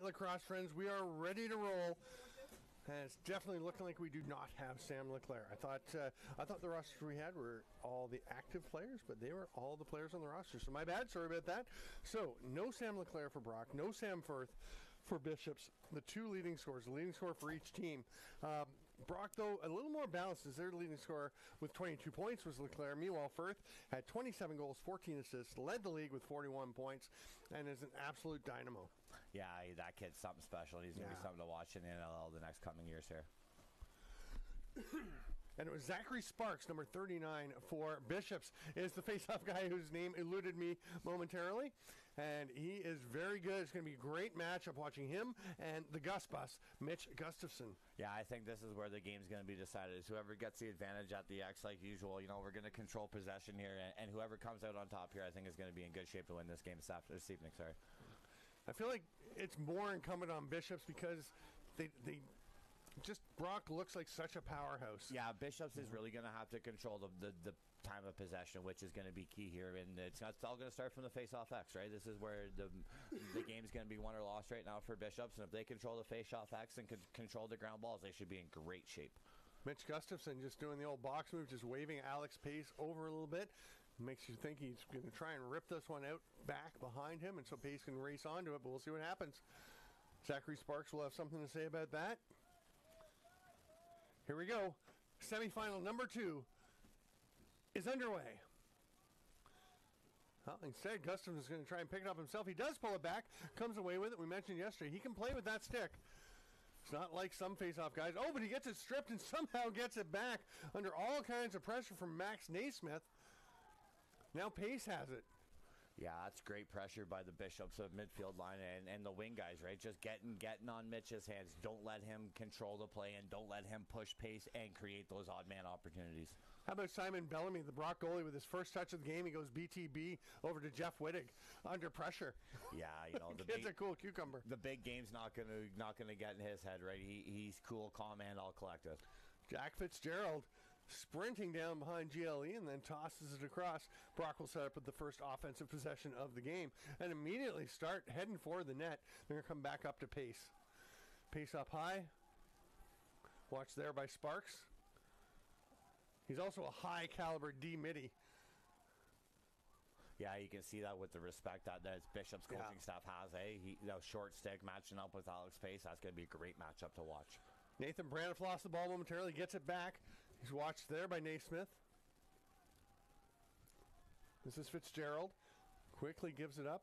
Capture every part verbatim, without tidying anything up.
right, lacrosse friends, we are ready to roll. And it's definitely looking like we do not have Sam LeClaire. I thought uh, I thought the rosters we had were all the active players, but they were all the players on the roster. So my bad. Sorry about that. So no Sam LeClaire for Brock. No Sam Firth for Bishops. The two leading scores, the leading score for each team. Um, Brock, though, a little more balanced as their leading scorer with twenty-two points was LeClaire. Meanwhile, Firth had twenty-seven goals, fourteen assists, led the league with forty-one points, and is an absolute dynamo. Yeah, that kid's something special. He's going to yeah. be something to watch in the N L L the next coming years here. And it was Zachary Sparks, number thirty-nine for Bishops, is the face-off guy whose name eluded me momentarily. And he is very good. It's going to be a great matchup watching him and the Gus Bus, Mitch Gustafson. Yeah, I think this is where the game's going to be decided. It's whoever gets the advantage at the X, like usual. You know, we're going to control possession here, and, and whoever comes out on top here I think is going to be in good shape to win this game this, after, this evening. Sorry. I feel like it's more incumbent on Bishops because they they – just Brock looks like such a powerhouse. Yeah, Bishops is really going to have to control the, the, the time of possession, which is going to be key here. And it's, not, it's all going to start from the face-off X, right? This is where the the game's going to be won or lost right now for Bishops. And if they control the face-off X and can control the ground balls, they should be in great shape. Mitch Gustafson just doing the old box move, just waving Alex Pace over a little bit. Makes you think he's going to try and rip this one out back behind him, and so Pace can race onto it, but we'll see what happens. Zachary Sparks will have something to say about that. Here we go. Semifinal number two is underway. Well, instead, Gustafson is going to try and pick it up himself. He does pull it back, comes away with it. We mentioned yesterday, he can play with that stick. It's not like some face-off guys. Oh, but he gets it stripped and somehow gets it back under all kinds of pressure from Max Naismith. Now Pace has it. Yeah, that's great pressure by the Bishops of midfield line and, and the wing guys, right? Just getting getting on Mitch's hands. Don't let him control the play and don't let him push Pace and create those odd man opportunities. How about Simon Bellamy, the Brock goalie, with his first touch of the game? He goes B T B over to Jeff Wittig under pressure. Yeah, you know, the kid's a cool cucumber. The big game's not gonna not gonna get in his head, right? He he's cool, calm, and all collective. Jack Fitzgerald sprinting down behind G L E and then tosses it across. Brock will set up with the first offensive possession of the game and immediately start heading for the net. They're going to come back up to Pace. Pace up high. Watch there by Sparks. He's also a high caliber D-middie. Yeah, you can see that with the respect that the Bishop's coaching yeah. staff has. Eh? He, you know, short stick matching up with Alex Pace. That's going to be a great matchup to watch. Nathan Braniff lost the ball momentarily, gets it back. He's watched there by Naismith. This is Fitzgerald. Quickly gives it up.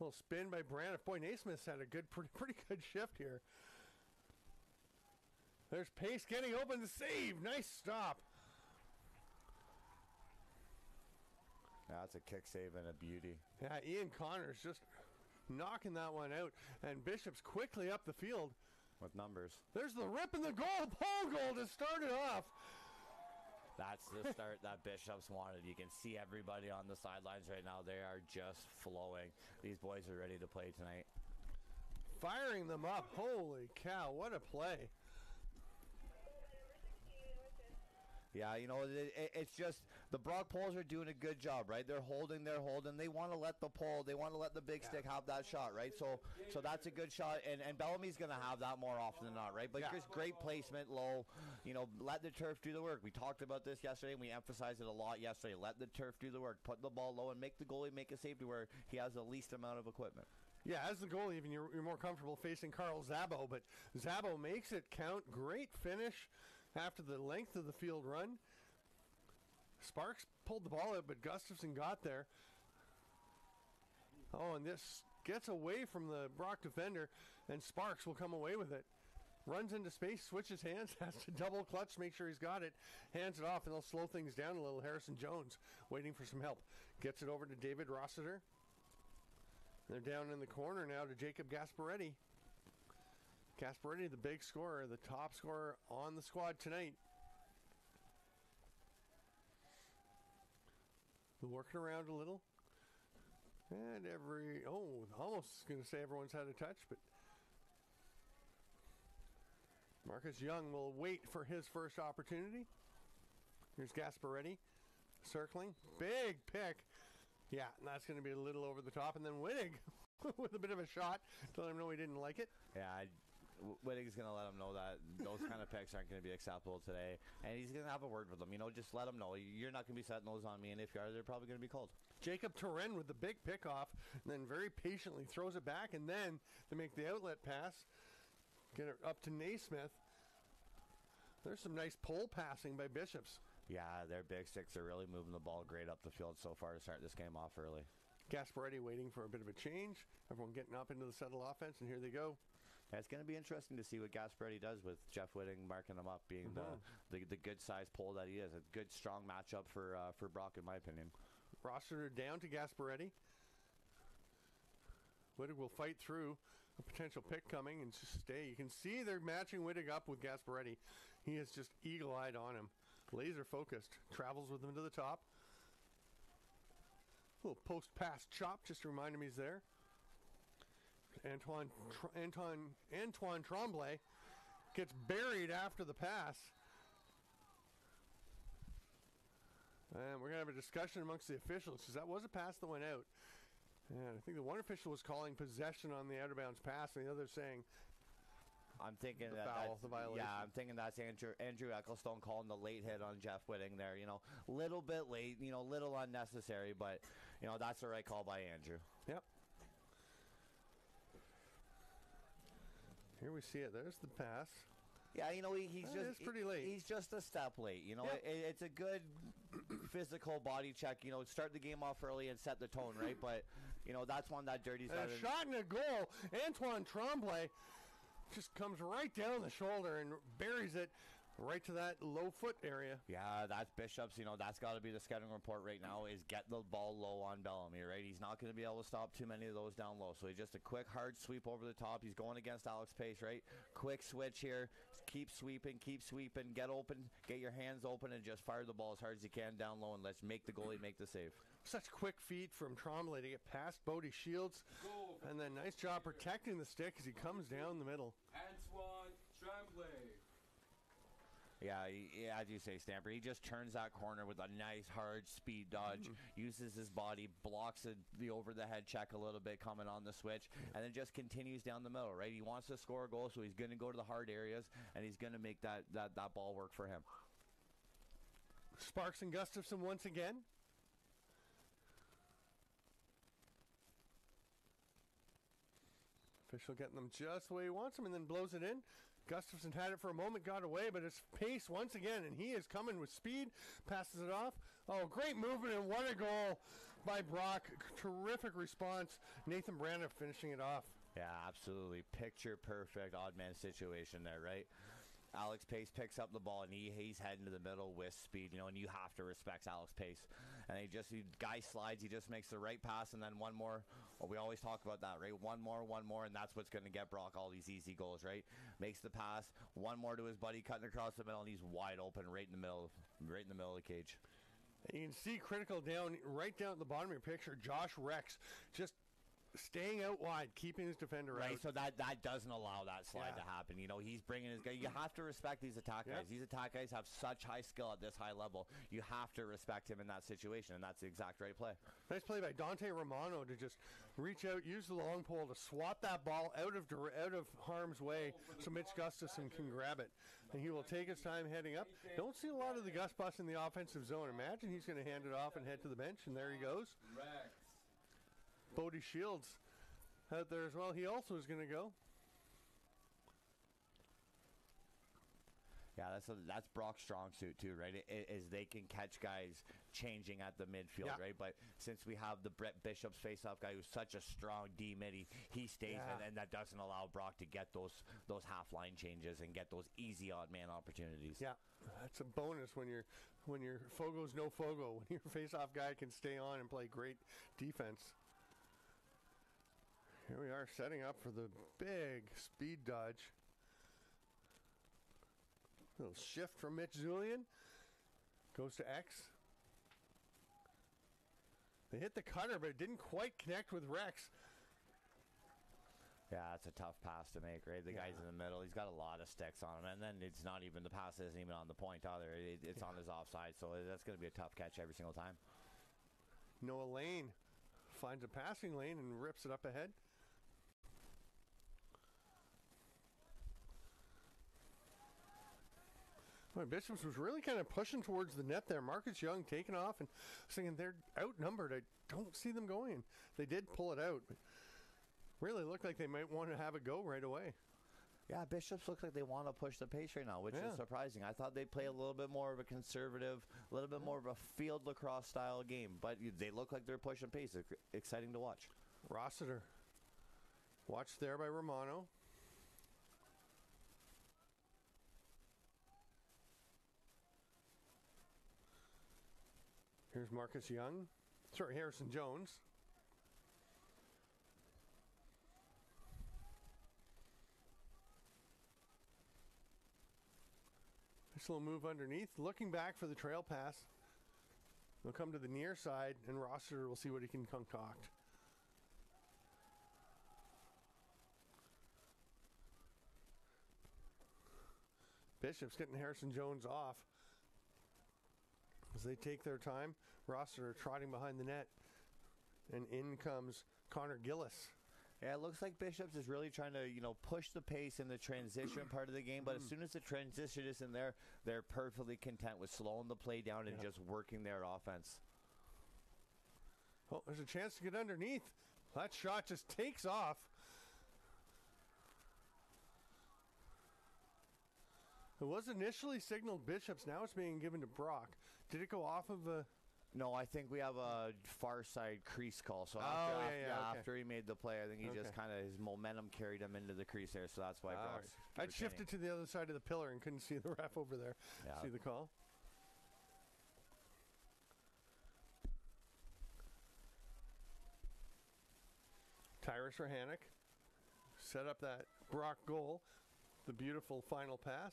Little spin by Braniff. Boy, Naismith's had a good, pretty, pretty good shift here. There's Pace getting open. The save. Nice stop. Yeah, that's a kick save and a beauty. Yeah, Ian Connors just knocking that one out, and Bishops quickly up the field with numbers. There's the rip and the goal. Pole goal to start it off. That's the start that Bishops wanted. You can see everybody on the sidelines right now. They are just flowing. These boys are ready to play tonight. Firing them up. Holy cow, what a play. Yeah, you know, it, it, it's just the Brock Poles are doing a good job, right? They're holding, they're holding. They want to let the pole, they want to let the big yeah. stick have that shot, right? So so that's a good shot, and, and Bellamy's going to have that more often than not, right? But yeah. just great placement, low, you know, let the turf do the work. We talked about this yesterday, and we emphasized it a lot yesterday. Let the turf do the work. Put the ball low and make the goalie make a save to where he has the least amount of equipment. Yeah, as the goalie, even you're, you're more comfortable facing Carl Szabo, but Szabo makes it count. Great finish after the length of the field run. Sparks pulled the ball out, but Gustafson got there. Oh, and this gets away from the Brock defender, and Sparks will come away with it. Runs into space, switches hands, has to double clutch, make sure he's got it, hands it off, and they'll slow things down a little. Harrison Jones waiting for some help. Gets it over to David Rossiter. They're down in the corner now to Jacob Gasparetti. Gasparetti, the big scorer, the top scorer on the squad tonight. We're working around a little. And every, oh, almost going to say everyone's had a touch, but Marcus Young will wait for his first opportunity. Here's Gasparetti circling. Big pick. Yeah, and that's going to be a little over the top. And then Wittig with a bit of a shot to let him know he didn't like it. Yeah, I, Wittig's going to let him know that those kind of picks aren't going to be acceptable today. And he's going to have a word with them. You know, just let them know. You're not going to be setting those on me. And if you are, they're probably going to be called. Jacob Turenne with the big pickoff. And then very patiently throws it back. And then they make the outlet pass. Get it up to Naismith. There's some nice pole passing by Bishops. Yeah, their big six are really moving the ball great up the field so far to start this game off early. Gasparetti waiting for a bit of a change. Everyone getting up into the settle offense, and here they go. Yeah, it's going to be interesting to see what Gasparetti does with Jeff Wittig marking him up, being mm-hmm. the, the the good size pole that he is. A good, strong matchup for uh, for Brock, in my opinion. Rossiter down to Gasparetti. Wittig will fight through a potential pick coming and just stay. You can see they're matching Wittig up with Gasparetti. He is just eagle-eyed on him. Laser focused. Travels with him to the top. A little post-pass chop just to remind him he's there. Antoine Tr- Antoine Antoine Tremblay gets buried after the pass. And we're going to have a discussion amongst the officials because that was a pass that went out. And I think the one official was calling possession on the out-of-bounds pass, and the other saying, "I'm thinking the that foul, the violation." Yeah, I'm thinking that's Andrew Andrew Ecclestone calling the late hit on Jeff Wittig there. You know, little bit late, you know, little unnecessary, but you know that's the right call by Andrew. Yep. Here we see it. There's the pass. Yeah, you know, he, he's that just pretty late. He, he's just a step late. You know, yep. it, it's a good physical body check. You know, start the game off early and set the tone, right? But you know, that's one that dirty side. A shot and a goal. Antoine Tremblay just comes right down the shoulder and buries it right to that low foot area. Yeah, that's Bishops. You know, that's got to be the scouting report right now, is get the ball low on Bellamy, right? He's not going to be able to stop too many of those down low. So he's just a quick, hard sweep over the top. He's going against Alex Pace, right? Quick switch here. Keep sweeping, keep sweeping. Get open, get your hands open, and just fire the ball as hard as you can down low, and let's make the goalie make the save. Such quick feet from Tremblay to get past Bodie Shields. And then nice job protecting the stick as he comes down the middle. Antoine Tremblay. Yeah, he, as you say, Stamper, he just turns that corner with a nice, hard speed dodge, mm-hmm. uses his body, blocks a, the over-the-head check a little bit coming on the switch, and then just continues down the middle, right? He wants to score a goal, so he's going to go to the hard areas, and he's going to make that, that, that ball work for him. Sparks and Gustafson once again. Official getting them just the way he wants them, and then blows it in. Gustafson had it for a moment, got away, but it's Pace once again, and he is coming with speed, passes it off. Oh, great movement, and what a goal by Brock. Terrific response. Nathan Braniff finishing it off. Yeah, absolutely. Picture perfect odd man situation there, right? Alex Pace picks up the ball, and he, he's heading to the middle with speed, you know, and you have to respect Alex Pace. And he just, he, guy slides, he just makes the right pass, and then one more. Well, we always talk about that, right? One more, one more, and that's what's going to get Brock all these easy goals, right? Makes the pass, one more to his buddy, cutting across the middle, and he's wide open right in the middle, right in the middle of the cage. You can see critical down, right down at the bottom of your picture, Josh Rex just staying out wide, keeping his defender right, out. Right, so that, that doesn't allow that slide yeah. to happen. You know, he's bringing his guy. You have to respect these attack guys. Yep. These attack guys have such high skill at this high level. You have to respect him in that situation, and that's the exact right play. Nice play by Dante Romano to just reach out, use the long pole to swat that ball out of out of harm's way so Mitch Gustafson can grab it. And he will take his time heading up. Don't see a lot of the Gus Bus in the offensive zone. Imagine he's going to hand it off and head to the bench, and there he goes. Bodie Shields out there as well. He also is going to go. Yeah, that's a, that's Brock's strong suit too, right? It, it, is they can catch guys changing at the midfield, yeah. right? But since we have the Brett Bishop's face-off guy who's such a strong D midi, he stays, yeah. and, and that doesn't allow Brock to get those those half-line changes and get those easy odd-man opportunities. Yeah, that's a bonus when you're when your Fogo's no Fogo, when your face-off guy can stay on and play great defense. Here we are setting up for the big speed dodge. Little shift from Mitch Zulian. Goes to X. They hit the cutter, but it didn't quite connect with Rex. Yeah, it's a tough pass to make, right? The yeah. guy's in the middle. He's got a lot of sticks on him. And then it's not even, the pass isn't even on the point either. It, it's yeah. on his offside, so that's going to be a tough catch every single time. Noah Lane finds a passing lane and rips it up ahead. Well, Bishops was really kind of pushing towards the net there. Marcus Young taking off and saying they're outnumbered. I don't see them going. They did pull it out, but really looked like they might want to have a go right away. Yeah, Bishops looks like they want to push the pace right now, which yeah. is surprising. I thought they'd play a little bit more of a conservative, a little bit more of a field lacrosse style game, but they look like they're pushing pace. It's exciting to watch. Rossiter. Watched there by Romano. Here's Marcus Young. Sorry, Harrison Jones. Nice little move underneath, looking back for the trail pass. They'll come to the near side, and Rossiter will see what he can concoct. Bishop's getting Harrison Jones off. As they take their time, Rossiter trotting behind the net, and in comes Connor Gillis. Yeah, it looks like Bishops is really trying to, you know, push the pace in the transition part of the game. But as soon as the transition is in there, they're perfectly content with slowing the play down and yeah. just working their offense. Oh, there's a chance to get underneath. That shot just takes off. It was initially signaled Bishops. Now it's being given to Brock. Did it go off of a... No, I think we have a far side crease call. So after, oh, yeah, after, yeah, okay. after he made the play, I think he okay. just kind of, his momentum carried him into the crease there. So that's why uh, Brock's I shifted to the other side of the pillar and couldn't see the ref over there. Yeah. See the call. Tyrus Rohanek set up that Brock goal. The beautiful final pass.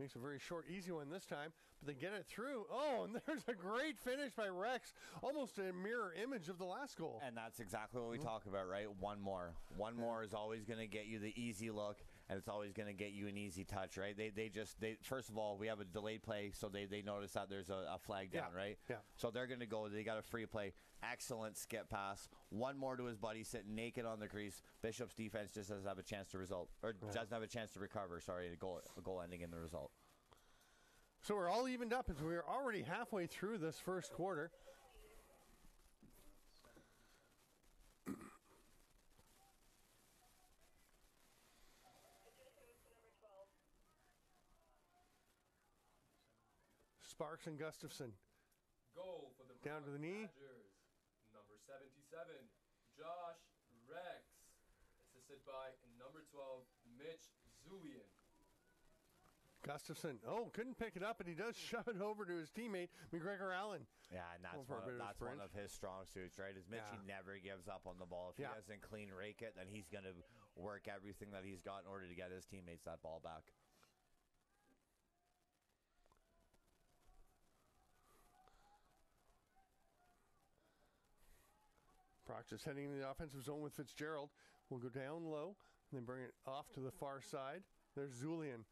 Makes a very short, easy one this time, but they get it through. Oh, and there's a great finish by Rex. Almost a mirror image of the last goal. And that's exactly what we mm-hmm. talk about, right? One more. One more is always going to get you the easy look, and it's always going to get you an easy touch, right? They they just, they first of all, we have a delayed play, so they, they notice that there's a, a flag down, yeah. right? Yeah. So they're going to go. They got a free play. Excellent skip pass. One more to his buddy sitting naked on the crease. Bishop's defense just doesn't have a chance to result, or yeah. doesn't have a chance to recover, sorry, a goal, a goal ending in the result. So we're all evened up as we're already halfway through this first quarter. Sparks and Gustafson. Goal for the down to the knee. Badgers. Number seventy-seven, Josh Rex, assisted by number twelve, Mitch Zulian. Gustafson, oh, couldn't pick it up, and he does shove it over to his teammate, McGregor Allen. Yeah, and that's, one of, that's one of his strong suits, right, is Mitch, yeah. he never gives up on the ball. If yeah. he doesn't clean rake it, then he's going to work everything that he's got in order to get his teammates that ball back. Brock just heading into the offensive zone with Fitzgerald. We'll go down low, and then bring it off to the far side. There's Zulian.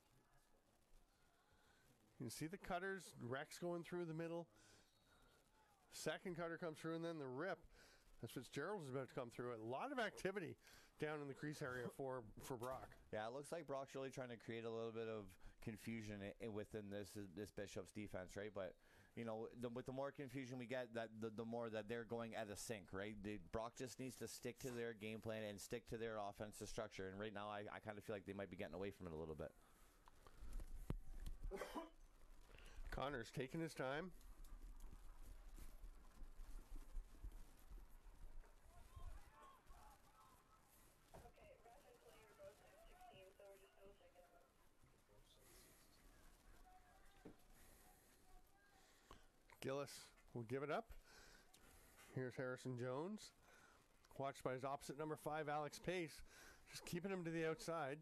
You see the cutters, Rex going through the middle. Second cutter comes through, and then the rip. That's Fitzgerald is about to come through. A lot of activity down in the crease area for, for Brock. Yeah, it looks like Brock's really trying to create a little bit of confusion within this this Bishop's defense, right? But, you know, the, with the more confusion we get, that the, the more that they're going out of sync, right? The, Brock just needs to stick to their game plan and stick to their offensive structure. And right now I, I kind of feel like they might be getting away from it a little bit. Connor's taking his time. Okay, Ref and Clay are both at sixteen, so we're just going to take it. Gillis will give it up. Here's Harrison Jones. Watched by his opposite number five, Alex Pace. Just keeping him to the outside.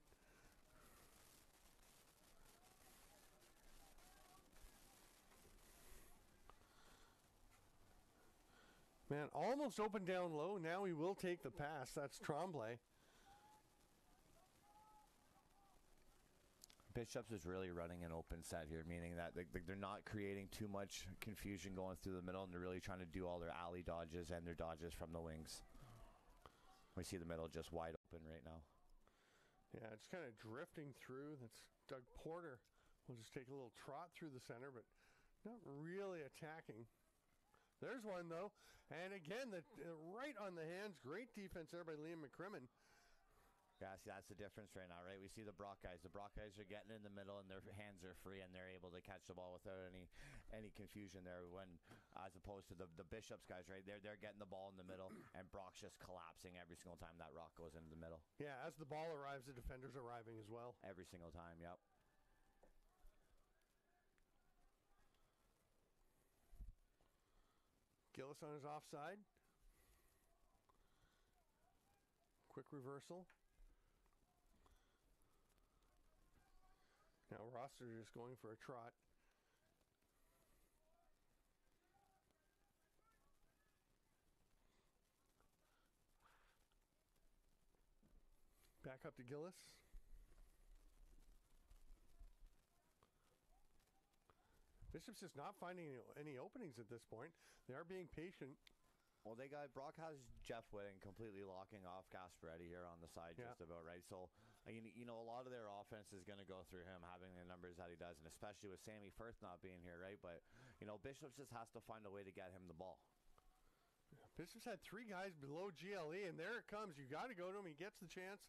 Man, almost open down low. Now he will take the pass. That's Tremblay. Bishops is really running an open set here, meaning that they, they're not creating too much confusion going through the middle, and they're really trying to do all their alley dodges and their dodges from the wings. We see the middle just wide open right now. Yeah, it's kind of drifting through. That's Doug Porter. We'll just take a little trot through the center, but not really attacking. There's one, though. And again, the, the right on the hands. Great defense there by Liam McCrimmon. Yeah, see, that's the difference right now, right? We see the Brock guys. The Brock guys are getting in the middle, and their hands are free, and they're able to catch the ball without any any confusion there. When, as opposed to the, the Bishops guys, right? They're, they're getting the ball in the middle, and Brock's just collapsing every single time that rock goes into the middle. Yeah, as the ball arrives, the defender's arriving as well. Every single time, yep. Gillis on his offside. Quick reversal. Now Rossiter is going for a trot. Back up to Gillis. Bishop's just not finding any openings at this point. They are being patient. Well, they got Brock has Jeff Wittig completely locking off Gasparetti here on the side, yeah. Just about right. So, you know, a lot of their offense is going to go through him having the numbers that he does, and especially with Sammy Firth not being here, right? But, you know, Bishops just has to find a way to get him the ball. Yeah, Bishops had three guys below G L E, and there it comes. You got to go to him. He gets the chance.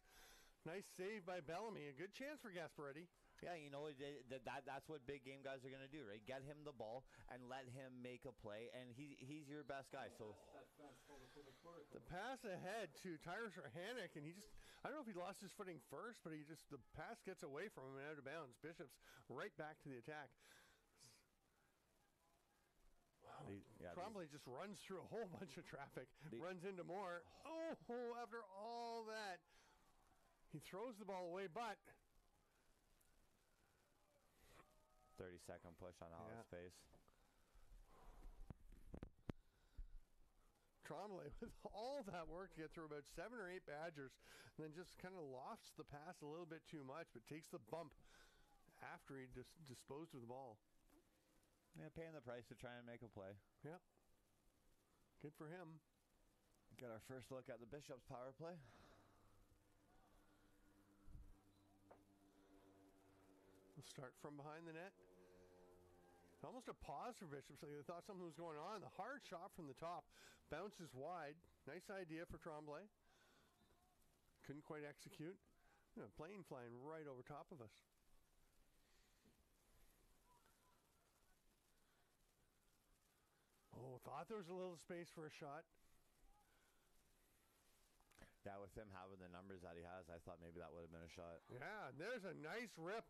Nice save by Bellamy. A good chance for Gasparetti. Yeah, you know, they, they, that that's what big game guys are going to do, right? Get him the ball and let him make a play, and he, he's your best guy. So the pass ahead to Tyrus Rohanek, and he just, I don't know if he lost his footing first, but he just, the pass gets away from him and out of bounds. Bishops right back to the attack. Wow. They, yeah, Tremblay just runs through a whole bunch of traffic, they, runs into more. Oh, after all that, he throws the ball away, but... thirty second push on Alex Pace. Tremblay with all that work to get through about seven or eight Badgers, and then just kind of lofts the pass a little bit too much, but takes the bump after he dis disposed of the ball. Yeah, paying the price to try and make a play. Yep. Good for him. Got our first look at the Bishops power play. We'll start from behind the net. Almost a pause for Bishops. They thought something was going on. The hard shot from the top bounces wide. Nice idea for Tremblay. Couldn't quite execute. You know, plane flying right over top of us. Oh, thought there was a little space for a shot. Yeah, with him having the numbers that he has, I thought maybe that would have been a shot. Yeah, and there's a nice rip.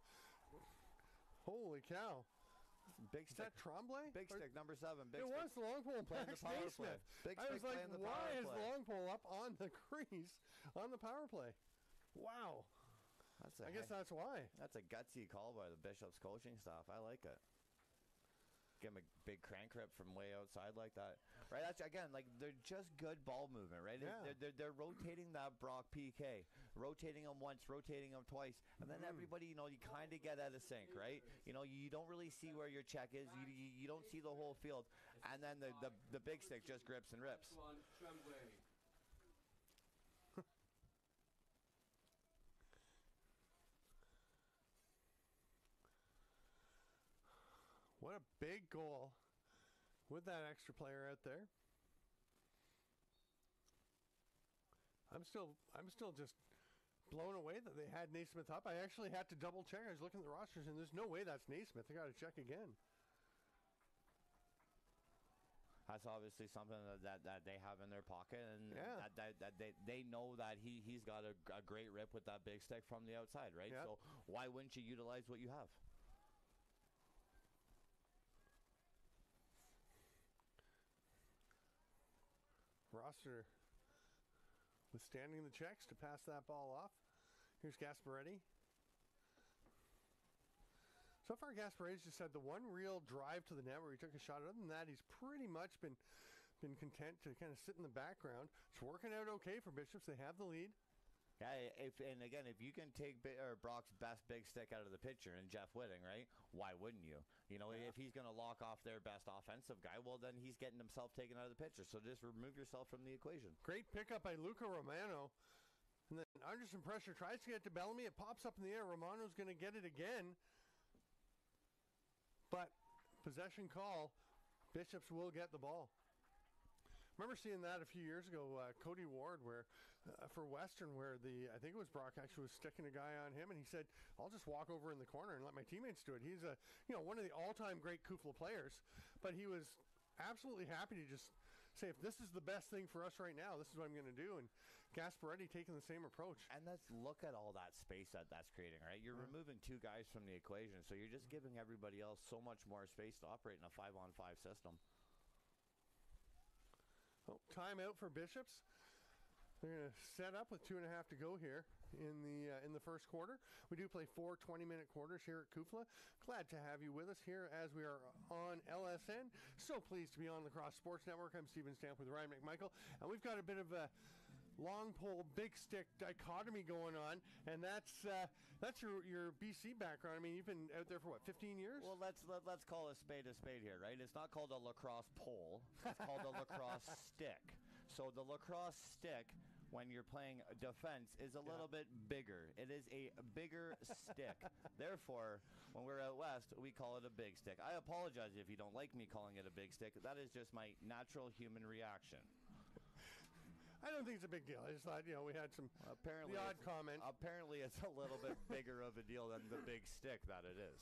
Holy cow. Big stick. Is that Tremblay? Big or stick, number seven. Big it stick. was the long pole playing the power play. Big I stick was like, the why is the long pole up on the crease on the power play? Wow. That's a I guess that's why. That's a gutsy call by the Bishops coaching staff. I like it. Give him a big crank rip from way outside like that, right? That's, again, like they're just good ball movement, right? Yeah. They're, they're, they're rotating that Brock P K, rotating him once, rotating him twice, and then mm. everybody, you know, you kind of get out of sync, right? You know, you don't really see where your check is. You, you, you don't see the whole field, and then the, the, the big stick just grips and rips. What a big goal with that extra player out there. I'm still I'm still just blown away that they had Naismith up. I actually had to double check. I was looking at the rosters and there's no way that's Naismith. I gotta check again. That's obviously something that, that, that they have in their pocket, and yeah. that, that, that they, they know that he, he's got a, a great rip with that big stick from the outside, right? Yep. So why wouldn't you utilize what you have? Rossiter withstanding the checks to pass that ball off. Here's Gasparetti. So far, Gasparetti's just had the one real drive to the net where he took a shot. Other than that, he's pretty much been been content to kind of sit in the background. It's working out okay for Bishops. They have the lead. Yeah, if, and again, if you can take B- or Brock's best big stick out of the picture and Jeff Wittig, right, why wouldn't you? You know, yeah. if he's going to lock off their best offensive guy, well, then he's getting himself taken out of the picture. So just remove yourself from the equation. Great pickup by Luca Romano. And then under some pressure, tries to get to Bellamy. It pops up in the air. Romano's going to get it again. But possession call, Bishops will get the ball. Remember seeing that a few years ago, uh, Cody Ward, where uh, for Western, where the I think it was Brock actually was sticking a guy on him, and he said, "I'll just walk over in the corner and let my teammates do it." He's a you know one of the all-time great Kufla players, but he was absolutely happy to just say, "If this is the best thing for us right now, this is what I'm going to do." And Gasparetti taking the same approach. And let's look at all that space that that's creating. Right, you're mm-hmm. removing two guys from the equation, so you're just giving everybody else so much more space to operate in a five-on-five system. Oh, timeout for Bishops. They're going to set up with two and a half to go here in the uh, in the first quarter. We do play four twenty-minute quarters here at Kufla. Glad to have you with us here as we are on L S N. So pleased to be on the Lacrosse Sports Network. I'm Stephen Stamp with Ryan McMichael, and we've got a bit of a long pole, big stick dichotomy going on, and that's uh, that's your your B C background. I mean, you've been out there for what, fifteen years? Well, let's let, let's call a spade a spade here, right? It's not called a lacrosse pole. It's called a lacrosse stick. So the lacrosse stick, when you're playing defense, is a yeah. little bit bigger. It is a bigger stick. Therefore, when we're out west, we call it a big stick. I apologize if you don't like me calling it a big stick. That is just my natural human reaction. I don't think it's a big deal. I just thought, you know, we had some apparently the odd comment. Apparently it's a little bit bigger of a deal than the big stick that it is.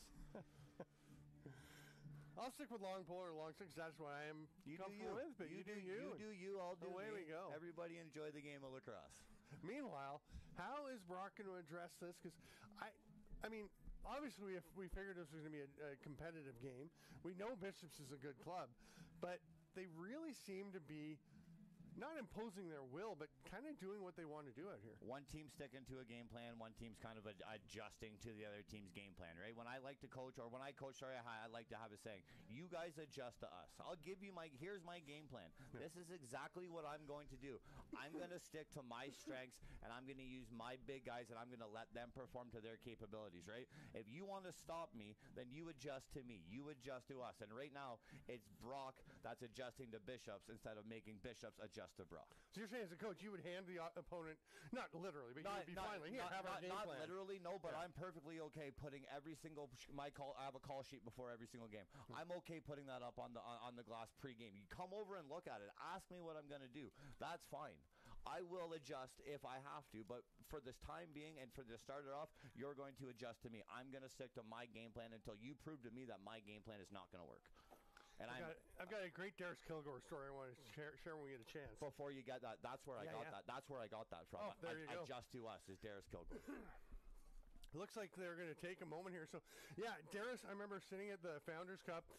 I'll stick with long pole or long sticks. That's what I am you comfortable with, but you, you do you. You do you, I'll do me. Away we go. Everybody enjoy the game of lacrosse. Meanwhile, how is Brock going to address this? Because, I I mean, obviously if we figured this was going to be a, a competitive game. We know Bishops is a good club, but they really seem to be not imposing their will, but kind of doing what they want to do out here. One team sticking to a game plan, one team's kind of ad- adjusting to the other team's game plan, right? When I like to coach, or when I coach, sorry, I like to have a saying, you guys adjust to us. I'll give you my, here's my game plan. This is exactly what I'm going to do. I'm going to stick to my strengths, and I'm going to use my big guys, and I'm going to let them perform to their capabilities, right? If you want to stop me, then you adjust to me. You adjust to us. And right now, it's Brock that's adjusting to Bishops instead of making Bishops adjust to Brock. So you're saying as a coach, you would hand the o- opponent, not literally, but not, you would be not, finally, not, have not, our game not plan. Not literally, no, but yeah. I'm perfectly okay putting every single, sh- my call, I have a call sheet before every single game. Mm-hmm. I'm okay putting that up on the on the glass pregame. You come over and look at it. Ask me what I'm going to do. That's fine. I will adjust if I have to, but for this time being and for the starter off, you're going to adjust to me. I'm going to stick to my game plan until you prove to me that my game plan is not going to work. And I've, got, I've got a great Darius Kilgore story I want to share, share when we get a chance. Before you get that, that's where I yeah, got yeah. that. That's where I got that from. Oh, there you I, go. Adjust to us is Darius Kilgore. Looks like they're going to take a moment here. So, yeah, Darius, I remember sitting at the Founders Cup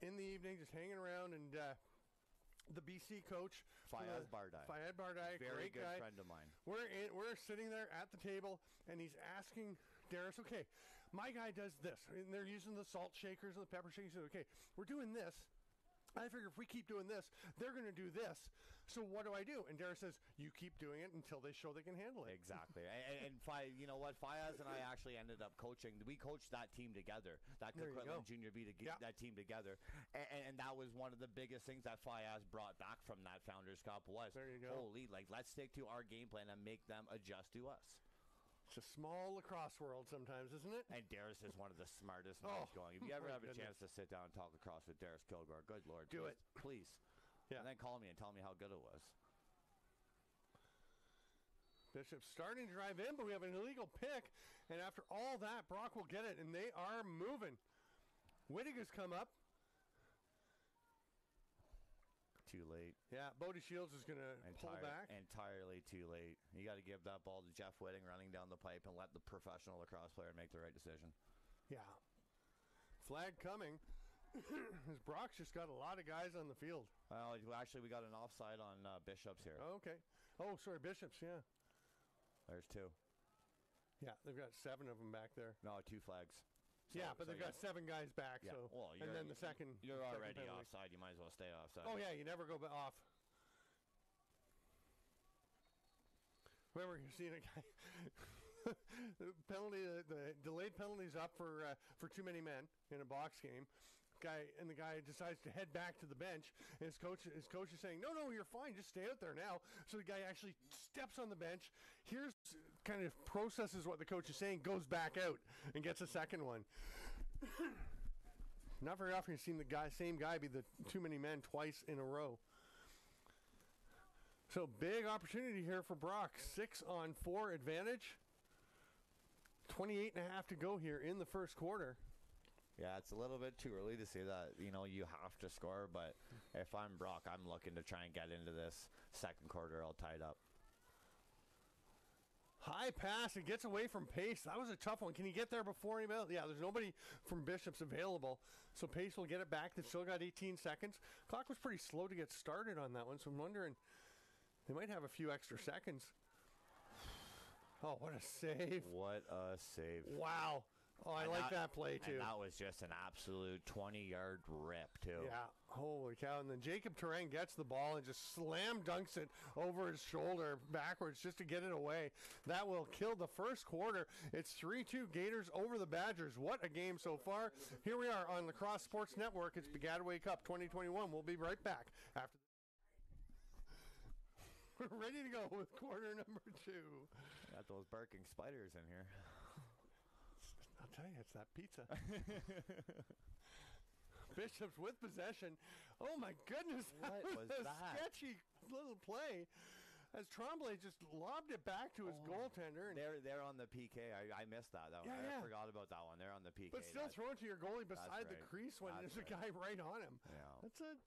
in the evening, just hanging around, and uh, the B C coach, Fayad Bardai. Fayad Bardai, very great good guy. Friend of mine. We're in, we're sitting there at the table, and he's asking Darius, "Okay, my guy does this, and they're using the salt shakers and the pepper shakers. Okay, we're doing this. I figure if we keep doing this, they're going to do this. So what do I do?" And Darius says, "You keep doing it until they show they can handle it." Exactly. and and Fi, you know what? Fayaz and I actually ended up coaching. We coached that team together, that Coquitlam Junior B, to get yeah. that team together. And, and that was one of the biggest things that Fayaz brought back from that Founders Cup was, there you go. holy, like, let's stick to our game plan and make them adjust to us. It's a small lacrosse world sometimes, isn't it? And Darius is one of the smartest minds oh, going. If you ever have a goodness. chance to sit down and talk lacrosse with Darius Kilgore, good Lord. Do please, it. Please. Yeah. And then call me and tell me how good it was. Bishop starting to drive in, but we have an illegal pick. And after all that, Brock will get it, and they are moving. Wittig has come up. Too late. Yeah, Bodie Shields is going to Entire, pull back. Entirely too late. You got to give that ball to Jeff Wittig running down the pipe and let the professional lacrosse player make the right decision. Yeah. Flag coming. Brock's just got a lot of guys on the field. Well, actually, we got an offside on uh, Bishops here. Oh, okay. Oh, sorry, Bishops, yeah. There's two. Yeah, they've got seven of them back there. No, two flags. So, yeah, but so they've got seven guys back. Yeah. So, well, and then the second. You're second already penalty. Offside. You might as well stay offside. Oh yeah, you never go off. Remember, you're seeing a guy. the penalty, the, the delayed penalty's up for uh, for too many men in a box game. Guy and the guy decides to head back to the bench. And his coach, his coach is saying, "No, no, you're fine. Just stay out there now." So the guy actually steps on the bench. Here's kind of processes what the coach is saying, goes back out, and gets a second one. Not very often you've seen the guy, same guy, be the too many men twice in a row. So big opportunity here for Brock. Six on four advantage. twenty-eight and a half to go here in the first quarter. Yeah, it's a little bit too early to say that, you know, you have to score, but if I'm Brock, I'm looking to try and get into this second quarter all tied up. High pass, it gets away from Pace. That was a tough one. Can he get there before him out? Yeah, there's nobody from Bishops available, so Pace will get it back. They've still got eighteen seconds. Clock was pretty slow to get started on that one, so I'm wondering, they might have a few extra seconds. Oh, what a save. What a save. Wow. Oh, I and like that, that play, too. And that was just an absolute twenty-yard rip, too. Yeah, holy cow. And then Jacob Turenne gets the ball and just slam dunks it over his shoulder backwards just to get it away. That will kill the first quarter. It's three two Gators over the Badgers. What a game so far. Here we are on Lacrosse Sports Network. It's Baggataway Cup twenty twenty-one. We'll be right back after the We're ready to go with quarter number two. Got those barking spiders in here. I'll tell you, it's that pizza. Bishops with possession. Oh, my goodness. That what was, was a that? sketchy little play. As Tremblay just lobbed it back to his oh, goaltender. And they're, they're on the P K. I, I missed that. that yeah, one. Yeah. I forgot about that one. They're on the P K. But still that's, throw it to your goalie beside right. the crease when that's there's right. a guy right on him. Yeah. That's a...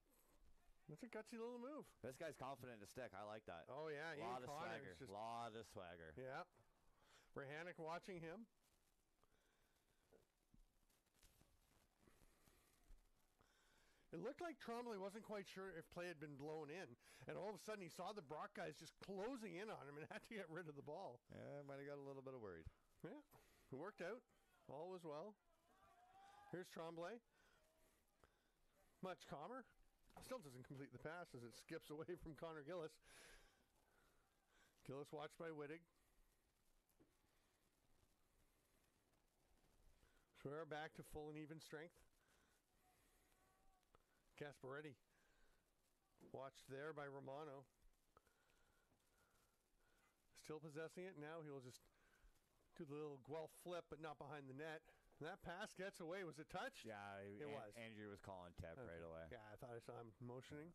That's a gutsy little move. This guy's confident to stick. I like that. Oh, yeah. A lot Ian of Connors swagger. A lot of swagger. Yeah. Rohanek watching him. It looked like Tremblay wasn't quite sure if play had been blown in. And all of a sudden, he saw the Brock guys just closing in on him and had to get rid of the ball. Yeah, might have got a little bit of worried. Yeah. It worked out. All was well. Here's Tremblay. Much calmer. Still doesn't complete the pass as it skips away from Connor Gillis. Gillis watched by Wittig. So we're back to full and even strength. Gasparetti watched there by Romano. Still possessing it. Now he will just do the little Guelph flip, but not behind the net. That pass gets away. Was it touched? Yeah, it An was. Andrew was calling tap okay. right away. Yeah, I thought I saw him motioning.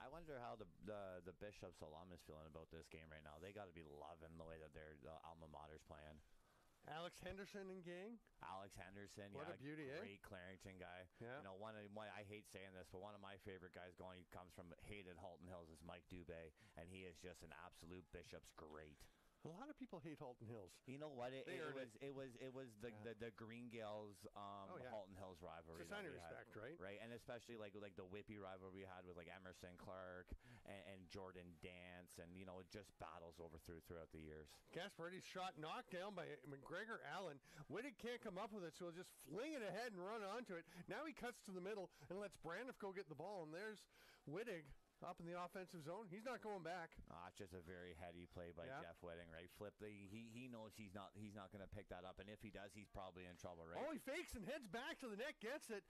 I wonder how the, the the Bishops alum is feeling about this game right now. They got to be loving the way that their the alma mater's playing. Alex Henderson and gang. Alex Henderson, what yeah, a beauty, great eh? Clarington guy. Yeah. You know, one of my, I hate saying this, but one of my favorite guys going, he comes from hated Halton Hills, is Mike Dubé, and he is just an absolute Bishops great. A lot of people hate Halton Hills. You know what? It, it was it. it was it was the yeah. the, the Green Gales um, oh, yeah. Halton Hills rivalry. It's a sign of respect, had, right? Right, and especially like like the Whippy rivalry we had with like Emerson Clark and, and Jordan Dance, and you know just battles over through throughout the years. Gasparetti's shot knocked down by McGregor Allen. Wittig can't come up with it, so he'll just fling it ahead and run onto it. Now he cuts to the middle and lets Braniff go get the ball, and there's Wittig. Up in the offensive zone. He's not going back. Oh, it's just a very heady play by yeah. Jeff Wittig, right? Flip the he he knows he's not he's not gonna pick that up, and if he does, he's probably in trouble, right? Oh, he fakes and heads back to the net, gets it,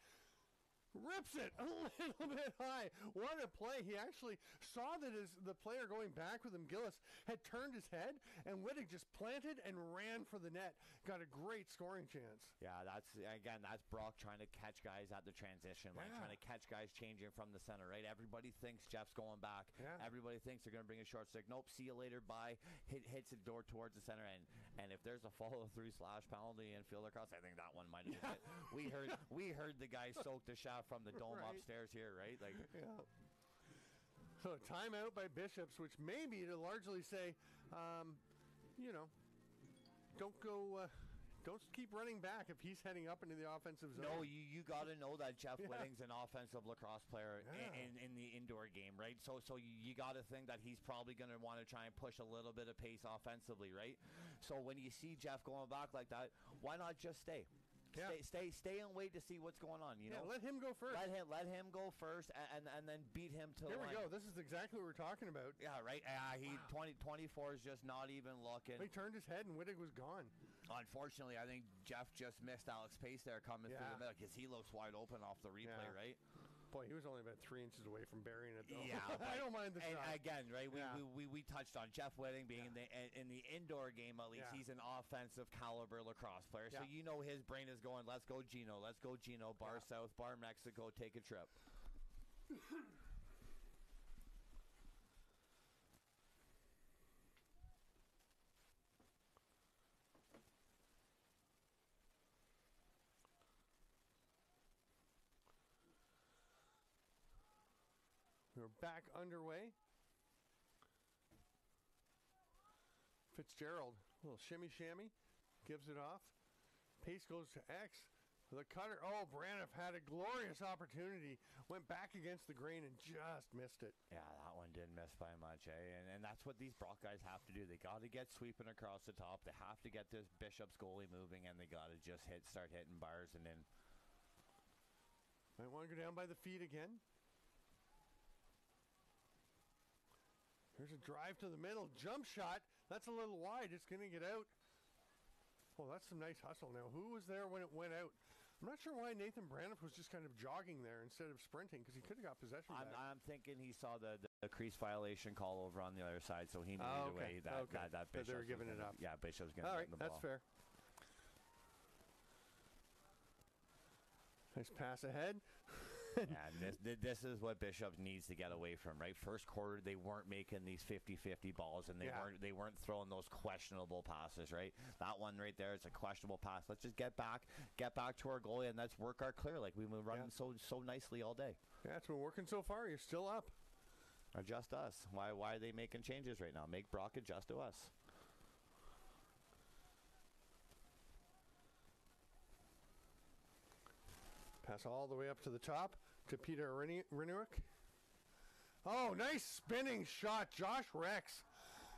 rips it a little bit high. What a play. He actually saw that his the player going back with him, Gillis, had turned his head, and Wittig just planted and ran for the net. Got a great scoring chance. Yeah, that's again, that's Brock trying to catch guys at the transition line, yeah. trying to catch guys changing from the center, right? Everybody thinks Jeff's going back. Yeah. Everybody thinks they're gonna bring a short stick. Nope, see you later, bye. Hit hits the door towards the center, and and if there's a follow through slash penalty and field across, I think that one might have been it. We heard we heard the guy soak the shot from the dome right. upstairs here, right? Like, yeah. So timeout by Bishops, which may be to largely say, um, you know, don't go, uh, don't keep running back if he's heading up into the offensive zone. No, you you got to know that Jeff yeah. Witting's an offensive lacrosse player yeah. in, in in the indoor game, right? So so you, you got to think that he's probably going to want to try and push a little bit of pace offensively, right? So when you see Jeff going back like that, why not just stay? Yeah. Stay, stay, stay and wait to see what's going on. You yeah, know, let him go first. Let him, let him go first, and and, and then beat him to. There we go. This is exactly what we're talking about. Yeah, right. Uh, he wow. twenty, twenty-four is just not even looking. He turned his head, and Wittig was gone. Unfortunately, I think Jeff just missed Alex Pace there coming yeah. through the middle because he looks wide open off the replay, yeah. right? Boy, he was only about three inches away from burying it, though. Yeah, I don't mind the and shot. Again, right, we, yeah. we, we, we touched on Jeff Wittig being yeah. in, the, in the indoor game, at least. Yeah. He's an offensive caliber lacrosse player. Yeah. So you know his brain is going, let's go Gino, let's go Gino, bar yeah. south, bar Mexico, take a trip. We're back underway. Fitzgerald, a little shimmy shammy, gives it off. Pace goes to X, the cutter. Oh, Braniff had a glorious opportunity, went back against the grain and just missed it. Yeah, that one didn't miss by much, eh? And, and that's what these Brock guys have to do. They got to get sweeping across the top. They have to get this Bishops goalie moving, and they got to just hit, start hitting bars and then. Might want to go down by the feet again. Here's a drive to the middle, jump shot. That's a little wide, it's gonna get out. Well, that's some nice hustle now. Who was there when it went out? I'm not sure why Nathan Braniff was just kind of jogging there instead of sprinting, because he could have got possession I'm, back. I'm thinking he saw the, the, the crease violation call over on the other side, so he moved oh, okay. away. That, okay. that, that Bishop. So they were giving it up. Yeah, Bishop's gonna All right, the ball. That's fair. Nice pass ahead. And this, this is what Bishop needs to get away from, right? First quarter, they weren't making these fifty fifty balls, and they yeah. weren't they weren't throwing those questionable passes, right? That one right there, it's a questionable pass. Let's just get back, get back to our goalie, and let's work our clear like we've been running yeah. so so nicely all day. Yeah, it's been working so far. You're still up. Adjust us. Why why are they making changes right now? Make Brock adjust to us. Pass all the way up to the top to Peter Rennewick. Oh, nice spinning shot. Josh Rex,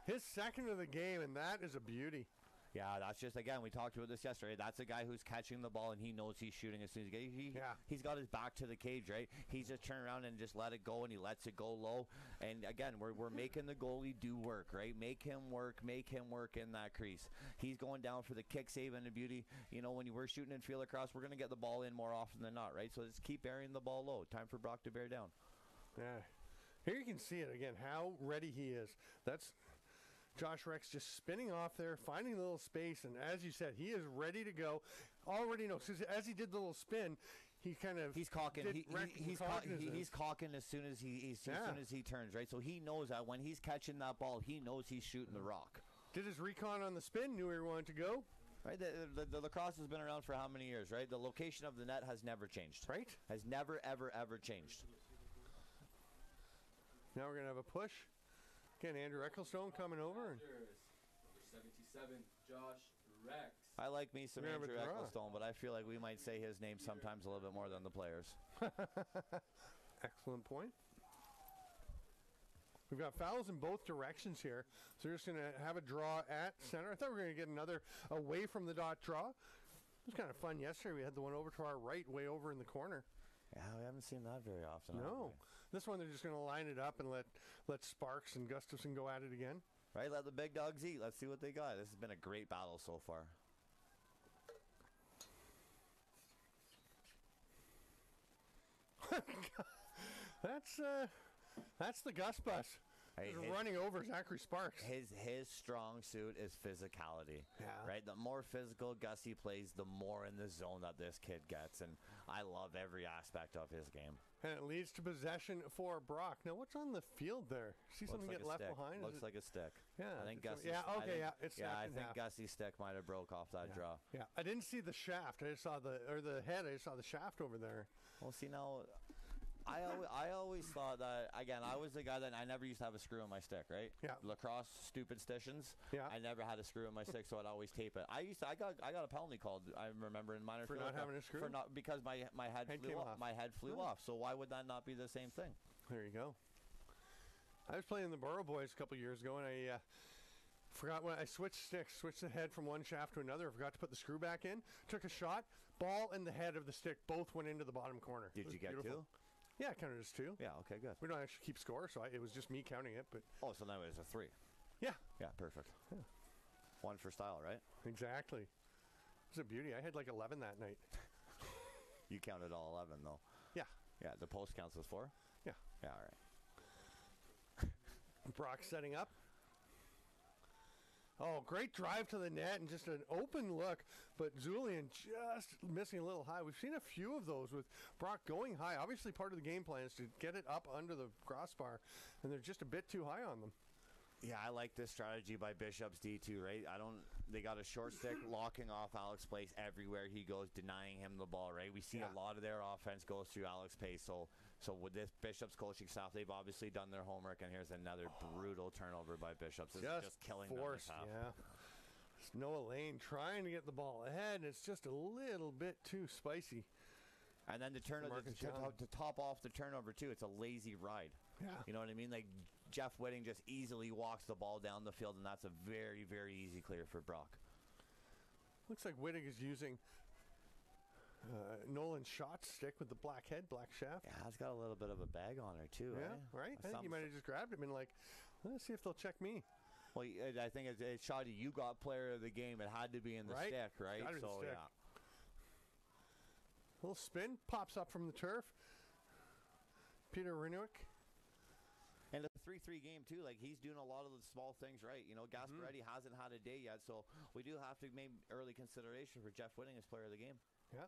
his second of the game, and that is a beauty. Yeah, that's just, again, we talked about this yesterday. That's a guy who's catching the ball, and he knows he's shooting as soon as he gets he, yeah. He's got his back to the cage, right? He's just turned around and just let it go, and he lets it go low. And, again, we're, we're making the goalie do work, right? Make him work. Make him work in that crease. He's going down for the kick save and the beauty. You know, when we're shooting in field across, we're going to get the ball in more often than not, right? So just keep burying the ball low. Time for Brock to bear down. Yeah. Here you can see it again, how ready he is. That's... Josh Rex just spinning off there, finding a little space, and as you said, he is ready to go. Already knows. As he did the little spin, he kind of he's cocking. He, he, he's, co he, he's cocking as soon as he as yeah. soon as he turns right. So he knows that when he's catching that ball, he knows he's shooting the rock. Did his recon on the spin, knew where he wanted to go. Right, the, the, the lacrosse has been around for how many years? Right, the location of the net has never changed. Right, has never ever ever changed. Now we're gonna have a push. Again, Andrew Ecclestone coming over. And number seventy-seven, Josh Rex. I like me some Andrew Ecclestone, but I feel like we might say his name sometimes a little bit more than the players. Excellent point. We've got fouls in both directions here. So we're just going to have a draw at center. I thought we were going to get another away from the dot draw. It was kind of fun yesterday. We had the one over to our right, way over in the corner. Yeah, we haven't seen that very often. No. This one, they're just going to line it up and let, let Sparks and Gustafson go at it again. Right, let the big dogs eat. Let's see what they got. This has been a great battle so far. That's, uh, that's the Gus bus. He's hey, running over Zachary Sparks. His his strong suit is physicality, yeah. right? The more physical Gussie plays, the more in the zone that this kid gets, and I love every aspect of his game. And it leads to possession for Brock. Now, what's on the field there? See Looks something like get left stick. behind? Looks like a stick. Yeah, I think Gussie. Yeah, okay, I think, yeah, it's yeah. I think Gussie's stick might have broke off that yeah. draw. Yeah, I didn't see the shaft. I just saw the or the head. I just saw the shaft over there. Well, see now. I always, I always thought that, again, I was the guy that I never used to have a screw in my stick, right? Yeah. Lacrosse, stupid stitions. Yeah. I never had a screw in my stick, so I'd always tape it. I used to, I got, I got a penalty called, I remember, in minor. For not having a screw? For not, because my, my head, head flew off. off. My head flew oh. off, so why would that not be the same thing? There you go. I was playing the Borough Boys a couple years ago, and I... Uh, Forgot when I switched sticks, switched the head from one shaft to another. I forgot to put the screw back in. Took a shot. Ball and the head of the stick both went into the bottom corner. Did you get beautiful. Two? Yeah, I counted as two. Yeah, okay, good. We don't actually keep score, so I, it was just me counting it. But oh, so now it's a three. Yeah. Yeah, perfect. Yeah. One for style, right? Exactly. It was a beauty. I had like eleven that night. You counted all eleven, though. Yeah. Yeah, the post counts as four? Yeah. Yeah, all right. Brock setting up. Oh, great drive to the net and just an open look, but Zulian just missing a little high. We've seen a few of those with Brock going high. Obviously part of the game plan is to get it up under the crossbar, and they're just a bit too high on them. Yeah, I like this strategy by Bishops D two, right? I don't. They got a short stick locking off Alex Pace everywhere he goes, denying him the ball, right? We see yeah. a lot of their offense goes through Alex Pace. So, so with this Bishops coaching staff, they've obviously done their homework. And here's another oh. brutal turnover by Bishops. This just, is just killing force. Yeah. It's Noah Lane trying to get the ball ahead, and it's just a little bit too spicy. And then the turnover to, to, to top off the turnover too. It's a lazy ride. Yeah. You know what I mean? Like Jeff Wittig just easily walks the ball down the field, and that's a very, very easy clear for Brock. Looks like Wittig is using uh, Nolan's shot stick with the black head, black shaft. Yeah, it's got a little bit of a bag on her too. Yeah, right. right? I think you might have just grabbed him and like, let's see if they'll check me. Well, I think it's a shot you got player of the game. It had to be in the right? stick, right? Got it so in the stick. yeah. Little spin, pops up from the turf. Peter Renwick. And a three three game, too. Like, he's doing a lot of the small things right. You know, Gasparetti mm-hmm. hasn't had a day yet, so we do have to make early consideration for Jeff Wittig as player of the game. Yeah.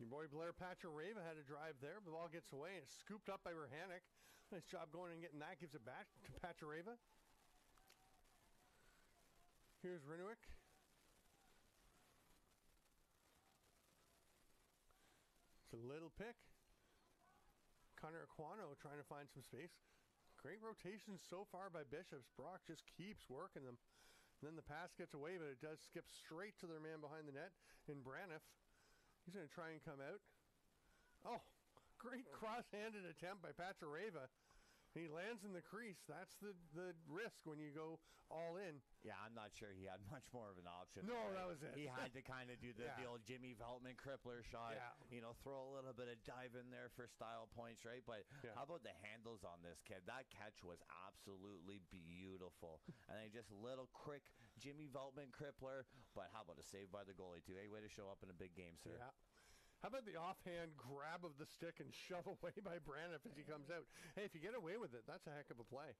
Your boy Blair Pachareva had a drive there. The ball gets away, and it's scooped up by Rohanek. Nice job going and getting that. Gives it back to Pachareva. Here's Renwick. A little pick. Connor Aquano trying to find some space. Great rotations so far by Bishops. Brock just keeps working them. And then the pass gets away, but it does skip straight to their man behind the net in Braniff. He's going to try and come out. Oh, great cross-handed attempt by Pachareva. He lands in the crease. That's the, the risk when you go all in. Yeah, I'm not sure he had much more of an option. No, there. that was it. He had to kind of do the, yeah. the old Jimmy Veltman crippler shot. Yeah. You know, throw a little bit of dive in there for style points, right? But yeah. how about the handles on this kid? That catch was absolutely beautiful. And then just a little quick Jimmy Veltman crippler. But how about a save by the goalie, too? Hey, way to show up in a big game, sir. Yeah. How about the offhand grab of the stick and shove away by Braniff as he comes out? Hey, if you get away with it, that's a heck of a play.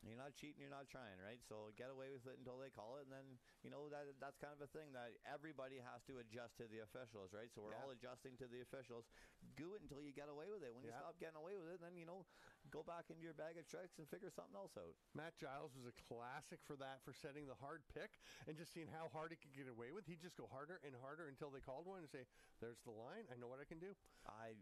You're not cheating, you're not trying, right? So get away with it until they call it, and then, you know, that that's kind of a thing that everybody has to adjust to the officials, right? So we're yeah. all adjusting to the officials. Do it until you get away with it. When yeah. you stop getting away with it, then, you know, go back into your bag of tricks and figure something else out. Matt Giles was a classic for that, for setting the hard pick and just seeing how hard he could get away with. He'd just go harder and harder until they called one and say, there's the line. I know what I can do. I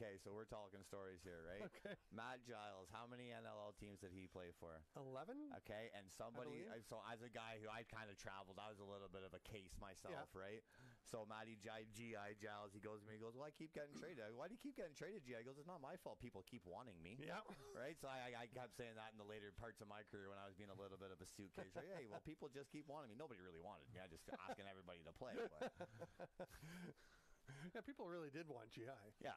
Okay, so we're talking stories here, right? Okay. Matt Giles, how many N L L teams did he play for? eleven Okay, and somebody, so as a guy who I kind of traveled, I was a little bit of a case myself, yeah. right? So Matty G I Giles, he goes to me, he goes, well, I keep getting traded. Why do you keep getting traded, G I? He goes, it's not my fault. People keep wanting me. Yeah. Right? So I, I kept saying that in the later parts of my career when I was being a little bit of a suitcase. Like, hey, well, people just keep wanting me. Nobody really wanted me. I just asking everybody to play. But. Yeah, people really did want G I. Yeah.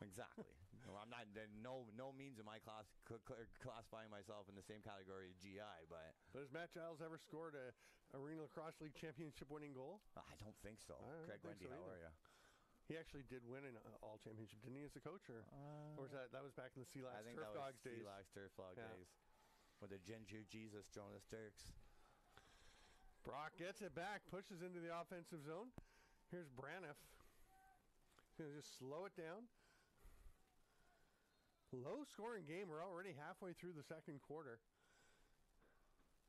Exactly. Well, I'm not no no means in my class cl cl classifying myself in the same category as G I, but but has Matt Giles ever scored a Arena Lacrosse League championship winning goal? I don't think so. Don't Craig Wendy, so how are you? He actually did win an uh, all championship, didn't he? As a coach, or uh, or was that that was back in the Sealax Turf that Dogs days? Sealax Turf Dog yeah. days with the Ginger Jesus Jonas Dirks. Brock gets it back, pushes into the offensive zone. Here's Braniff. He's gonna just slow it down. Low-scoring game. We're already halfway through the second quarter.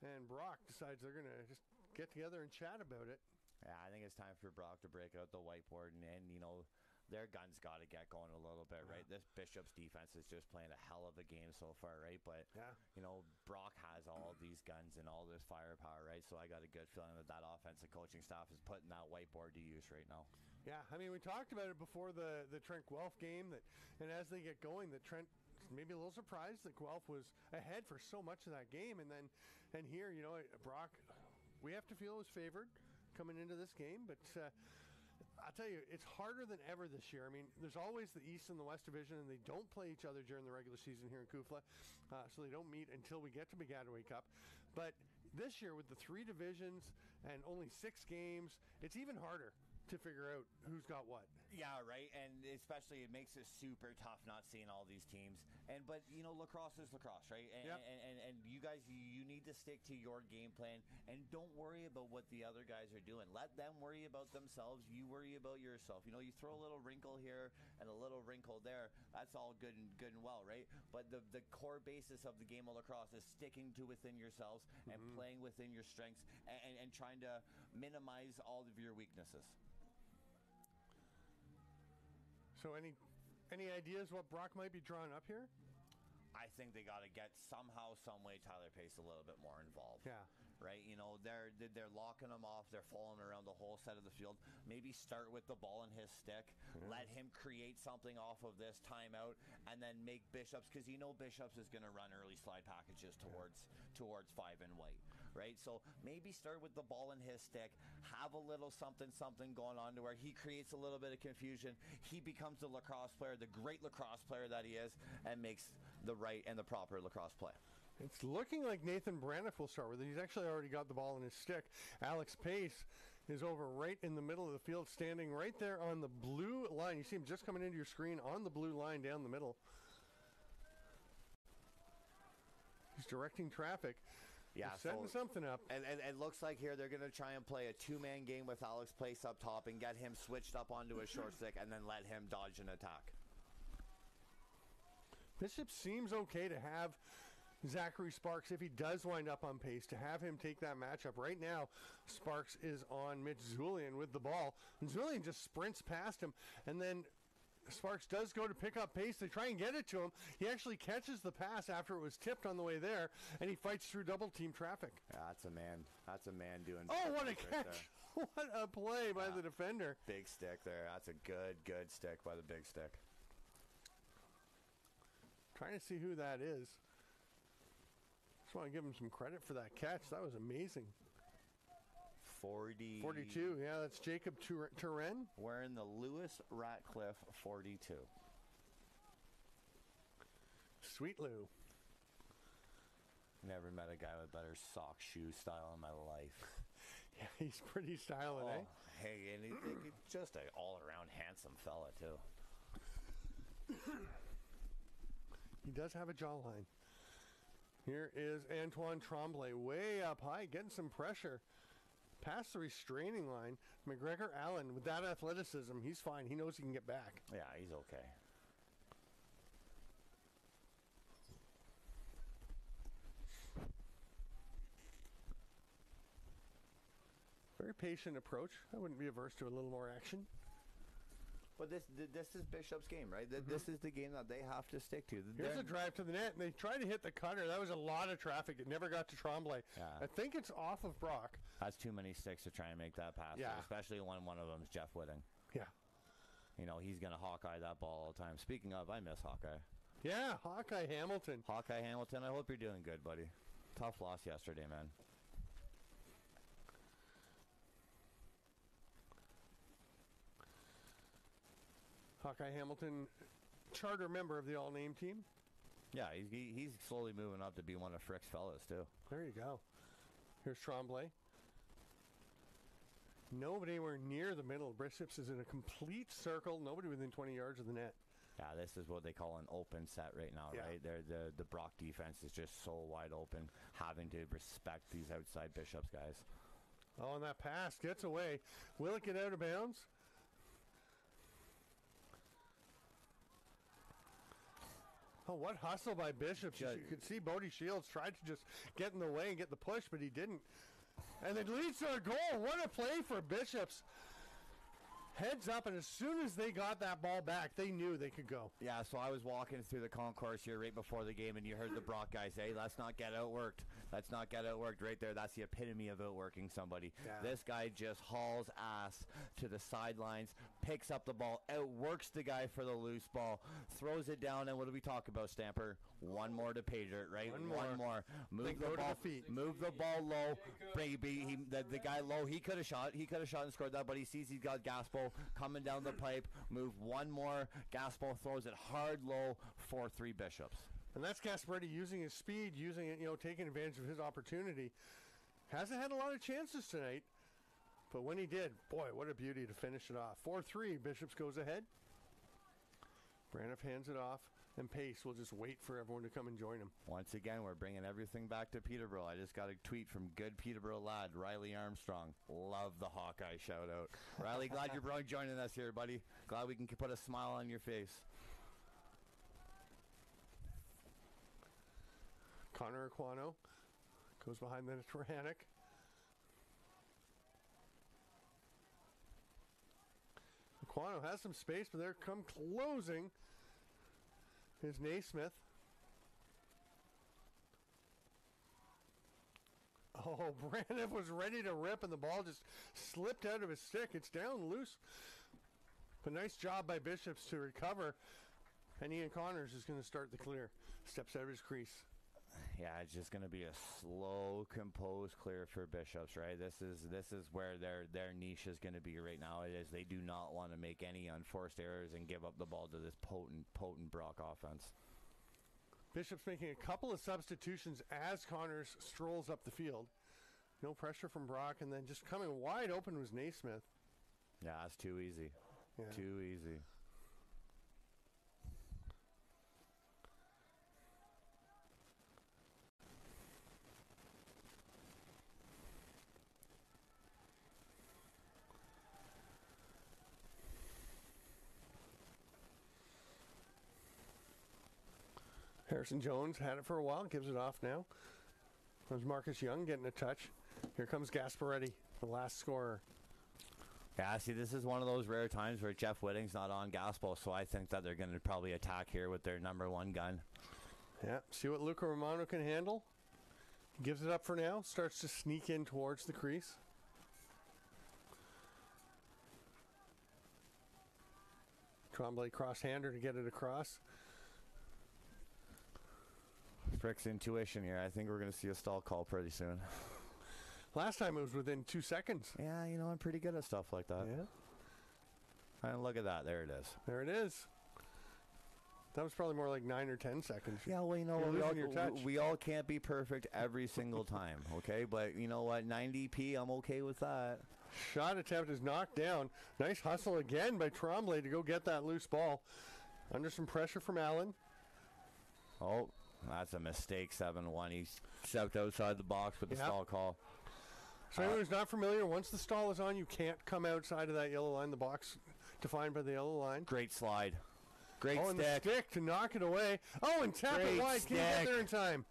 And Brock decides they're going to just get together and chat about it. Yeah, I think it's time for Brock to break out the whiteboard and, and you know, their gun's got to get going a little bit, right? Yeah. This Bishops defense is just playing a hell of a game so far, right? But, yeah. you know, Brock has all these guns and all this firepower, right? So I got a good feeling that that offensive coaching staff is putting that whiteboard to use right now. Yeah, I mean, we talked about it before the, the Trent Guelph game, that, and as they get going, that Trent maybe a little surprised that Guelph was ahead for so much of that game. And then, and here, you know, Brock, we have to feel was favored coming into this game. But uh, I'll tell you, it's harder than ever this year. I mean, there's always the East and the West Division, and they don't play each other during the regular season here in Koofla. Uh, so they don't meet until we get to Baggataway Cup. But this year, with the three divisions and only six games, it's even harder to figure out who's got what. Yeah, right. And especially it makes it super tough not seeing all these teams. And but you know, lacrosse is lacrosse, right? And, yep. and, and and you guys, you need to stick to your game plan and don't worry about what the other guys are doing. Let them worry about themselves. You worry about yourself. You know, you throw a little wrinkle here and a little wrinkle there. That's all good and good and well, right? But the the core basis of the game of lacrosse is sticking to within yourselves mm-hmm. and playing within your strengths and, and, and trying to minimize all of your weaknesses. So any any ideas what Brock might be drawing up here? I think they got to get somehow, some way Tyler Pace a little bit more involved. Yeah. Right? You know, they're they're locking him off. They're following around the whole side of the field. Maybe start with the ball in his stick. Yeah. Let him create something off of this timeout and then make Bishops, because you know Bishops is going to run early slide packages towards yeah. towards five and white. Right? So maybe start with the ball in his stick. Have a little something, something going on to where he creates a little bit of confusion. He becomes the lacrosse player, the great lacrosse player that he is, and makes the right and the proper lacrosse play. It's looking like Nathan Braniff will start with it. He's actually already got the ball in his stick. Alex Pace is over right in the middle of the field, standing right there on the blue line. You see him just coming into your screen on the blue line down the middle. He's directing traffic. Yeah, so setting something up. And it looks like here they're going to try and play a two-man game with Alex Pace up top and get him switched up onto a short stick and then let him dodge an attack. Bishop seems okay to have Zachary Sparks, if he does wind up on Pace, to have him take that matchup. Right now, Sparks is on Mitch Zulian with the ball. And Zulian just sprints past him, and then Sparks does go to pick up Pace. They try and get it to him. He actually catches the pass after it was tipped on the way there, and he fights through double-team traffic. Yeah, that's a man. That's a man doing... Oh, what a catch! Right what a play yeah. by the defender. Big stick there. That's a good, good stick by the big stick. Trying to see who that is. Just want to give him some credit for that catch. That was amazing. forty. forty-two. Yeah, that's Jacob Turenne. Wearing the Lewis Ratcliffe forty-two. Sweet Lou. Never met a guy with better sock shoe style in my life. Yeah, he's pretty styling, oh, eh? Hey, and he, he, just an all-around handsome fella, too. He does have a jawline. Here is Antoine Tremblay way up high, getting some pressure. Past the restraining line. McGregor Allen, with that athleticism, he's fine. He knows he can get back. Yeah, he's okay. Very patient approach. I wouldn't be averse to a little more action. But this this is Bishop's game, right? Mm-hmm. This is the game that they have to stick to. They're Here's a drive to the net, and they tried to hit the cutter. That was a lot of traffic. It never got to Tremblay. Yeah. I think it's off of Brock. That's too many sticks to try and make that pass, yeah. especially when one of them is Jeff Wittig. Yeah. You know, he's going to Hawkeye that ball all the time. Speaking of, I miss Hawkeye. Yeah, Hawkeye Hamilton. Hawkeye Hamilton, I hope you're doing good, buddy. Tough loss yesterday, man. Hawkeye Hamilton, charter member of the all-name team. Yeah, he's, he, he's slowly moving up to be one of Frick's fellas, too. There you go. Here's Tremblay. Nobody anywhere near the middle. Bishops is in a complete circle. Nobody within twenty yards of the net. Yeah, this is what they call an open set right now, yeah. right? They're, the, the Brock defense is just so wide open, having to respect these outside Bishops guys. Oh, and that pass gets away. Will it get out of bounds? Oh, what hustle by Bishops. Just, you could see Bodie Shields tried to just get in the way and get the push, but he didn't. And it leads to a goal. What a play for Bishops. Heads up, and as soon as they got that ball back, they knew they could go. Yeah, so I was walking through the concourse here right before the game, and you heard the Brock guy say, hey, let's not get outworked. That's not get outworked right there. That's the epitome of outworking somebody. Yeah. This guy just hauls ass to the sidelines, picks up the ball, outworks the guy for the loose ball, throws it down, and what do we talk about, Stamper? One more to Pager, right? One more. One more. Move they the ball. Feet. Move the ball low. Baby, he, the, the guy low. He could have shot. He could have shot and scored that, but he sees he's got Gaspo coming down the pipe. Move one more. Gaspo throws it hard low for three Bishops. And that's Gasparetti using his speed, using it, you know, taking advantage of his opportunity. Hasn't had a lot of chances tonight, but when he did, boy, what a beauty to finish it off. four three, Bishops goes ahead. Braniff hands it off, and Pace will just wait for everyone to come and join him. Once again, we're bringing everything back to Peterborough. I just got a tweet from good Peterborough lad, Riley Armstrong. Love the Hawkeye shout-out. Riley, glad you're joining us here, buddy. Glad we can put a smile on your face. Connor Aquano goes behind the net for Rohanek. Aquano has some space, but there come closing is Naismith. Oh, Braniff was ready to rip, and the ball just slipped out of his stick. It's down loose. But nice job by Bishops to recover. And Ian Connors is going to start the clear. Steps out of his crease. Yeah, it's just going to be a slow, composed clear for Bishops, right? This is this is where their their niche is going to be right now. It is they do not want to make any unforced errors and give up the ball to this potent, potent Brock offense. Bishops making a couple of substitutions as Connors strolls up the field. No pressure from Brock, and then just coming wide open was Naismith. Yeah, that's too easy. Yeah. Too easy. Harrison Jones had it for a while, gives it off now. There's Marcus Young getting a touch. Here comes Gasparetti, the last scorer. Yeah, see, this is one of those rare times where Jeff Witting's not on Gaspo, so I think that they're going to probably attack here with their number one gun. Yeah, see what Luca Romano can handle. Gives it up for now, starts to sneak in towards the crease. Tremblay cross-hander to get it across. Frick's intuition here. I think we're going to see a stall call pretty soon. Last time it was within two seconds. Yeah, you know, I'm pretty good at stuff like that. Yeah. And look at that. There it is. There it is. That was probably more like nine or ten seconds. Yeah, well, you know, we all, we, we all can't be perfect every single time, okay? But you know what? nine D P, I'm okay with that. Shot attempt is knocked down. Nice hustle again by Tremblay to go get that loose ball. Under some pressure from Allen. Oh. That's a mistake, seven one. He stepped outside the box with the yep. stall call. So uh, anyone who's not familiar, once the stall is on, you can't come outside of that yellow line, the box defined by the yellow line. Great slide. Great oh, stick. Oh, and the stick to knock it away. Oh, and tap Great it wide. Stick. Can't get there in time.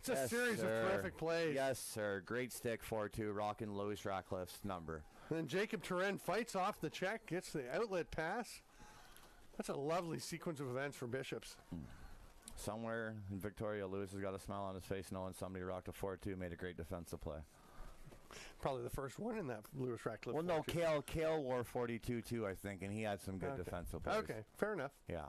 It's yes, a series sir. of terrific plays. Yes, sir. Great stick, four two, rocking Louis Ratcliffe's number. And then Jacob Turenne fights off the check, gets the outlet pass. That's a lovely sequence of events for Bishops. Mm. Somewhere in Victoria, Lewis has got a smile on his face knowing somebody rocked a four two, made a great defensive play. Probably the first one in that Lewis Ratcliffe. Well, no, Kale, Kale wore forty-two too, I think, and he had some good okay. defensive plays. Okay, fair enough. Yeah.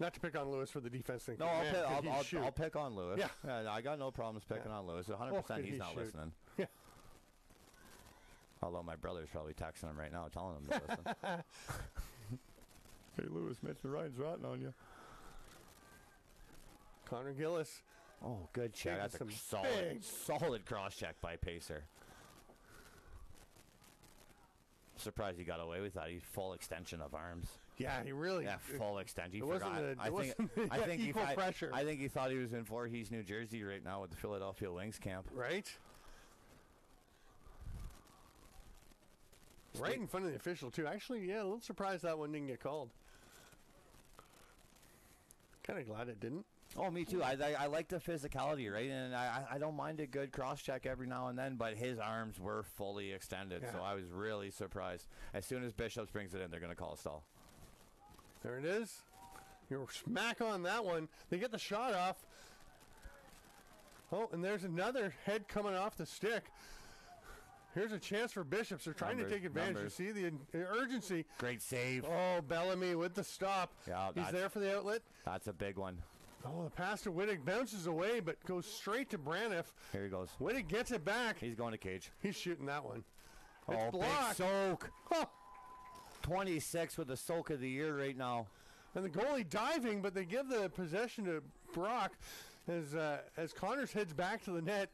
Not to pick on Lewis for the defense thing. No, I'll, man, pick, I'll, I'll, I'll pick on Lewis. Yeah. yeah, I got no problems picking yeah. on Lewis. one hundred percent oh, he's he not shoot. listening. Yeah. Although my brother's probably texting him right now, telling him to listen. Hey, Lewis, Mitch and Ryan's rotting on you. Connor Gillis. Oh, good check. That's a solid, big. solid cross-check by Pacer. Surprised he got away with that. He's full extension of arms. Yeah, he really. Yeah, full extension. He forgot. A, I, think, a, I, think he thought, I think he thought he was in Voorhees, New Jersey right now with the Philadelphia Wings camp. Right? Right in front of the official, too. Actually, yeah, a little surprised that one didn't get called. Kind of glad it didn't. Oh, me too. I I, I like the physicality, right? And I, I don't mind a good cross-check every now and then, but his arms were fully extended, yeah. so I was really surprised. As soon as Bishops brings it in, they're going to call a stall. There it is. You're smack on that one. They get the shot off. Oh, and there's another head coming off the stick. Here's a chance for Bishops. They're trying numbers, to take advantage. Numbers. You see the, the urgency. Great save. Oh, Bellamy with the stop. Yeah, he's there for the outlet. That's a big one. Oh, the pass to Wittig bounces away, but goes straight to Braniff. Here he goes. Wittig gets it back. He's going to cage. He's shooting that one. It's oh, blocked. Big soak. Oh. twenty-six with the soak of the year right now. And the goalie diving, but they give the possession to Brock as uh, as Connors heads back to the net.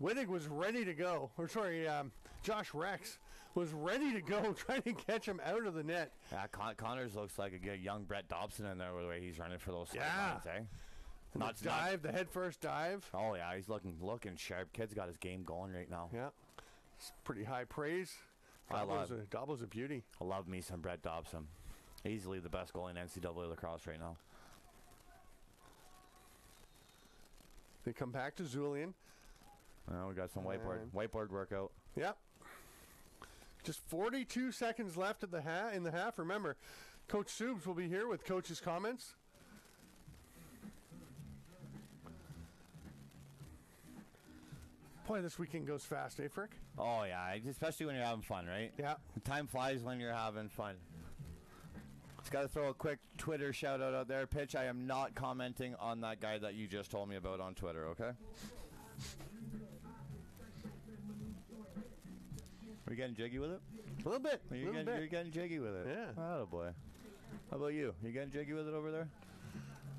Wittig was ready to go. Or sorry, um, Josh Rex was ready to go, trying to catch him out of the net. Yeah, Con Connors looks like a good young Brett Dobson in there with the way he's running for those yeah. sidelines, eh? Not the dive, not the head first dive. Oh yeah, he's looking looking sharp. Kid's got his game going right now. Yeah, it's pretty high praise. I Dobbo's love a, Dobbo's a beauty. I love me some Brett Dobson. Easily the best goalie in N C double A lacrosse right now. They come back to Zulian. Well, we got some whiteboard whiteboard workout. Yep. Just forty-two seconds left at the ha in the half. Remember, Coach Subs will be here with Coach's comments. Boy, this weekend goes fast, eh, Frick? Oh, yeah, especially when you're having fun, right? Yeah. Time flies when you're having fun. Just got to throw a quick Twitter shout-out out there. Pitch, I am not commenting on that guy that you just told me about on Twitter, okay? Are you getting jiggy with it? A little bit. Are you little getting, bit. You're getting jiggy with it. Yeah. Oh, boy. How about you? You getting jiggy with it over there?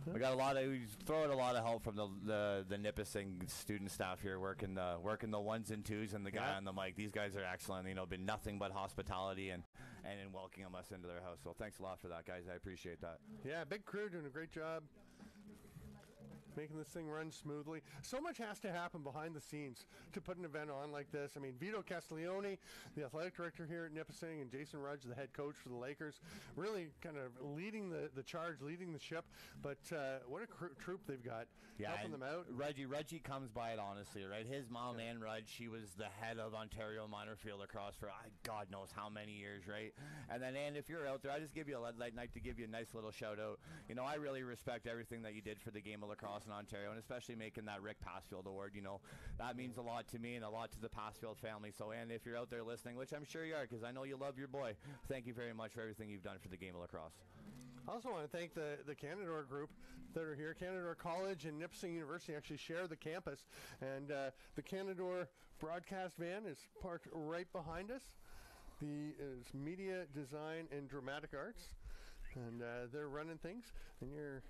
Yeah. We got a lot of, we throw in a lot of help from the the, the Nipissing student staff here, working the working the ones and twos and the guy yeah. on the mic. These guys are excellent. You know, been nothing but hospitality and and in welcoming us into their house. So thanks a lot for that, guys. I appreciate that. Yeah, big crew doing a great job. Making this thing run smoothly. So much has to happen behind the scenes to put an event on like this. I mean, Vito Castiglione, the athletic director here at Nipissing, and Jason Rudge, the head coach for the Lakers, really kind of leading the, the charge, leading the ship. But uh, what a cr troop they've got. Yeah, helping them out. Reggie, Reggie comes by it honestly, right? His mom, yeah. Ann Rudge, she was the head of Ontario minor field lacrosse for I, God knows how many years, right? And then, Ann, if you're out there, I just give you a light night to give you a nice little shout out. You know, I really respect everything that you did for the game of lacrosse in Ontario, and especially making that Rick Passfield award. You know, that means a lot to me and a lot to the Passfield family. So, and if you're out there listening, which I'm sure you are, because I know you love your boy, thank you very much for everything you've done for the game of lacrosse. I also want to thank the, the Canadore group that are here. Canadore College and Nipissing University actually share the campus, and uh, the Canadore broadcast van is parked right behind us. The is Media Design and Dramatic Arts, and uh, they're running things, and you're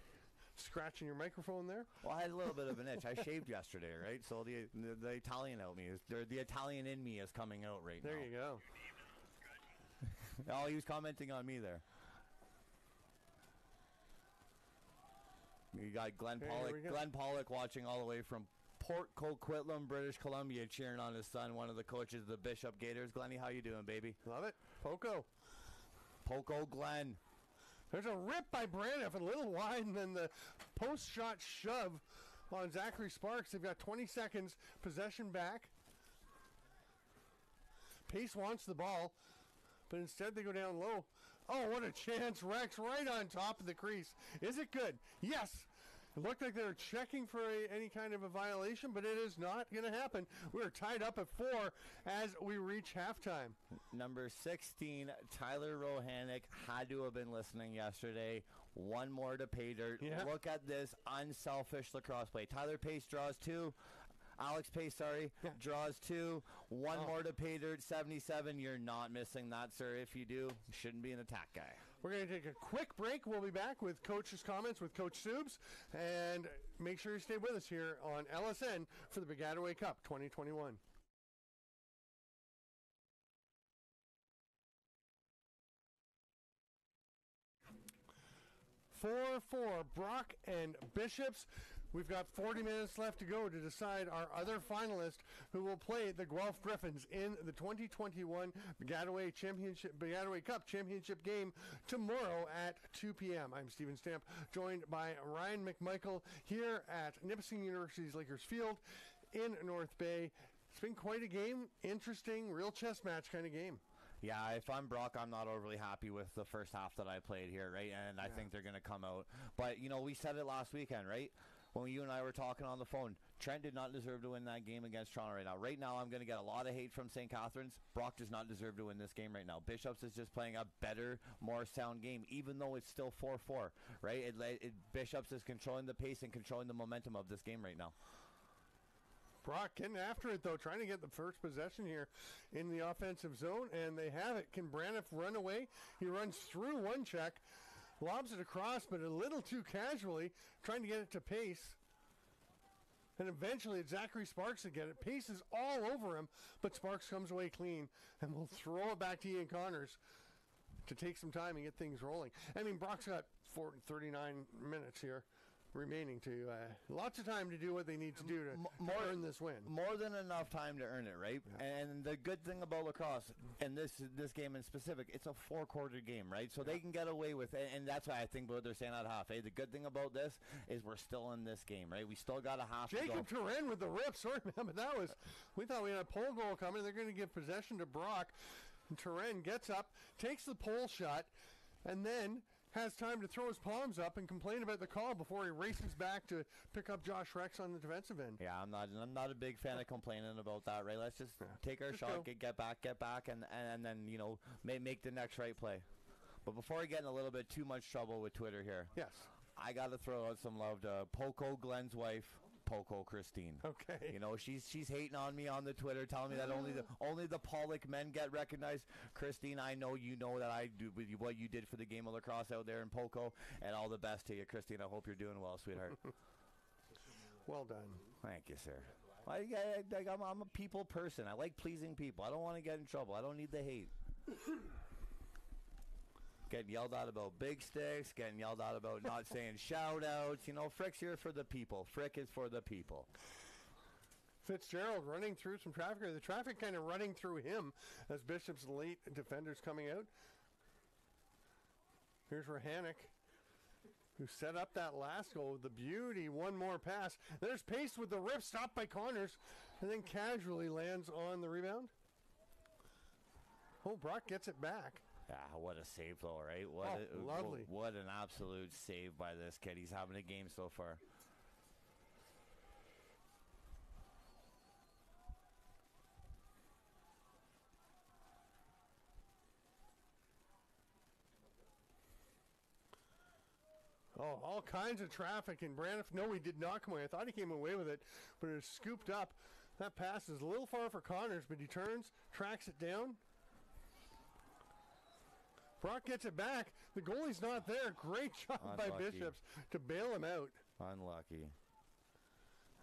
scratching your microphone there. Well, I had a little bit of an itch. I shaved yesterday, right? So the, the the Italian out me is the Italian in me is coming out right there now. There you go. Oh, he was commenting on me there. You got Glenn there, Pollock. Go. Glenn Pollock watching all the way from Port Coquitlam, British Columbia, cheering on his son, one of the coaches of the Bishop Gators. Glenny, how you doing, baby? Love it. Poco. Poco Glenn. There's a rip by Braniff, a little wide, and then the post-shot shove on Zachary Sparks. They've got twenty seconds, possession back. Pace wants the ball, but instead they go down low. Oh, what a chance. Rex right on top of the crease. Is it good? Yes. It looked like they were checking for a, any kind of a violation, but it is not going to happen. We're tied up at four as we reach halftime. Number sixteen, Tyler Rohanek, had to have been listening yesterday. One more to pay dirt. Yeah. Look at this unselfish lacrosse play. Tyler Pace draws two. Alex Pace, sorry, yeah. draws two. One oh. more to pay dirt, seventy-seven. You're not missing that, sir. If you do, you shouldn't be an attack guy. We're going to take a quick break. We'll be back with Coach's comments with Coach Subs. And make sure you stay with us here on L S N for the Baggataway Cup twenty twenty-one. four four, Brock and Bishops. We've got forty minutes left to go to decide our other finalist who will play the Guelph Griffins in the twenty twenty-one Baggataway Championship, Baggataway Cup Championship game tomorrow at two p m I'm Stephen Stamp, joined by Ryan McMichael here at Nipissing University's Lakers Field in North Bay. It's been quite a game, interesting, real chess match kind of game. Yeah, if I'm Brock, I'm not overly happy with the first half that I played here, right? And I yeah. think they're going to come out. But, you know, we said it last weekend, right? When you and I were talking on the phone, Trent did not deserve to win that game against Toronto right now. Right now, I'm going to get a lot of hate from Saint Catharines. Brock does not deserve to win this game right now. Bishops is just playing a better, more sound game, even though it's still four four, right? It, it, Bishops is controlling the pace and controlling the momentum of this game right now. Brock getting after it, though, trying to get the first possession here in the offensive zone, and they have it. Can Braniff run away? He runs through one check, lobs it across, but a little too casually, trying to get it to Pace. And eventually it's Zachary Sparks to get it. Pace is all over him, but Sparks comes away clean, and we'll throw it back to Ian Connors to take some time and get things rolling. I mean, Brock's got thirty-nine minutes here remaining to uh, lots of time to do what they need to do to, more, to earn this win. More than enough time to earn it, right? Yeah. And the good thing about lacrosse, and this this game in specific, it's a four-quarter game, right? So yeah. they can get away with it, and that's why I think what they're saying at half. Hey, the good thing about this is we're still in this game, right? We still got a half. Jacob Turenne with the rip. Sorry, man, but that was, we thought we had a pole goal coming. They're going to give possession to Brock. And Turenne gets up, takes the pole shot, and then has time to throw his palms up and complain about the call before he races back to pick up Josh Rex on the defensive end. Yeah, I'm not I'm not a big fan of complaining about that, right? Let's just yeah. take our just shot, get, get back, get back, and, and, and then, you know, may, make the next right play. But before I get in a little bit too much trouble with Twitter here, yes, I got to throw out some love to Poco Glenn's wife, Poco Christine. Okay. You know, she's she's hating on me on the Twitter, telling me that only the only the Pollock men get recognized. Christine, I know you know that I do with you, what you did for the game of lacrosse out there in Poco, and all the best to you, Christine. I hope you're doing well, sweetheart. Well done. Thank you, sir. I, I, I, I'm, I'm a people person. I like pleasing people. I don't want to get in trouble. I don't need the hate. Getting yelled at about big sticks, getting yelled at about not saying shout-outs. You know, Frick's here for the people. Frick is for the people. Fitzgerald running through some traffic. The traffic kind of running through him as Bishop's late defender's coming out. Here's Rohanek, who set up that last goal with the beauty. One more pass. There's Pace with the rip, stopped by Connors, and then casually lands on the rebound. Oh, Brock gets it back. Ah, what a save, though, right? What oh, a, lovely. What an absolute save by this kid. He's having a game so far. Oh, all kinds of traffic, and Braniff, no, he did not come away. I thought he came away with it, but it was scooped up. That pass is a little far for Connors, but he turns, tracks it down. Brock gets it back. The goalie's not there. Great job Unlucky. by Bishops to bail him out. Unlucky.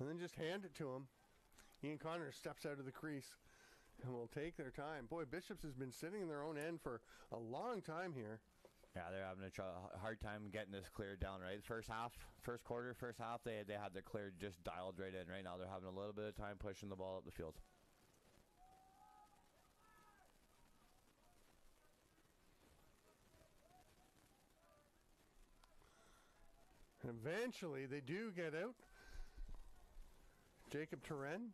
And then just hand it to him. Ian Connors steps out of the crease and will take their time. Boy, Bishops has been sitting in their own end for a long time here. Yeah, they're having a tr- hard time getting this cleared down, right? First half, first quarter, first half, they, they had their clear just dialed right in. Right now they're having a little bit of time pushing the ball up the field. Eventually, they do get out. Jacob Turenne.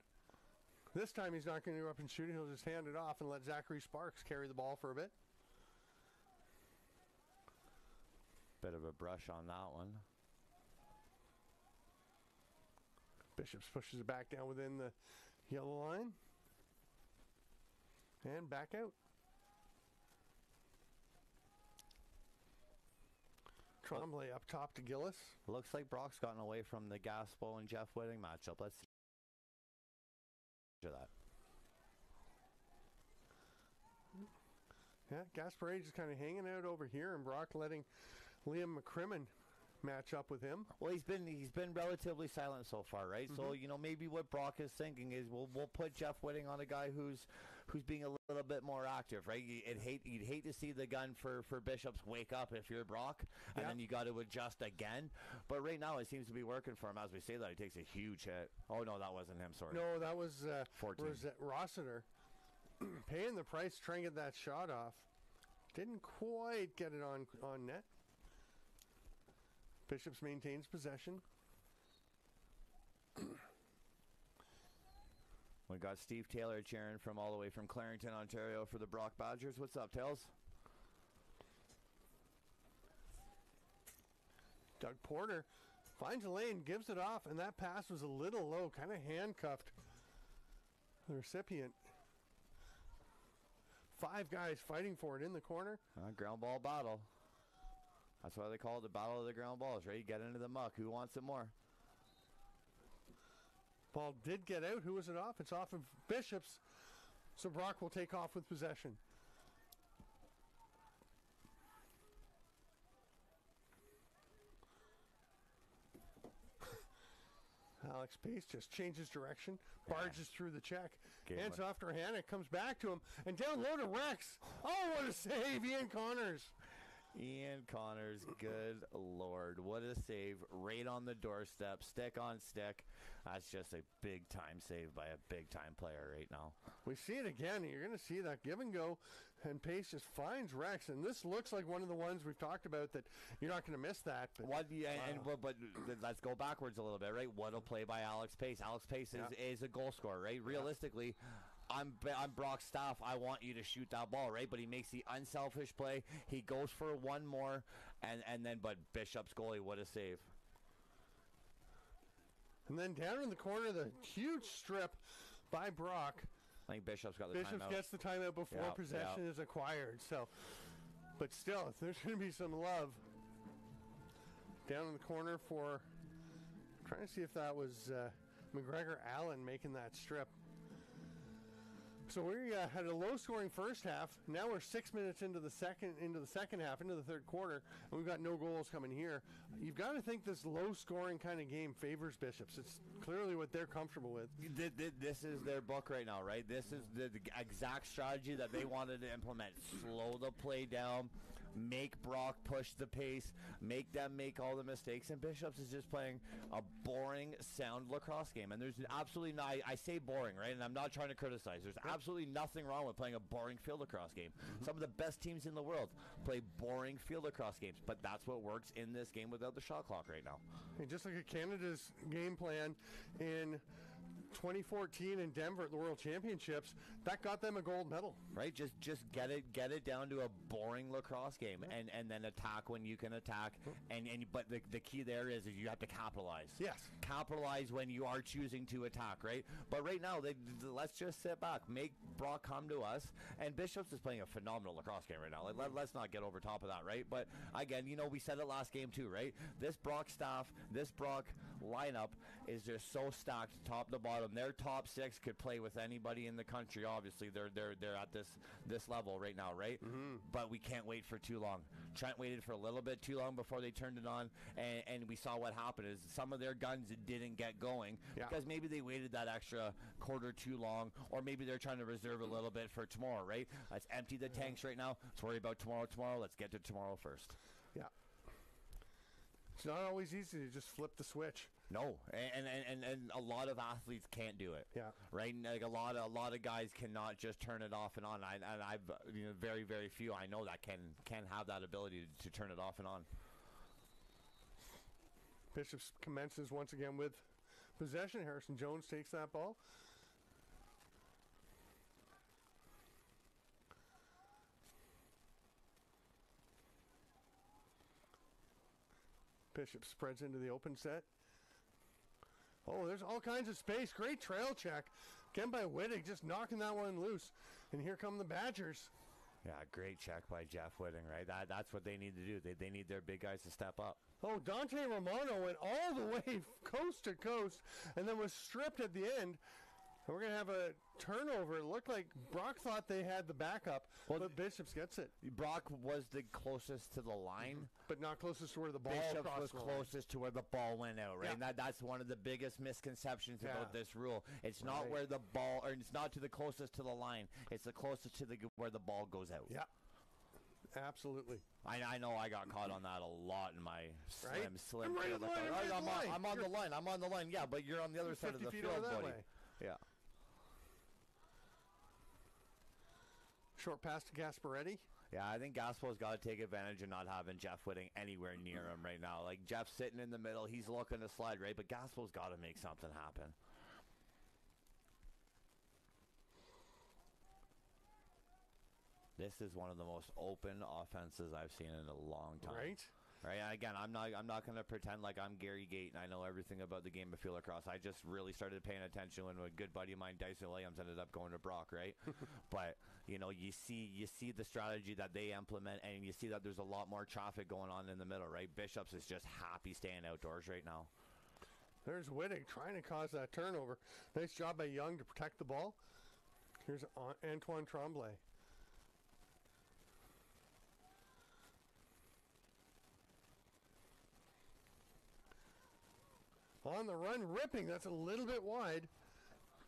This time, he's not going to go up and shoot. He'll just hand it off and let Zachary Sparks carry the ball for a bit. Bit of a brush on that one. Bishops pushes it back down within the yellow line. And back out. Tremblay up top to Gillis. Looks like Brock's gotten away from the Gaspo and Jeff Wittig matchup. Let's see that. Yeah, Gasparetti just kind of hanging out over here, and Brock letting Liam McCrimmon match up with him. Well, he's been he's been relatively silent so far, right? Mm-hmm. So, you know, maybe what Brock is thinking is we'll we'll put Jeff Wittig on a guy who's who's being a little bit more active, right? You'd hate you'd hate to see the gun for for Bishops wake up if you're Brock, and yeah. then you got to adjust again. But right now, it seems to be working for him. As we say that, he takes a huge hit. Oh no, that wasn't him. Sorry. No, that was uh, fourteen. Was that Rossiter paying the price trying to get that shot off? Didn't quite get it on on net. Bishops maintains possession. We got Steve Taylor cheering from all the way from Clarington, Ontario for the Brock Badgers. What's up, Tails? Doug Porter finds a lane, gives it off, and that pass was a little low, kind of handcuffed the recipient. Five guys fighting for it in the corner. Uh, ground ball battle. That's why they call it the battle of the ground balls, right? You get into the muck. Who wants it more? Ball did get out. Who was it off? It's off of Bishops. So Brock will take off with possession. Alex Pace just changes direction, barges yeah. through the check, Game hands one. Off to Rohanek, comes back to him, and down low to Rex. Oh, what a save, Ian Connors. Ian Connors, good Lord. What a save, right on the doorstep, stick on stick. That's just a big-time save by a big-time player right now. We see it again. You're going to see that give and go, and Pace just finds Rex, and this looks like one of the ones we've talked about that you're not going to miss that. But, what, yeah, wow. and, but, but let's go backwards a little bit, right? What a play by Alex Pace. Alex Pace yeah. is, is a goal scorer, right? Realistically, yeah. I'm, I'm Brock's staff. I want you to shoot that ball, right? But he makes the unselfish play. He goes for one more, and, and then, but Bishop's goalie, what a save. And then down in the corner, the huge strip by Brock. I think Bishop's got the Bishop timeout. Bishop gets the timeout before yeah, possession yeah. is acquired. So, but still, there's going to be some love down in the corner for, I'm trying to see if that was uh, McGregor Allen making that strip. So we uh, had a low-scoring first half. Now we're six minutes into the second, into the second half, into the third quarter, and we've got no goals coming here. You've got to think this low-scoring kind of game favors Bishops. It's clearly what they're comfortable with. This is their book right now, right? This is the exact strategy that they wanted to implement. Slow the play down, make Brock push the pace, make them make all the mistakes, and Bishops is just playing a boring, sound lacrosse game. And there's absolutely not, I, I say boring, right? And I'm not trying to criticize. There's absolutely nothing wrong with playing a boring field lacrosse game. Some of the best teams in the world play boring field lacrosse games, but that's what works in this game without the shot clock right now. And just look at Canada's game plan in twenty fourteen in Denver at the World Championships, that got them a gold medal. Right, just just get it get it down to a boring lacrosse game, and, and then attack when you can attack. And, and but the, the key there is, is you have to capitalize. Yes. Capitalize when you are choosing to attack, right? But right now, they let's just sit back. Make Brock come to us, and Bishops is playing a phenomenal lacrosse game right now. Like, let, let's not get over top of that, right? But again, you know, we said it last game too, right? This Brock staff, this Brock lineup is just so stacked top to bottom. Their top six could play with anybody in the country. Obviously, they're they're they're at this this level right now, right? Mm-hmm. But we can't wait for too long. Trent waited for a little bit too long before they turned it on, and, and we saw what happened is some of their guns didn't get going yeah. because maybe they waited that extra quarter too long, or maybe they're trying to reserve a little bit for tomorrow, right? Let's empty the tanks right now. Let's worry about tomorrow tomorrow. Let's get to tomorrow first. Yeah. It's not always easy to just flip the switch. No, and, and and and a lot of athletes can't do it. Yeah, right. Like a lot of a lot of guys cannot just turn it off and on. I, and I've you know very very few I know that can can have that ability to, to turn it off and on. Bishops commences once again with possession. Harrison Jones takes that ball. Bishop spreads into the open set. Oh, there's all kinds of space. Great trail check. Again by Wittig, just knocking that one loose. And here come the Badgers. Yeah, great check by Jeff Wittig, right? That, that's what they need to do. They, they need their big guys to step up. Oh, Dante Romano went all the way coast to coast and then was stripped at the end. We're going to have a turnover. It looked like Brock thought they had the backup, well, but Bishops gets it. Brock was the closest to the line. But not closest to where the ball Bishops was closest to where the ball went out, right? Yeah. And that, that's one of the biggest misconceptions yeah. about this rule. It's not right. where the ball, or it's not to the closest to the line. It's the closest to the where the ball goes out. Yeah. Absolutely. I, I know I got caught on that a lot in my slim, right? slim. Right on line, right I'm, on, I'm on you're, the line. I'm on the line. Yeah, but you're on the other side of the field, buddy. Way. Yeah. Short pass to Gasparetti. Yeah, I think Gaspo's got to take advantage of not having Jeff Wittig anywhere near him right now. Like, Jeff's sitting in the middle. He's looking to slide, right? But Gaspo's got to make something happen. this is one of the most open offenses I've seen in a long time. Right? Right. And again, I'm not I'm not going to pretend like I'm Gary Gate and I know everything about the game of field lacrosse. I just really started paying attention when a good buddy of mine, Dyson Williams, ended up going to Brock, right? But, you know, you see you see the strategy that they implement, and you see that there's a lot more traffic going on in the middle, right? Bishops is just happy staying outdoors right now. There's Wittig trying to cause that turnover. Nice job by Young to protect the ball. Here's Antoine Tremblay. On the run, ripping. That's a little bit wide.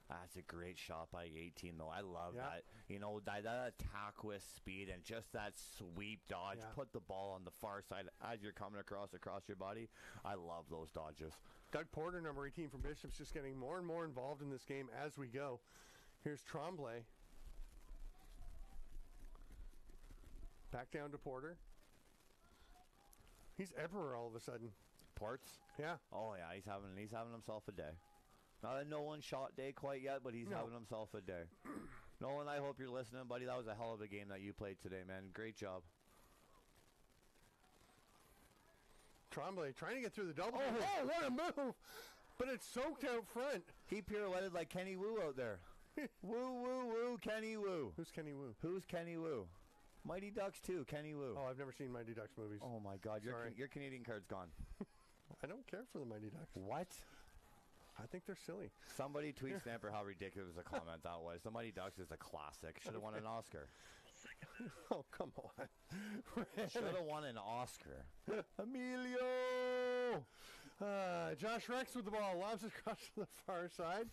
That's a great shot by eighteen, though. I love yeah. that. You know, that, that attack with speed and just that sweep dodge. Yeah. Put the ball on the far side as you're coming across across your body. I love those dodges. Doug Porter, number eighteen from Bishops, just getting more and more involved in this game as we go. Here's Tremblay. Back down to Porter. He's everywhere all of a sudden. Ports? Yeah. Oh, yeah, he's having he's having himself a day. Not a no-one shot day quite yet, but he's no. having himself a day. Nolan, I hope you're listening, buddy. That was a hell of a game that you played today, man. Great job. Tremblay trying to get through the double. Oh, oh, what a move! But it's soaked out front. He pirouetted like Kenny Wu out there. Woo, woo, woo, Kenny Wu. Who's Kenny Wu? Who's Kenny Wu? Mighty Ducks too, Kenny Wu. Oh, I've never seen Mighty Ducks movies. Oh, my God. Your, your Canadian card's gone. I don't care for the Mighty Ducks. What? I think they're silly. Somebody tweet Snapper how ridiculous a comment that was. The Mighty Ducks is a classic. Should have won an Oscar. Oh, come on. Should have won an Oscar. Emilio! Uh, Josh Rex with the ball. Lobs across to the far side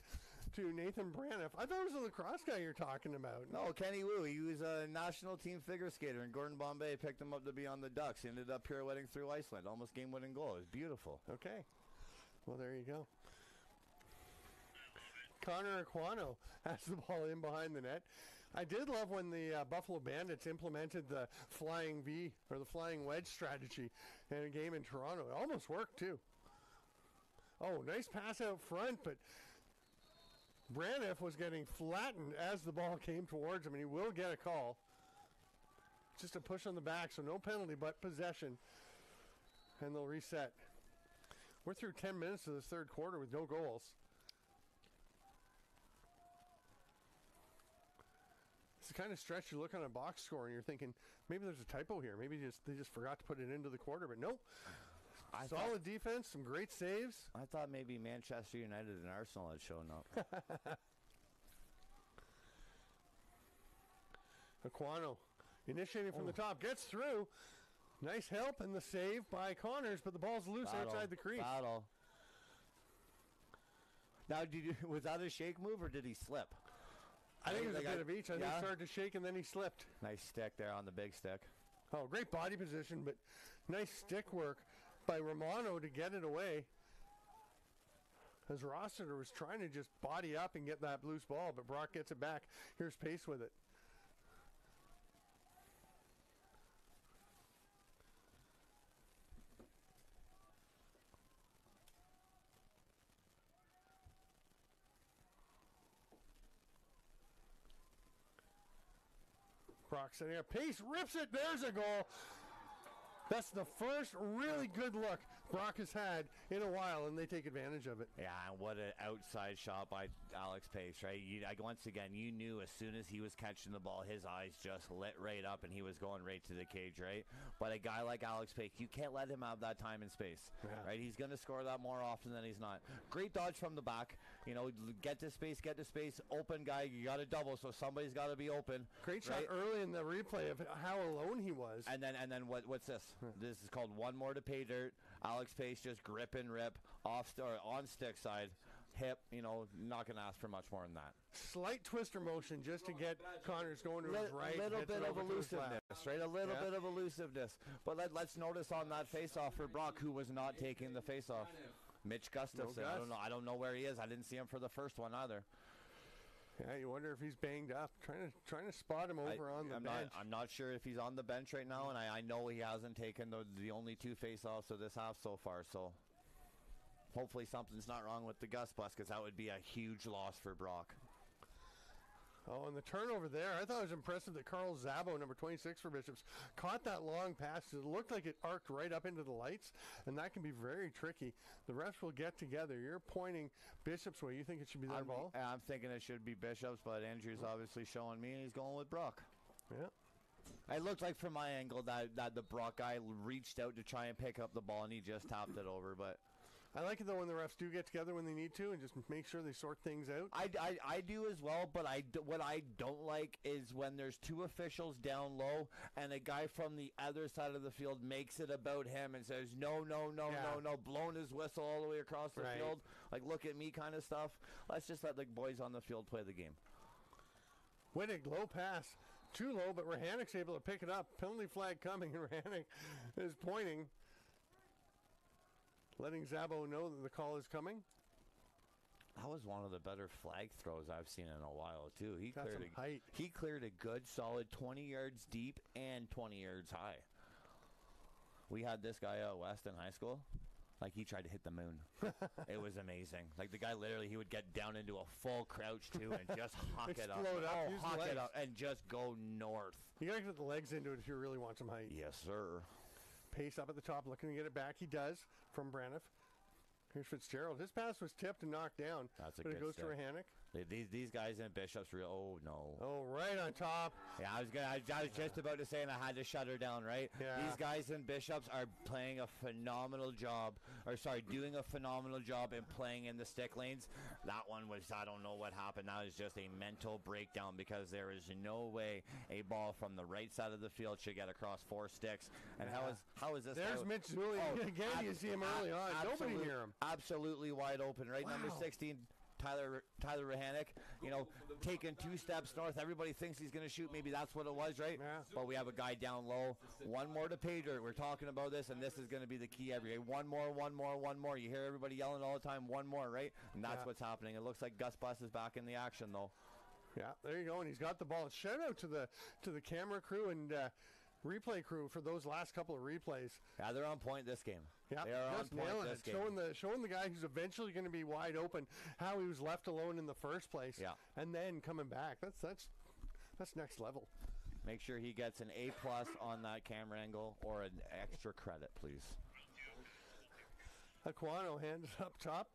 to Nathan Braniff. I thought it was the lacrosse guy you're talking about. No, Kenny Wu. He was a national team figure skater, and Gordon Bombay picked him up to be on the Ducks. He ended up pirouetting through Iceland. Almost game-winning goal. It was beautiful. Okay. Well, there you go. Connor Aquano has the ball in behind the net. I did love when the uh, Buffalo Bandits implemented the flying V or the flying wedge strategy in a game in Toronto. It almost worked too. Oh, nice pass out front, but Braniff was getting flattened as the ball came towards him, and he will get a call. Just a push on the back, so no penalty but possession, and they'll reset. We're through ten minutes of this third quarter with no goals. It's the kind of stretch you look on a box score and you're thinking, maybe there's a typo here. Maybe just they just forgot to put it into the quarter, but nope. I Solid thought, defense, some great saves. I thought maybe Manchester United and Arsenal had shown up. Aquano initiating from oh. the top, gets through. Nice help and the save by Connors, but the ball's loose battle, outside the crease. Battle. Now, did you, was that a shake move or did he slip? I think it was a bit of each. I think he started to shake and then he slipped. Nice stick there on the big stick. Oh, great body position, but nice stick work by Romano to get it away. As Rossiter was trying to just body up and get that loose ball, but Brock gets it back. Here's Pace with it. Brock sitting up. Pace rips it. There's a goal. That's the first really good look Brock has had in a while, and they take advantage of it. Yeah, and what an outside shot by Alex Pace, right? You, I, once again, you knew as soon as he was catching the ball, his eyes just lit right up, and he was going right to the cage, right? But a guy like Alex Pace, you can't let him have that time and space, yeah. right? He's going to score that more often than he's not. Great dodge from the back. You know, get to space, get to space. Open guy, you got to double, so somebody's got to be open. Great right? shot early in the replay of how alone he was. And then, and then what? What's this? This is called one more to pay dirt. Alex Pace just grip and rip off or on stick side, hip. You know, not gonna ask for much more than that. Slight twister motion just to get Connors going to L his right. A little bit of elusiveness, right? A little yeah. bit of elusiveness. But let, let's notice on that face-off for Brock, who was not taking the face-off. Mitch Gustafson. No I don't know. I don't know where he is. I didn't see him for the first one either. Yeah, you wonder if he's banged up. Trying to trying to spot him over I, on the I'm bench. Not, I'm not sure if he's on the bench right now, and I, I know he hasn't taken the, the only two face-offs of this half so far. So hopefully something's not wrong with the Gus bus, because that would be a huge loss for Brock. Oh, and the turnover there. I thought it was impressive that Carl Szabo, number twenty-six for Bishops, caught that long pass. It looked like it arced right up into the lights, and that can be very tricky. The refs will get together. You're pointing Bishops' way. You think it should be their I'm, ball? I'm thinking it should be Bishops, but Andrew's obviously showing me, and he's going with Brock. Yeah. It looked like from my angle that, that the Brock guy reached out to try and pick up the ball, and he just tapped it over. But I like it, though, when the refs do get together when they need to and just make sure they sort things out. I, I, I do as well, but I, what I don't like is when there's two officials down low and a guy from the other side of the field makes it about him and says, no, no, no, yeah. no, no, blowing his whistle all the way across the right. field, like look at me kind of stuff. Let's just let the boys on the field play the game. Wittig, low pass. Too low, but Rohanek's able to pick it up. Penalty flag coming, and Rohanek is pointing, letting Szabo know that the call is coming. That was one of the better flag throws I've seen in a while, too. He Got cleared some a, height. He cleared a good, solid twenty yards deep and twenty yards high. We had this guy out west in high school. Like, he tried to hit the moon. It was amazing. Like, the guy literally, he would get down into a full crouch, too, and just hock it up. up. Oh, hock it up and just go north. You got to get the legs into it if you really want some height. Yes, sir. Pace up at the top, looking to get it back. He does from Braniff. Here's Fitzgerald. His pass was tipped and knocked down. That's a good step. But it goes to Rohanek. These these guys in Bishops, real. Oh no. Oh, right on top. Yeah, I was gonna. I, I was just about to say, and I had to shut her down. Right. Yeah. These guys in Bishops are playing a phenomenal job, or sorry, doing a phenomenal job in playing in the stick lanes. That one was. I don't know what happened. That was just a mental breakdown because there is no way a ball from the right side of the field should get across four sticks. And yeah. how is how is this? There's Mitch Zulian oh, again. Ab- you see him early on. Ab- Nobody absolute. Near him. Absolutely wide open, right? Wow. Number sixteen, Tyler Tyler Rohanek, you know, taking two steps north. Everybody thinks he's going to shoot. Maybe that's what it was, right? Yeah. But we have a guy down low. One more to Pedro. We're talking about this, and this is going to be the key every day. One more, one more, one more. You hear everybody yelling all the time, one more, right? And that's yeah. what's happening. It looks like Gus Buss is back in the action, though. Yeah, there you go, and he's got the ball. Shout out to the, to the camera crew and uh, replay crew for those last couple of replays. Yeah, they're on point this game. Yeah, they're on point this game. Showing the, showing the guy who's eventually going to be wide open how he was left alone in the first place. Yeah. And then coming back. That's that's that's next level. Make sure he gets an A plus on that camera angle or an extra credit, please. Aquano hands up top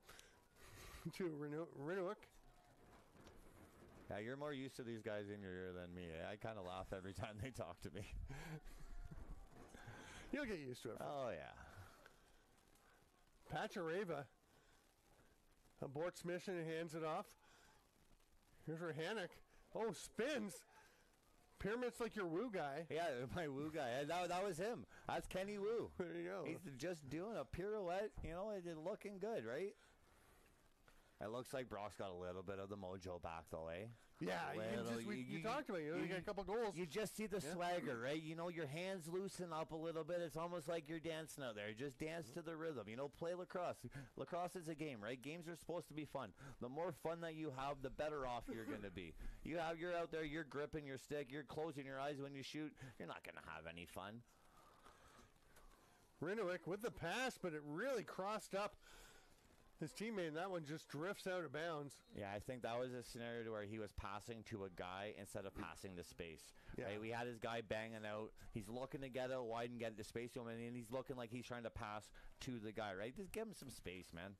to Renewik. Yeah, you're more used to these guys in your ear than me. I kind of laugh every time they talk to me. You'll get used to it. Oh, yeah. Pachareva aborts mission and hands it off. Here's Rohanek. Oh, spins. Pyramids like your Wu guy. Yeah, my Wu guy. That, that was him. That's Kenny Wu. There you go. He's just doing a pirouette. You know, it's looking good, right? It looks like Brock's got a little bit of the mojo back, though, eh? Yeah, little, you, just, we, you, you, you talked about it. You, know, you, you got a couple goals. You just see the yeah. swagger, right? You know, your hands loosen up a little bit. It's almost like you're dancing out there. Just dance to the rhythm. You know, play lacrosse. Lacrosse is a game, right? Games are supposed to be fun. The more fun that you have, the better off you're going to be. You have, you're out there, you're gripping your stick, you're closing your eyes when you shoot. You're not going to have any fun. Renewik with the pass, but it really crossed up. His teammate in that one just drifts out of bounds. Yeah, I think that was a scenario where he was passing to a guy instead of passing the space. Yeah. Right? We had his guy banging out. He's looking to get out wide and get the space to him, and he's looking like he's trying to pass to the guy, right? Just give him some space, man.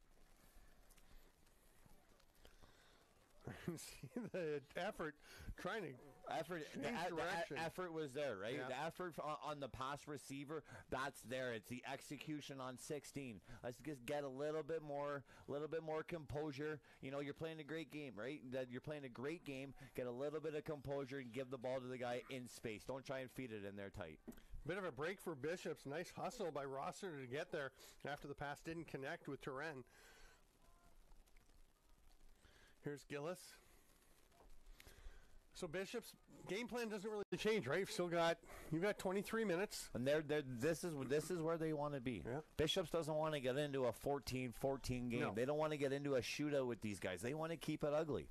See the effort trying to effort change the, direction. The effort was there, right? Yeah. The effort on the pass receiver, that's there. It's the execution on sixteen. Let's just get a little bit more, little bit more composure. You know, you're playing a great game, right? That you're playing a great game. Get a little bit of composure and give the ball to the guy in space. Don't try and feed it in there tight. Bit of a break for Bishops. Nice hustle by Rossiter to get there after the pass didn't connect with Turenne. Here's Gillis. So Bishops' game plan doesn't really change, right? You've still got you've got twenty-three minutes, and they're, they're this is this is where they want to be. Yeah. Bishops doesn't want to get into a fourteen fourteen game. No. They don't want to get into a shootout with these guys. They want to keep it ugly.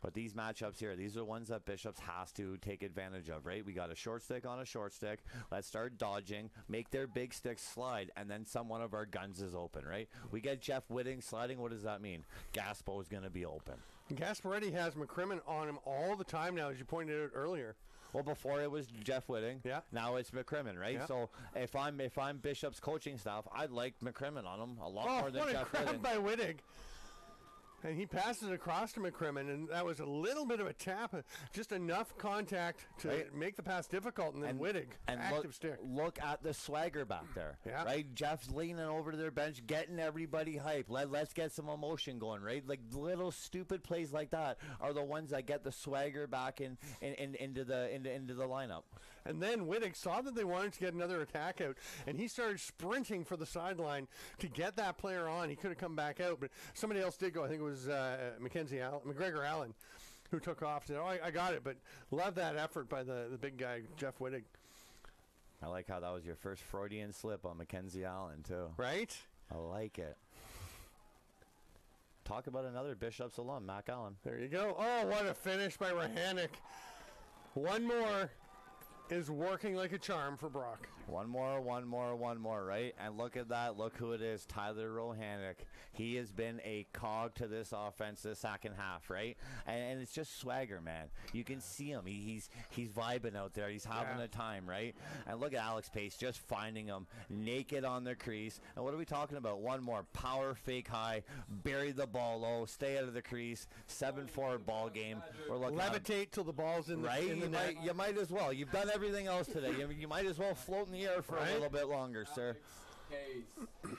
But these matchups here, these are the ones that Bishops has to take advantage of, right? We got a short stick on a short stick. Let's start dodging, make their big sticks slide, and then some one of our guns is open, right? We get Jeff Wittig sliding. What does that mean? Gaspo is going to be open. Gasparetti has McCrimmon on him all the time now, as you pointed out earlier. Well, before it was Jeff Wittig. Yeah. Now it's McCrimmon, right? Yeah. So if I'm if I'm Bishop's coaching staff, I like McCrimmon on him a lot oh, more than Jeff Wittig. Oh, what a grab by Wittig. And he passes across to McCrimmon, and that was a little bit of a tap, just enough contact to right. make the pass difficult, and then and, Wittig, and active look, stick. Look at the swagger back there, yeah. right? Jeff's leaning over to their bench, getting everybody hyped. Let, let's get some emotion going, right? Like little stupid plays like that are the ones that get the swagger back in, in, in into the into, into the lineup. And then Wittig saw that they wanted to get another attack out, and he started sprinting for the sideline to get that player on. He could have come back out, but somebody else did go. I think it was Uh, Mackenzie Allen, McGregor Allen, who took off. Said, "Oh, I, I got it!" But love that effort by the the big guy, Jeff Wittig. I like how that was your first Freudian slip on Mackenzie Allen too. Right? I like it. Talk about another Bishops alum, Mac Allen. There you go. Oh, what a finish by Rohanek. One more is working like a charm for Brock. One more, one more, one more, right? And look at that. Look who it is, Tyler Rohanek. He has been a cog to this offense this second half, right? And, and it's just swagger, man. You can see him. He, he's he's vibing out there. He's having yeah. a time, right? And look at Alex Pace just finding him naked on the crease. And what are we talking about? One more power fake high, bury the ball low, stay out of the crease, seven four ball game. We're looking Levitate till the ball's in the, right? in the you net. Might, you might as well. You've done everything else today. You, you might as well float in the air for right? a little bit longer, sir. Alex Pace.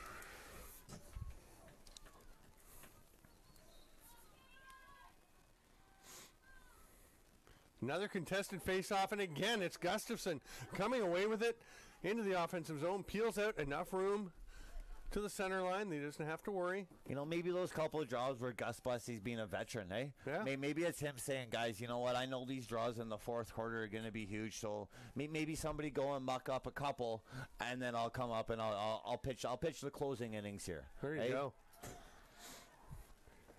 Another contested face-off, and again, it's Gustafson coming away with it into the offensive zone. Peels out enough room to the center line. He doesn't have to worry. You know, maybe those couple of draws where Gus Bussy's being a veteran, eh? Yeah. Maybe it's him saying, guys, you know what? I know these draws in the fourth quarter are going to be huge, so maybe somebody go and muck up a couple, and then I'll come up and I'll, I'll, I'll pitch I'll pitch the closing innings here. There you eh? go.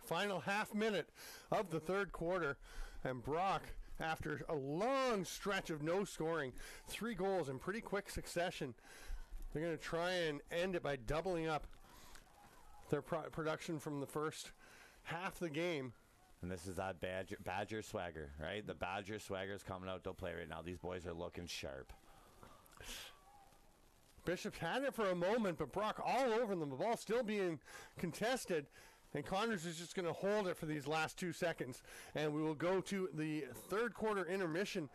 Final half minute of the third quarter, and Brock, after a long stretch of no scoring, three goals in pretty quick succession. They're going to try and end it by doubling up their pro production from the first half of the game. And this is that Badger, Badger swagger, right? The Badger swagger is coming out. They'll play right now. These boys are looking sharp. Bishop's had it for a moment, but Brock all over them. The ball still being contested. And Connors is just going to hold it for these last two seconds. And we will go to the third quarter intermission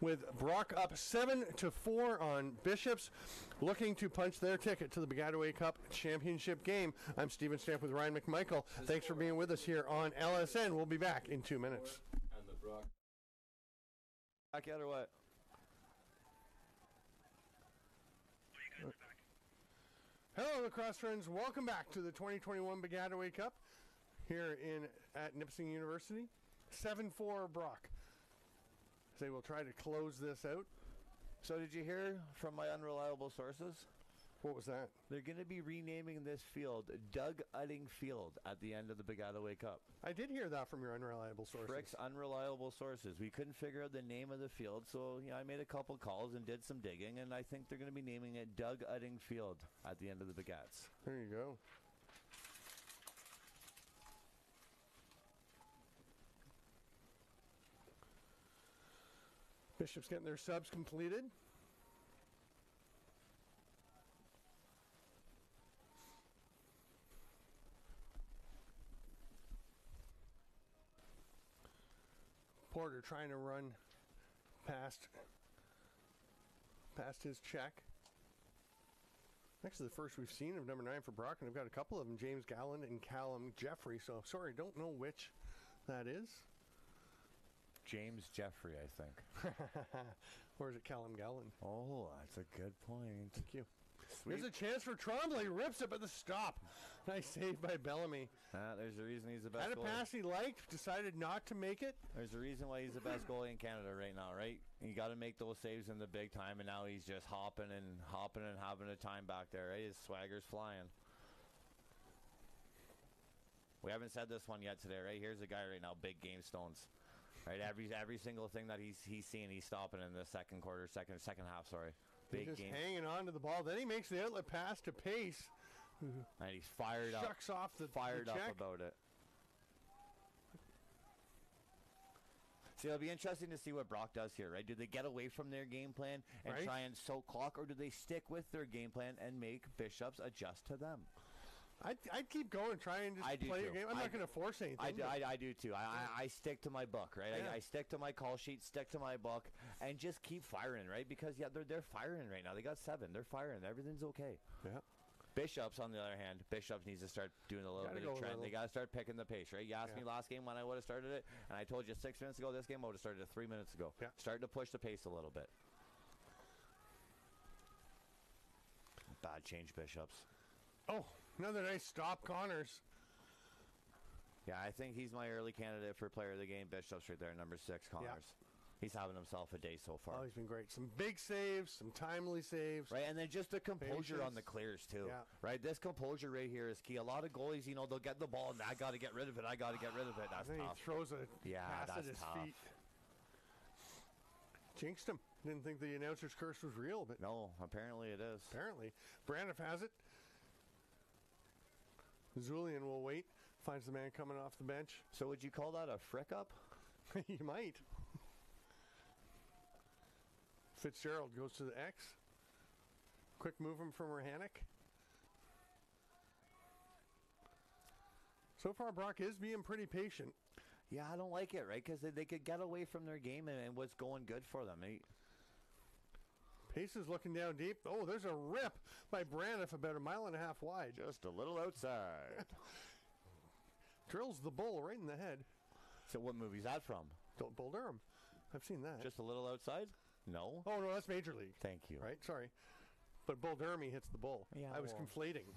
with Brock up seven to four on Bishops, looking to punch their ticket to the Baggataway Cup championship game. I'm Stephen Stamp with Ryan McMichael. Thanks for being with us here on L S N. We'll be back in two minutes. And the Brock back yet or what? Hello, lacrosse friends. Welcome back to the twenty twenty-one Baggataway Cup here in at Nipissing University. seven four Brock. They will try to close this out. So did you hear from my unreliable sources? What was that? They're going to be renaming this field Doug Udding Field at the end of the Baggataway Cup. I did hear that from your unreliable sources. Frick's unreliable sources. We couldn't figure out the name of the field, so you know, I made a couple calls and did some digging, and I think they're going to be naming it Doug Udding Field at the end of the Baggats. There you go. Bishop's getting their subs completed. Porter trying to run past past his check. Next is the first we've seen of number nine for Brock, and I've got a couple of them, James Galland and Callum Jeffrey. So sorry, don't know which that is. James Jeffrey, I think. Or is it Callum Galland? Oh, that's a good point. Thank you. Sweet. There's a chance for Tremblay. Rips it, but the stop. Nice save by Bellamy. Ah, there's a reason he's the best goalie. Had a pass he liked, decided not to make it. There's a reason why he's the best goalie in Canada right now, right? You got to make those saves in the big time, and now he's just hopping and hopping and having a time back there, right? His swagger's flying. We haven't said this one yet today, right? Here's a guy right now, big game stones. Right, every every single thing that he's he's seeing, he's stopping in the second quarter, second second half. Sorry, big he's just game. Hanging on to the ball. Then he makes the outlet pass to Pace, and he's fired up. Shucks off the fired the check. Up about it. See, it'll be interesting to see what Brock does here, right? Do they get away from their game plan and right. try and soak clock, or do they stick with their game plan and make Bishops adjust to them? I'd, I'd keep going, try and just I play your game. I'm I, not going to force anything. I do, I, I do too. I, I, I stick to my book, right? Yeah. I, I stick to my call sheet, stick to my book, and just keep firing, right? Because, yeah, they're, they're firing right now. They got seven. They're firing. Everything's okay. Yeah. Bishops, on the other hand, Bishops needs to start doing a little gotta bit of trend. They got to start picking the pace, right? You asked yeah. me last game when I would have started it, and I told you six minutes ago this game I would have started it three minutes ago. Yeah. Starting to push the pace a little bit. Bad change, Bishops. Oh, another nice stop, Connors. Yeah, I think he's my early candidate for player of the game. Bishops right there, number six, Connors. Yeah. He's having himself a day so far. Oh, he's been great. Some big saves, some timely saves. Right, and then just the composure Patience. On the clears, too. Yeah. Right, this composure right here is key. A lot of goalies, you know, they'll get the ball, and I got to get rid of it, I got to get rid of it. That's and then tough. He throws a yeah, pass at his tough. Feet. Jinxed him. Didn't think the announcer's curse was real, but no, apparently it is. Apparently. Braniff has it. Zulian will wait. Finds the man coming off the bench. So would you call that a frick up? You might. Fitzgerald goes to the X. Quick move him from Rohanek. So far, Brock is being pretty patient. Yeah, I don't like it, right? Because they, they could get away from their game and, and what's going good for them. They, Pace is looking down deep. Oh, there's a rip by Braniff about a mile and a half wide. Just a little outside. Drills the bull right in the head. So what movie is that from? Bull Durham. I've seen that. Just a little outside? No. Oh, no, that's Major League. Thank you. Right? Sorry. But Bull Durham, he hits the bull. Yeah, I was well. conflating.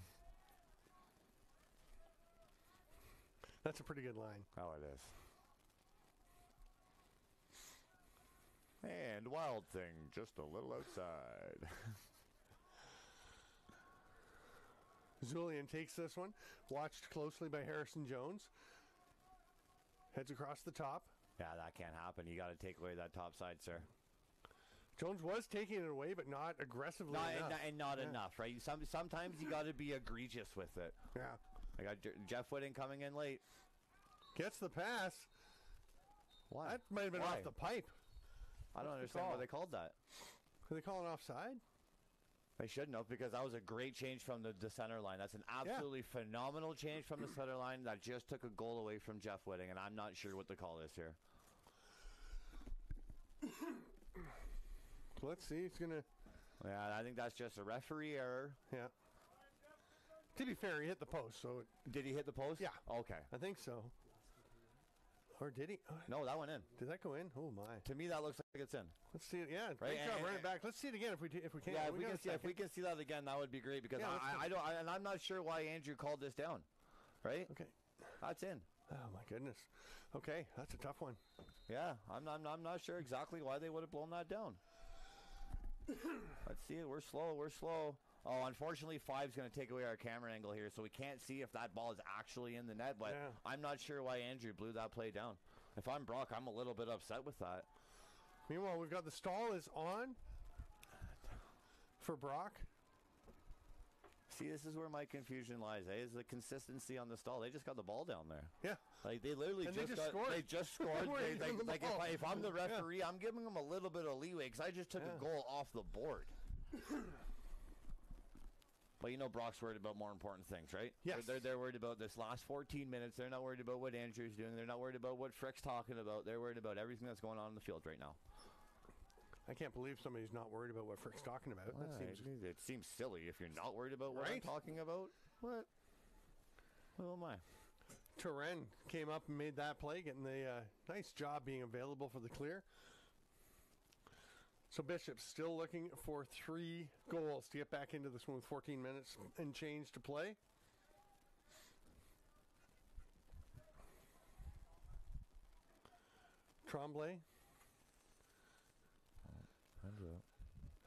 That's a pretty good line. Oh, it is. And Wild Thing, just a little outside. Zulian takes this one, watched closely by Harrison Jones. Heads across the top. Yeah, that can't happen. You got to take away that top side, sir. Jones was taking it away, but not aggressively not, enough. And, and not yeah. enough, right? Some, sometimes you got to be egregious with it. Yeah. I got Jeff Wittig coming in late. Gets the pass. Why? That might have been Why? off the pipe. I don't What's understand the why they called that. Did they call it offside? They shouldn't have, because that was a great change from the, the center line. That's an absolutely yeah. phenomenal change from the center line that just took a goal away from Jeff Wittig, and I'm not sure what the call is here. Let's see. It's going to... Yeah, I think that's just a referee error. Yeah. To be fair, he hit the post, so... It... Did he hit the post? Yeah. Okay. I think so. Or did he? Oh. No, that went in. Did that go in? Oh, my. To me, that looks like it's in. Let's see it. Yeah, right? Great and, job. And, run it back. Let's see it again if we if we can. Yeah, if we, we can see, if we can see that again, that would be great, because yeah, I, I, I don't, I, and I'm not sure why Andrew called this down, right? Okay. That's in. Oh, my goodness. Okay, that's a tough one. Yeah, I'm not, I'm not sure exactly why they would have blown that down. Let's see it. We're slow. We're slow. Oh, unfortunately, five's going to take away our camera angle here, so we can't see if that ball is actually in the net, but yeah. I'm not sure why Andrew blew that play down. If I'm Brock, I'm a little bit upset with that. Meanwhile, we've got the stall is on for Brock. See, this is where my confusion lies, eh? Is the consistency on the stall. They just got the ball down there. Yeah. Like, they literally just, they just got, scored. They just scored. they, like, like if, I, if I'm the referee, yeah. I'm giving them a little bit of leeway because I just took yeah. a goal off the board. But you know Brock's worried about more important things, right? Yes. They're, they're worried about this last fourteen minutes. They're not worried about what Andrew's doing. They're not worried about what Frick's talking about. They're worried about everything that's going on in the field right now. I can't believe somebody's not worried about what Frick's talking about. Well, that seems, it, it seems silly if you're not worried about what right? I'm talking about. What? Who am I? Turenne came up and made that play, getting the uh, nice job being available for the clear. So Bishop's still looking for three goals to get back into this one with fourteen minutes and change to play. Tremblay.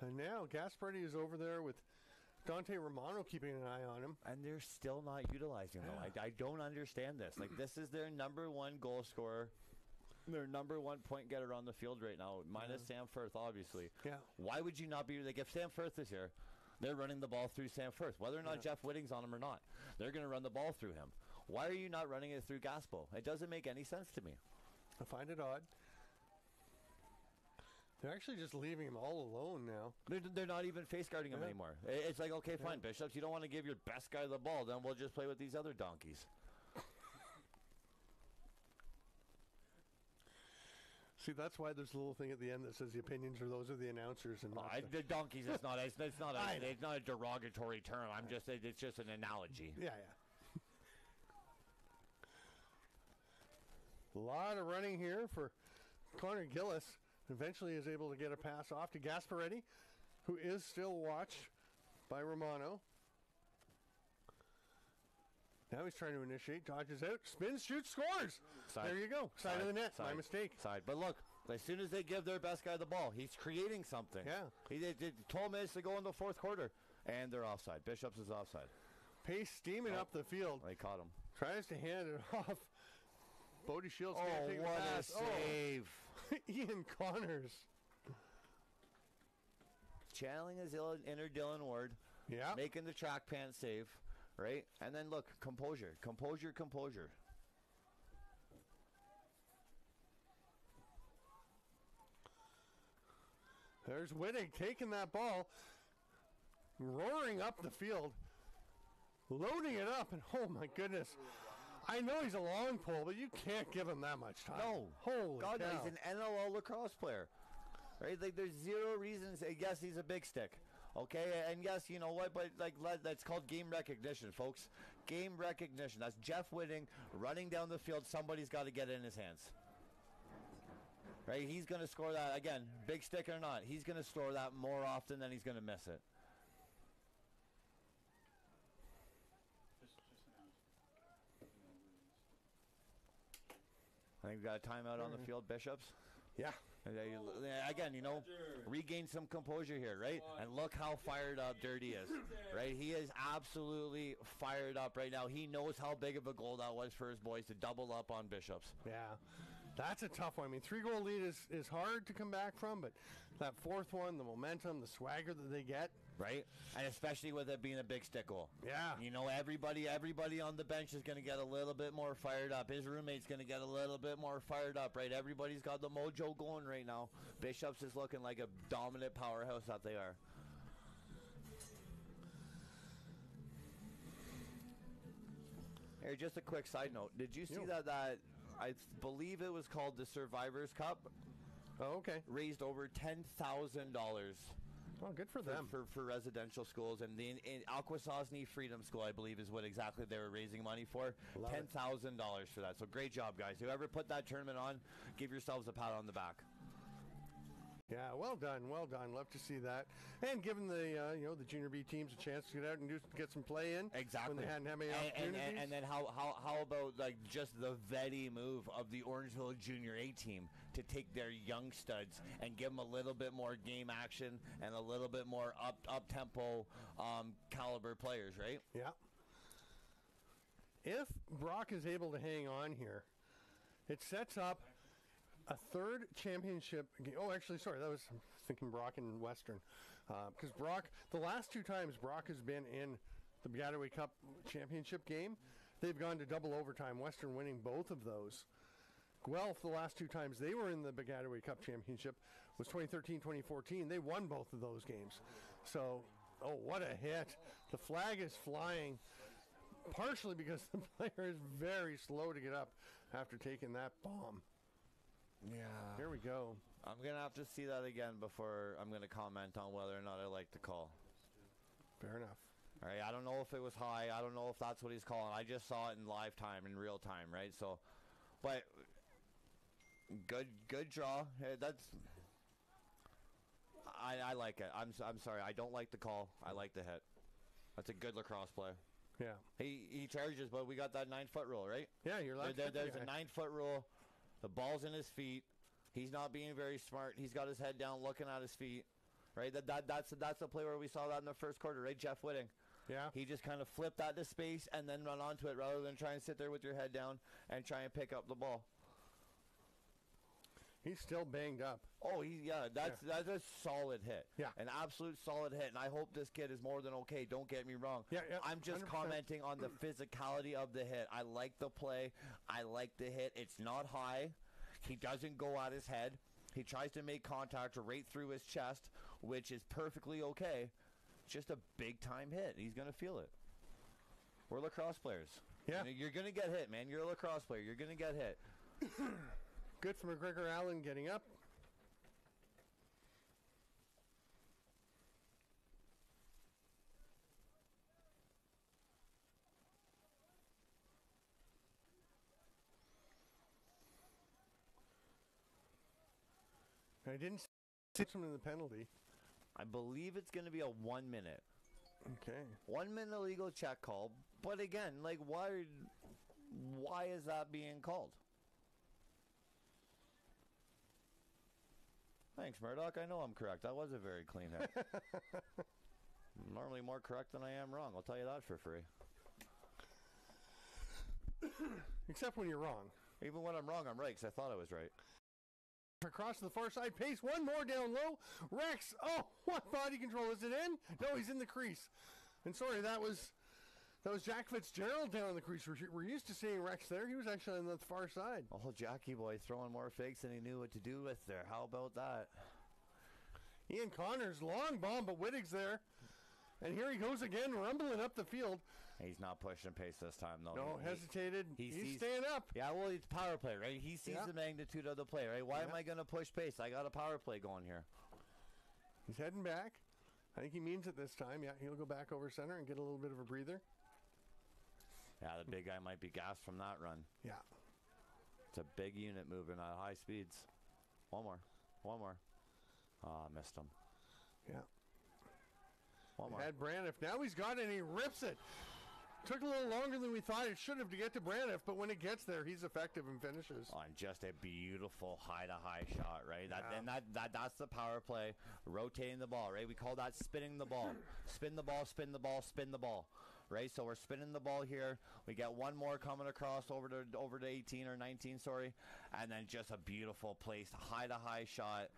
And now Gasparetti is over there with Dante Romano keeping an eye on him. And they're still not utilizing him. I, I don't understand this. Like, this is their number one goal scorer. Their number one point getter on the field right now, minus yeah. Sam Firth, obviously. Yeah. Why would you not be like if Sam Firth is here? They're running the ball through Sam Firth, whether or not yeah. Jeff Wittig's on him or not. They're going to run the ball through him. Why are you not running it through Gaspo? It doesn't make any sense to me. I find it odd. They're actually just leaving him all alone now. They're, they're not even face guarding him yeah. anymore. It's like, okay, fine, yeah. Bishops, you don't want to give your best guy the ball, then we'll just play with these other donkeys. See, that's why there's a little thing at the end that says the opinions are those of the announcers. And oh, I, the donkeys, it's not, it's, it's, not a, it's not a derogatory term. I'm just, it's just an analogy. Yeah, yeah. A lot of running here for Connor Gillis. Eventually is able to get a pass off to Gasparetti, who is still watched by Romano. Now he's trying to initiate, dodges out, spins, shoots, scores. Side. There you go. Side, Side. of the net. Side. My mistake. Side. But look, as soon as they give their best guy the ball, he's creating something. Yeah. He did twelve minutes to go in the fourth quarter, and they're offside. Bishops is offside. Pace steaming oh. up the field. They caught him. Tries to hand it off. Bodie Shields. Oh, take what a, a save. Oh. Ian Connors. Channeling his inner Dylan Ward. Yeah. Making the track pant save. Right? And then look, composure, composure, composure. There's Wittig taking that ball, roaring up the field, loading it up, and oh my goodness. I know he's a long pole, but you can't give him that much time. No. Holy God, cow. He's an N L L lacrosse player. Right? Like, there's zero reasons. Yes, he's a big stick. Okay, and yes, you know what, but like that's called game recognition, folks. Game recognition. That's Jeff Wittig running down the field. Somebody's got to get it in his hands. Right? He's going to score that. Again, big stick or not, he's going to score that more often than he's going to miss it. I think we've got a timeout on the field, Bishops. Yeah. Again, you know, regain some composure here, right? And look how fired up Dirty is, right? He is absolutely fired up right now. He knows how big of a goal that was for his boys to double up on Bishops. Yeah, that's a tough one. I mean, three-goal lead is, is hard to come back from, but that fourth one, the momentum, the swagger that they get. Right? And especially with it being a big stick goal. Yeah. You know, everybody everybody on the bench is going to get a little bit more fired up. His roommate's going to get a little bit more fired up, right? Everybody's got the mojo going right now. Bishops is looking like a dominant powerhouse that they are. Here, just a quick side note. Did you see Yo. that that I believe it was called the Survivors Cup? Oh, okay. Raised over ten thousand dollars. Oh, good for them. For, for, for residential schools. And the in, in Akwesasne Freedom School, I believe, is what exactly they were raising money for. ten thousand dollars for that. So great job, guys. Whoever put that tournament on, give yourselves a pat on the back. Yeah, well done, well done. Love to see that. And giving the uh, you know the junior B teams a chance to get out and do, get some play in. Exactly. When they hadn't had many and, opportunities. And, and, and then how, how how about like just the vetty move of the Orangeville Junior A team to take their young studs and give them a little bit more game action and a little bit more up up tempo um, caliber players, right? Yeah. If Brock is able to hang on here, it sets up a third championship game. Oh, actually, sorry. That was I'm thinking Brock and Western. Because uh, Brock, the last two times Brock has been in the Baggataway Cup championship game, they've gone to double overtime, Western winning both of those. Guelph, the last two times they were in the Baggataway Cup championship, was twenty thirteen twenty fourteen. They won both of those games. So, oh, what a hit. The flag is flying, partially because the player is very slow to get up after taking that bomb. Yeah. Here we go. I'm going to have to see that again before I'm going to comment on whether or not I like the call. Fair enough. All right. I don't know if it was high. I don't know if that's what he's calling. I just saw it in live time, in real time, right? So, but good, good draw. Hey, that's. I, I like it. I'm, I'm sorry. I don't like the call. I like the hit. That's a good lacrosse play. Yeah. He, he charges, but we got that nine foot rule, right? Yeah, you're like there, there, There's yeah. a nine foot rule. The ball's in his feet. He's not being very smart. He's got his head down looking at his feet. right? That, that that's that's the play where we saw that in the first quarter, right? Jeff Wittig. Yeah. He just kind of flipped out to space and then run onto it rather than try and sit there with your head down and try and pick up the ball. He's still banged up. Oh, he, yeah, that's yeah. that's a solid hit. Yeah. An absolute solid hit, and I hope this kid is more than okay. Don't get me wrong. Yeah, yeah, I'm just one hundred percent commenting on the physicality of the hit. I like the play. I like the hit. It's not high. He doesn't go at his head. He tries to make contact right through his chest, which is perfectly okay. Just a big-time hit. He's going to feel it. We're lacrosse players. Yeah. You're going to get hit, man. You're a lacrosse player. You're going to get hit. Good for McGregor Allen getting up. I didn't see him in the penalty. I believe it's going to be a one minute. Okay. One minute illegal check call. But again, like, why? Why is that being called? Thanks, Murdoch. I know I'm correct. That was a very clean hit. Normally more correct than I am wrong. I'll tell you that for free. Except when you're wrong. Even when I'm wrong, I'm right because I thought I was right. Across the far side, Pace. One more down low. Rex. Oh, what body control. Is it in? No, he's in the crease. And sorry, that was that was Jack Fitzgerald down in the crease. We're, we're used to seeing Rex there. He was actually on the far side. Oh, Jackie boy throwing more fakes than he knew what to do with there. How about that? Ian Connors, long bomb, but Wittig's there. And here he goes again, rumbling up the field. He's not pushing Pace this time, though. No, he, hesitated. He, he he's sees, staying up. Yeah, well, it's power play, right? He sees yeah. the magnitude of the play, right? Why yeah. am I going to push Pace? I got a power play going here. He's heading back. I think he means it this time. Yeah, he'll go back over center and get a little bit of a breather. Yeah, the big guy might be gassed from that run. Yeah. It's a big unit moving at high speeds. One more. One more. Ah, oh, missed him. Yeah. Had Braniff. Now he's got it and he rips it. Took a little longer than we thought it should have to get to Braniff, but when it gets there, he's effective and finishes. On just a beautiful high-to-high shot, right? That, yeah. And that, that that's the power play, rotating the ball, right? We call that spinning the ball. Spin the ball, spin the ball, spin the ball, right? So we're spinning the ball here. We get one more coming across over to over to eighteen or nineteen, sorry, and then just a beautiful placed high-to-high shot.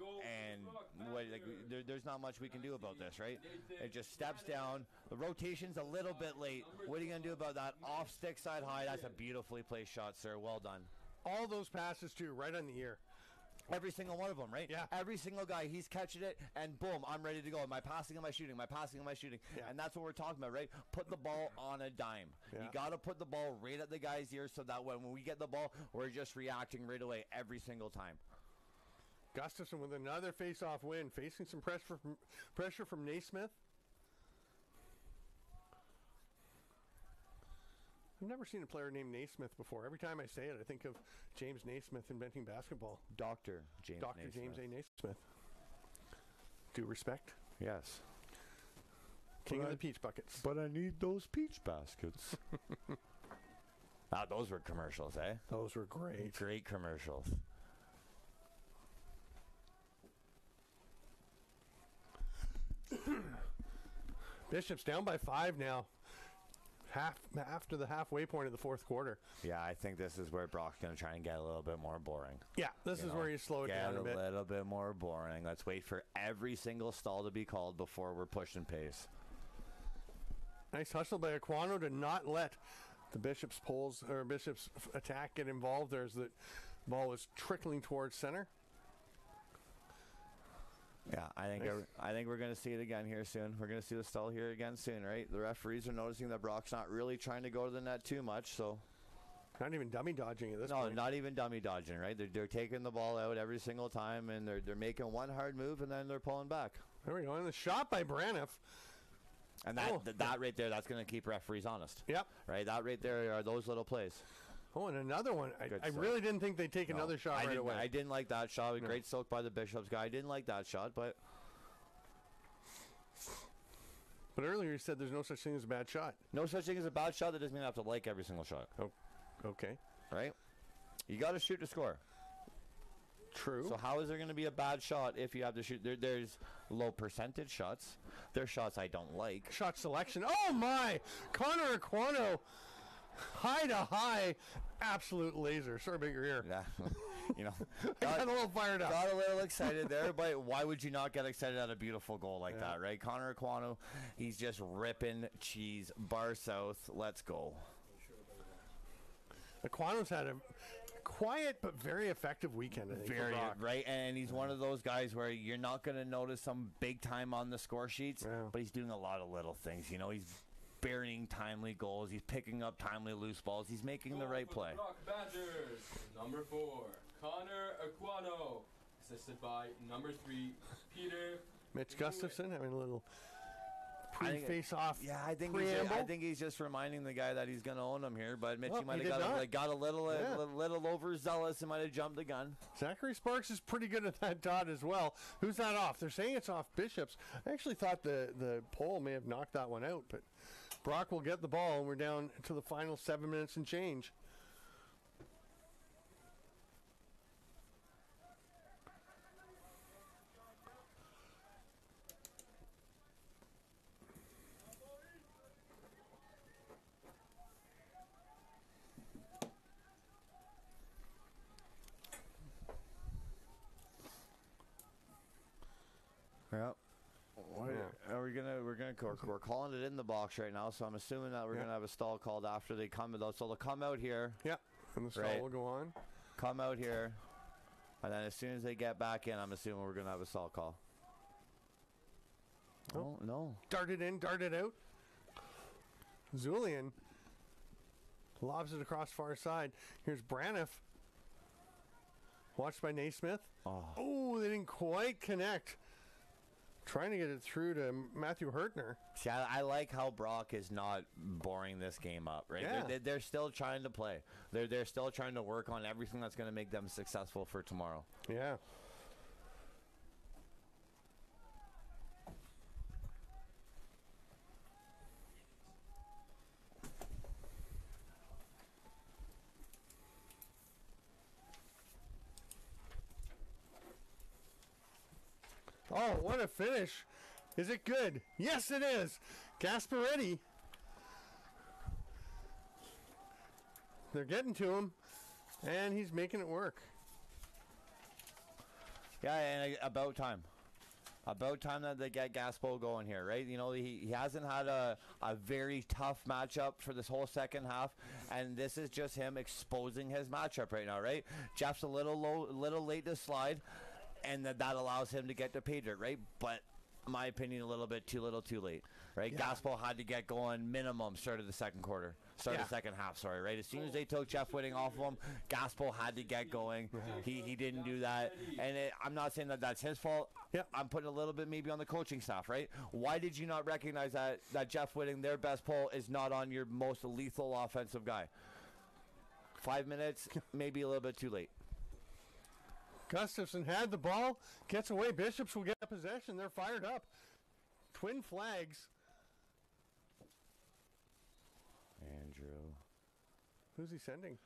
And what, like, there, there's not much we can do about this, right? It just steps down. The rotation's a little bit late. What are you going to do about that? Off stick side high. That's a beautifully placed shot, sir. Well done. All those passes, too, right on the ear. Every single one of them, right? Yeah. Every single guy, he's catching it, and boom, I'm ready to go. Am I passing? Am I shooting? Am I passing? Am I shooting? Yeah. And that's what we're talking about, right? Put the ball on a dime. Yeah. You got to put the ball right at the guy's ear so that when we get the ball, we're just reacting right away every single time. Gustafson with another face-off win, facing some pressure from, pressure from Naismith. I've never seen a player named Naismith before. Every time I say it, I think of James Naismith inventing basketball. Doctor James Doctor Naismith. James A. Naismith. Due respect. Yes. King but of I, the peach buckets. But I need those peach baskets. Ah, those were commercials, eh? Those were great. Great commercials. Bishops down by five now, half after the halfway point of the fourth quarter. Yeah, I think this is where Brock's going to try and get a little bit more boring. Yeah, this you is know, where you slow it down a, a bit. Get a little bit more boring. Let's wait for every single stall to be called before we're pushing Pace. Nice hustle by Aquano to not let the Bishops' poles or Bishops' attack get involved there as the ball was trickling towards center. Yeah, I think nice. I, I think we're going to see it again here soon. We're going to see the stall here again soon, right? The referees are noticing that Brock's not really trying to go to the net too much, so. Not even dummy dodging at this no, point. No, not even dummy dodging, right? They're, they're taking the ball out every single time, and they're, they're making one hard move, and then they're pulling back. There we go, and the shot by Braniff. And that, oh. th that right there, that's going to keep referees honest. Yep. Right, that right there are those little plays. Oh, and another one. I, I really didn't think they'd take no, another shot I right away. I didn't like that shot. A no. Great soak by the Bishops guy. I didn't like that shot, but... But earlier you said there's no such thing as a bad shot. No such thing as a bad shot. That doesn't mean I have to like every single shot. Oh, okay. Right? You got to shoot to score. True. So how is there going to be a bad shot if you have to shoot? There, there's low percentage shots. There's shots I don't like. Shot selection. Oh, my. Connor Aquano. High to high, absolute laser. Sorry about your ear. Yeah, you know, got, I got a little fired up. Got a little excited there, but why would you not get excited at a beautiful goal like yeah. that, right? Connor Aquano, he's just ripping cheese bar south. Let's go. Aquano's had a quiet but very effective weekend. I think. Very right, and he's one of those guys where you're not going to notice some big time on the score sheets, yeah. but he's doing a lot of little things. You know, he's burying timely goals. He's picking up timely loose balls. He's making goal the right play. Brock Badgers, number four, Connor Aquano, assisted by number three, Peter. Mitch Gustafson having a little pre-face-off. Yeah, I think, he's, I think he's just reminding the guy that he's going to own him here, but Mitch well, might have got, like, got a little, yeah. little, little overzealous and might have jumped the gun. Zachary Sparks is pretty good at that dot as well. Who's that off? They're saying it's off Bishops. I actually thought the, the pole may have knocked that one out, but Brock will get the ball, and we're down to the final seven minutes and change. Yep. What are we gonna? We're gonna. We're, we're calling it in the box right now, so I'm assuming that we're yeah. gonna have a stall called after they come. Though, so they'll come out here. Yeah, and the stall right. will go on. Come out here, and then as soon as they get back in, I'm assuming we're gonna have a stall call. Oh, oh no! Darted in, darted out. Zulian lobs it across far side. Here's Braniff. Watched by Naismith. Oh, oh they didn't quite connect. Trying to get it through to Matthew Hertner. See, I, I like how Brock is not boring this game up, right? Yeah. They're, they're still trying to play. They're, they're still trying to work on everything that's going to make them successful for tomorrow. Yeah. Oh, what a finish. Is it good? Yes, it is. Gasparetti. They're getting to him, and he's making it work. Yeah, and about time. About time that they get Gaspo going here, right? You know, he, he hasn't had a, a very tough matchup for this whole second half, and this is just him exposing his matchup right now, right? Jeff's a little low, little late to slide. And that, that allows him to get to pay dirt, right? But, in my opinion, a little bit too little too late, right? Yeah. Gaspo had to get going minimum start of the second quarter. Start yeah. of the second half, sorry, right? As soon as they took Jeff Wittig off of him, Gaspo had to get going. Yeah. He he didn't do that. And it, I'm not saying that that's his fault. Yeah. I'm putting a little bit maybe on the coaching staff, right? Why did you not recognize that, that Jeff Wittig, their best pole, is not on your most lethal offensive guy? Five minutes, maybe a little bit too late. Gustafson had the ball, gets away. Bishops will get possession. They're fired up. Twin flags. Andrew. Who's he sending?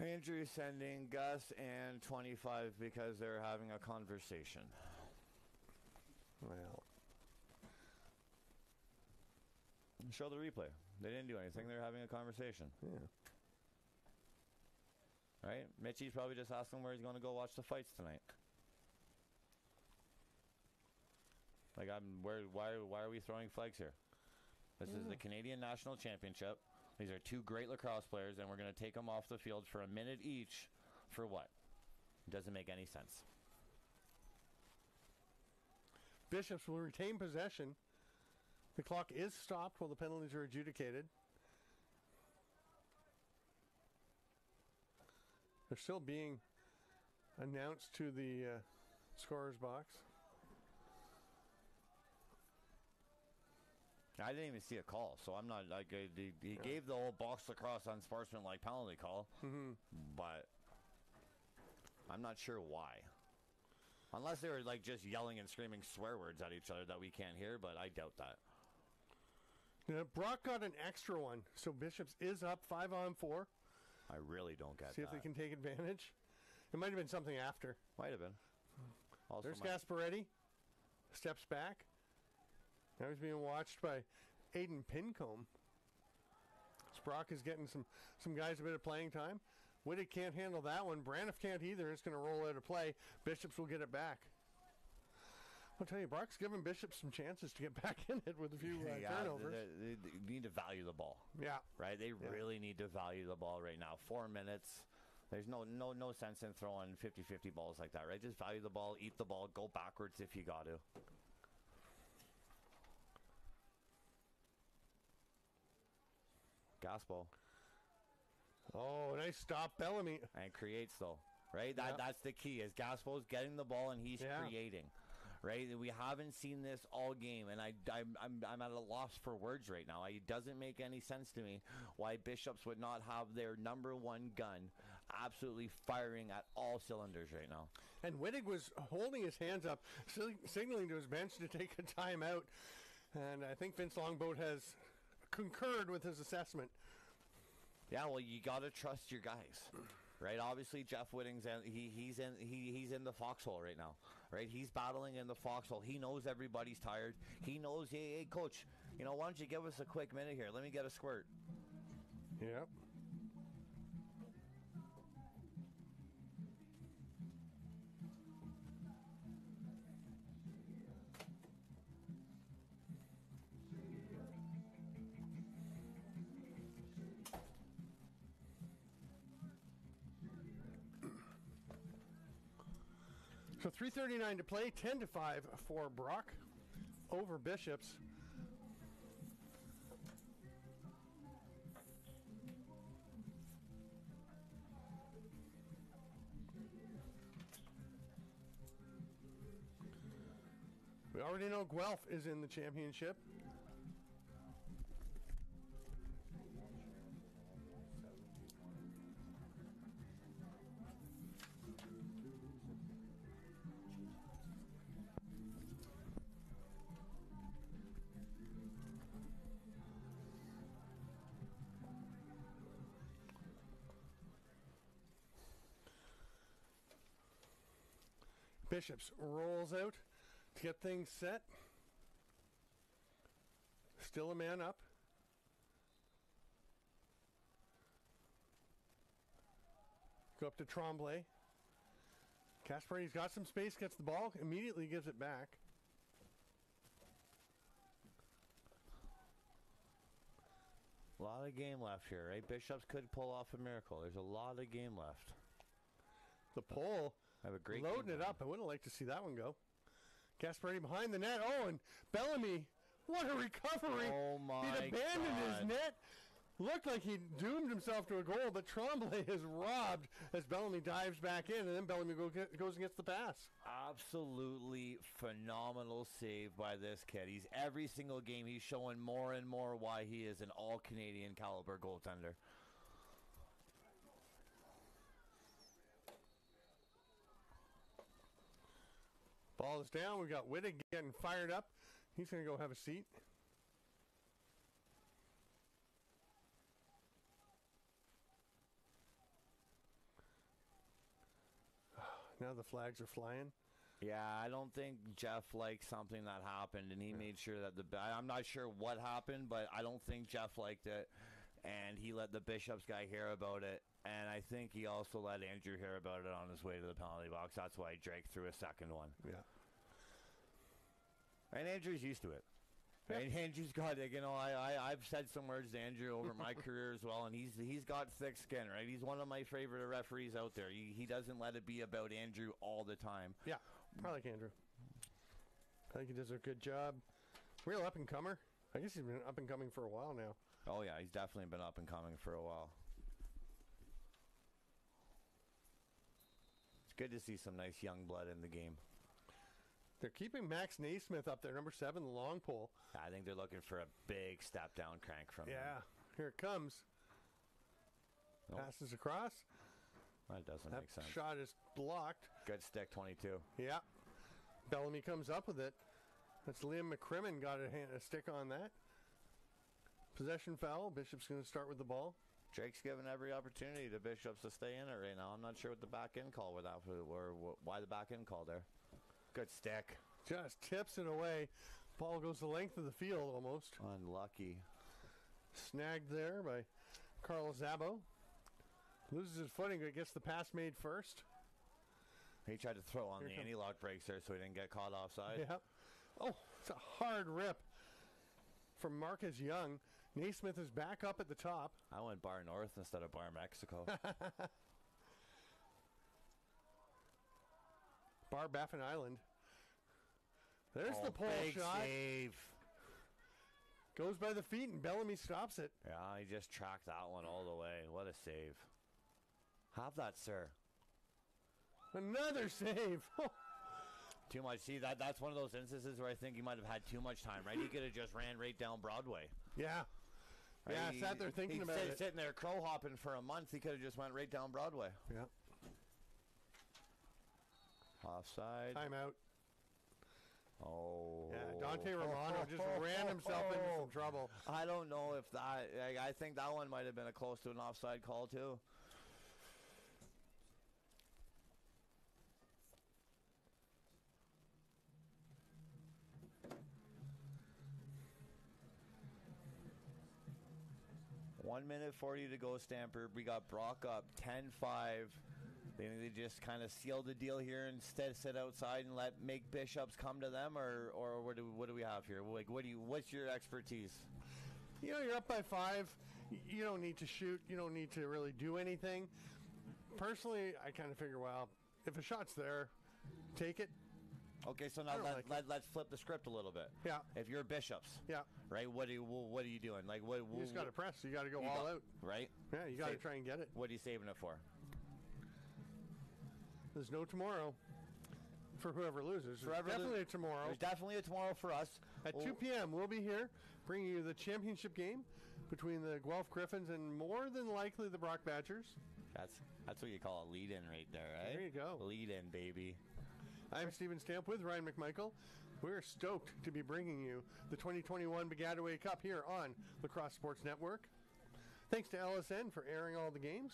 Andrew's sending Gus and twenty-five because they're having a conversation. Well. Show the replay. They didn't do anything. They're having a conversation. Yeah. Right? Mitchie's probably just asking where he's going to go watch the fights tonight. Like, I'm, where, why, why are we throwing flags here? This yeah. is the Canadian National Championship. These are two great lacrosse players, and we're going to take them off the field for a minute each for what? It doesn't make any sense. Bishops will retain possession. The clock is stopped while the penalties are adjudicated. They're still being announced to the uh, scorer's box. I didn't even see a call, so I'm not like uh, he, he yeah. gave the whole box lacrosse unsportsmanlike penalty call, mm-hmm. but I'm not sure why. Unless they were like just yelling and screaming swear words at each other that we can't hear, but I doubt that. Now, Brock got an extra one, so Bishops is up five on four. I really don't get that. See if they can take advantage. It might have been something after. Might have been. Also There's might. Gasparetti. Steps back. Now he's being watched by Aiden Pincombe. Sprock is getting some, some guys a bit of playing time. Wittig can't handle that one. Braniff can't either. It's going to roll out of play. Bishops will get it back. I'll tell you, Brock's giving Bishops some chances to get back in it with a few uh, yeah, turnovers. They, they, they need to value the ball. Yeah. Right? They yeah. really need to value the ball right now. Four minutes. There's no no no sense in throwing fifty fifty balls like that, right? Just value the ball, eat the ball, go backwards if you got to. Gaspo. Oh, nice stop, Bellamy. And creates, though. Right? That yeah. That's the key, is Gaspo's getting the ball and he's yeah. creating. Right? We haven't seen this all game, and I, I'm, I'm, I'm at a loss for words right now. It doesn't make any sense to me why Bishops would not have their number one gun absolutely firing at all cylinders right now. And Wittig was holding his hands up, signaling to his bench to take a timeout. And I think Vince Longboat has concurred with his assessment. Yeah, well, you got to trust your guys. Right, obviously Jeff Witting's in, he he's in he he's in the foxhole right now. Right, he's battling in the foxhole. He knows everybody's tired. He knows, hey, hey, coach, you know, why don't you give us a quick minute here? Let me get a squirt. Yep. So three thirty-nine to play, ten to five for Brock over Bishops. We already know Guelph is in the championship. Bishops rolls out to get things set. Still a man up. Go up to Tremblay. Gasparetti's got some space, gets the ball, immediately gives it back. A lot of game left here, right? Bishops could pull off a miracle. There's a lot of game left. The pull. I have a great loading it up. I would have liked to see that one go. Gasparetti behind the net. Oh, and Bellamy. What a recovery. Oh, my God. He'd abandoned God. his net. Looked like he doomed himself to a goal, but Tremblay is robbed as Bellamy dives back in, and then Bellamy go get, goes and gets the pass. Absolutely phenomenal save by this kid. He's every single game, he's showing more and more why he is an all-Canadian caliber goaltender. Ball is down. We've got Wittig getting fired up. He's going to go have a seat. Now the flags are flying. Yeah, I don't think Jeff liked something that happened, and he yeah. made sure that the... I'm not sure what happened, but I don't think Jeff liked it, and he let the Bishops guy hear about it. And I think he also let Andrew hear about it on his way to the penalty box. That's why Drake threw a second one. Yeah. And Andrew's used to it. Yeah. And Andrew's got, you know, I, I, I've said some words to Andrew over my career as well, and he's he's got thick skin, right? He's one of my favorite referees out there. He, he doesn't let it be about Andrew all the time. Yeah, I like Andrew. I think he does a good job. Real up-and-comer. I guess he's been up-and-coming for a while now. Oh, yeah, he's definitely been up-and-coming for a while. Good to see some nice young blood in the game. They're keeping Max Naismith up there, number seven, the long pole. I think they're looking for a big step down crank from yeah. him. Yeah, here it comes. Nope. Passes across. That doesn't that make sense. Shot is blocked. Good stick, twenty-two. Yeah. Bellamy comes up with it. That's Liam McCrimmon got a, hand, a stick on that. Possession foul. Bishop's going to start with the ball. Drake's given every opportunity to Bishops to stay in it right now. I'm not sure what the back end call without or why the back end call there. Good stick. Just tips it away. Ball goes the length of the field almost. Unlucky. Snagged there by Carl Szabo. Loses his footing, but gets the pass made first. He tried to throw on Here the comes. anti-lock brakes there so he didn't get caught offside. Yep. Oh, it's a hard rip from Marcus Young. Naismith is back up at the top. I went Bar North instead of Bar Mexico. Bar Baffin Island. There's oh, the pole big shot. Save. Goes by the feet and Bellamy stops it. Yeah, he just tracked that one all the way. What a save. Have that, sir. Another save. Too much. See, that that's one of those instances where I think he might have had too much time, right? He could have just ran right down Broadway. Yeah. Right? Yeah, he, sat there thinking about sit, it. Sitting there crow hopping for a month, he could have just went right down Broadway. Yeah. Offside. Timeout. Oh. Yeah, Dante Romano just ran himself into some trouble. I don't know if that... I, I think that one might have been a close to an offside call, too. One minute forty to go, Stamper. We got Brock up ten five. They, they just kind of sealed the deal here instead of sit outside and let make Bishops come to them, or or what do what do we have here? Like, what do you? What's your expertise? You know, you're up by five. You don't need to shoot. You don't need to really do anything. Personally, I kind of figure, well, if a shot's there, take it. Okay, so now let, like let, let's flip the script a little bit. Yeah. If you're Bishops, yeah, right, what are you, what are you doing? Like, what, what, you just got to press. You got to go all got, out. Right? Yeah, you got to try and get it. What are you saving it for? There's no tomorrow for whoever loses. There's Forever definitely lo a tomorrow. There's definitely a tomorrow for us. At we'll two p m we'll be here bringing you the championship game between the Guelph Griffins and more than likely the Brock Badgers. That's, that's what you call a lead-in right there, right? There you go. Lead-in, baby. I'm Stephen Stamp with Ryan McMichael. We're stoked to be bringing you the twenty twenty-one Baggataway Cup here on Lacrosse Sports Network. Thanks to L S N for airing all the games.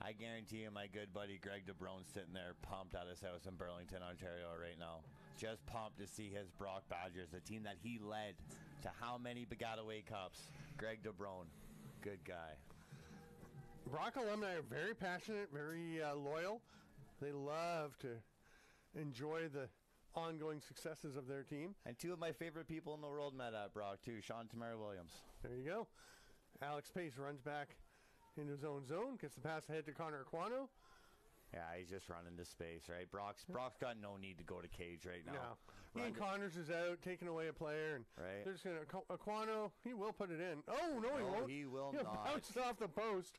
I guarantee you my good buddy Greg DeBrone's sitting there pumped at his house in Burlington, Ontario right now. Just pumped to see his Brock Badgers, the team that he led to how many Baggataway Cups. Greg DeBrone, good guy. Brock alumni are very passionate, very uh, loyal. They love to enjoy the ongoing successes of their team. And two of my favorite people in the world met at Brock, too. Sean Tamara Williams. There you go. Alex Pace runs back into his own zone, gets the pass ahead to Connor Aquano. Yeah, he's just running to space, right? Brock's, Brock's got no need to go to cage right now. No. Ian Connors is out, taking away a player. And right. They're just going to... Aquano, he will put it in. Oh, no, he no, won't. he will He'll not. Bounced off the post.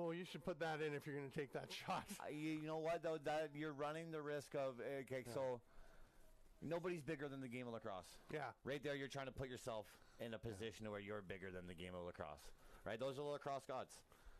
Oh, you should put that in if you're going to take that shot. Uh, you, you know what, though? That, you're running the risk of... Okay, yeah. So nobody's bigger than the game of lacrosse. Yeah. Right there, you're trying to put yourself in a position yeah. where you're bigger than the game of lacrosse. Right? Those are the lacrosse gods.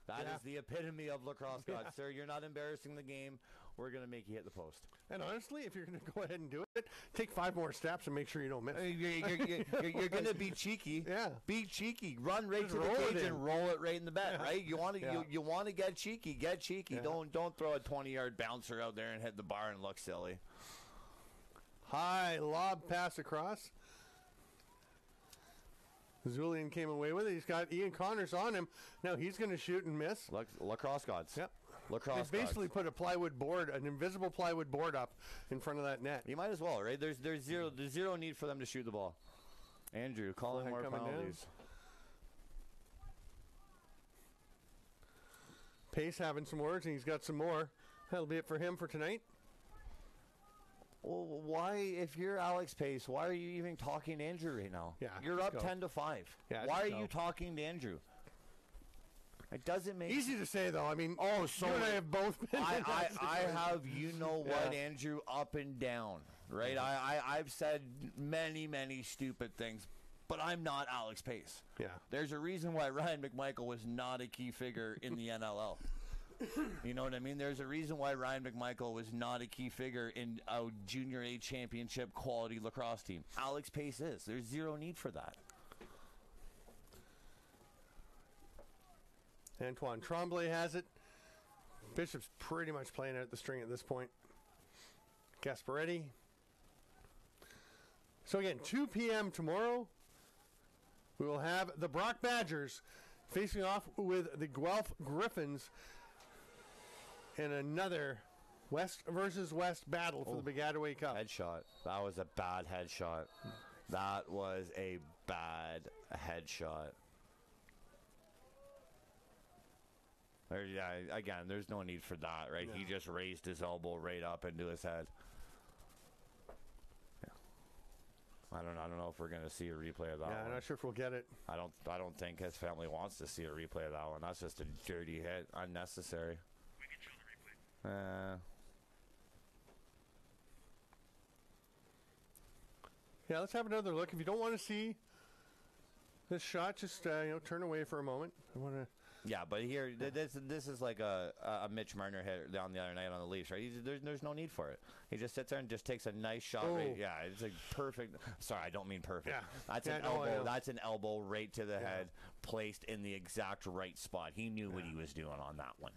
That yeah. is the epitome of lacrosse gods. Yeah. Sir, you're not embarrassing the game. We're going to make you hit the post. And honestly, if you're going to go ahead and do it, take five more steps and make sure you don't miss. Uh, you're you're, you're, you're going to be cheeky. Yeah. Be cheeky. Run right Just to the cage and roll it right in the net, yeah. right? You want to yeah. you, you want to get cheeky. Get cheeky. Yeah. Don't don't throw a twenty-yard bouncer out there and hit the bar and look silly. High lob pass across. Zulian came away with it. He's got Ian Connors on him. Now he's going to shoot and miss. Lac lacrosse gods. Yep. Lacrosse They basically gods. put a plywood board, an invisible plywood board up in front of that net. You might as well, right? There's there's zero there's zero need for them to shoot the ball. Andrew calling more penalties. Down. Pace having some words, and he's got some more. That'll be it for him for tonight. Well, why, if you're Alex Pace, why are you even talking to Andrew right now? Yeah, you're up go. ten to five. Yeah, why are go. you talking to Andrew? It doesn't make easy sense. to say though. I mean, oh, so you and I have both. Been I, I, I have, you know what, yeah. Andrew, up and down, right? Mm-hmm. I, I, I've said many, many stupid things, but I'm not Alex Pace. Yeah, there's a reason why Ryan McMichael was not a key figure in the N L L. You know what I mean? There's a reason why Ryan McMichael was not a key figure in a Junior A championship quality lacrosse team. Alex Pace is. There's zero need for that. Antoine Tremblay has it. Bishop's pretty much playing out the string at this point. Gasparetti. So again, two p.m. tomorrow, we will have the Brock Badgers facing off with the Guelph Griffins in another West versus West battle for oh, the Baggataway Cup. Headshot. That was a bad headshot. That was a bad headshot. There, yeah, again, there's no need for that, right? Yeah. He just raised his elbow right up into his head. Yeah. I don't, I don't know if we're gonna see a replay of that. Yeah, one. I'm not sure if we'll get it. I don't, I don't think his family wants to see a replay of that one. That's just a dirty hit, unnecessary. We can show the replay. Uh. Yeah, let's have another look. If you don't want to see this shot, just uh, you know, turn away for a moment. I want to. Yeah, but here, th this this is like a a Mitch Marner hit down the other night on the Leafs, right? He's, there's there's no need for it. He just sits there and just takes a nice shot. Oh. Right, yeah, it's like perfect. Sorry, I don't mean perfect. Yeah. That's yeah, an no, elbow. That's an elbow right to the yeah. head, placed in the exact right spot. He knew yeah. what he was doing on that one.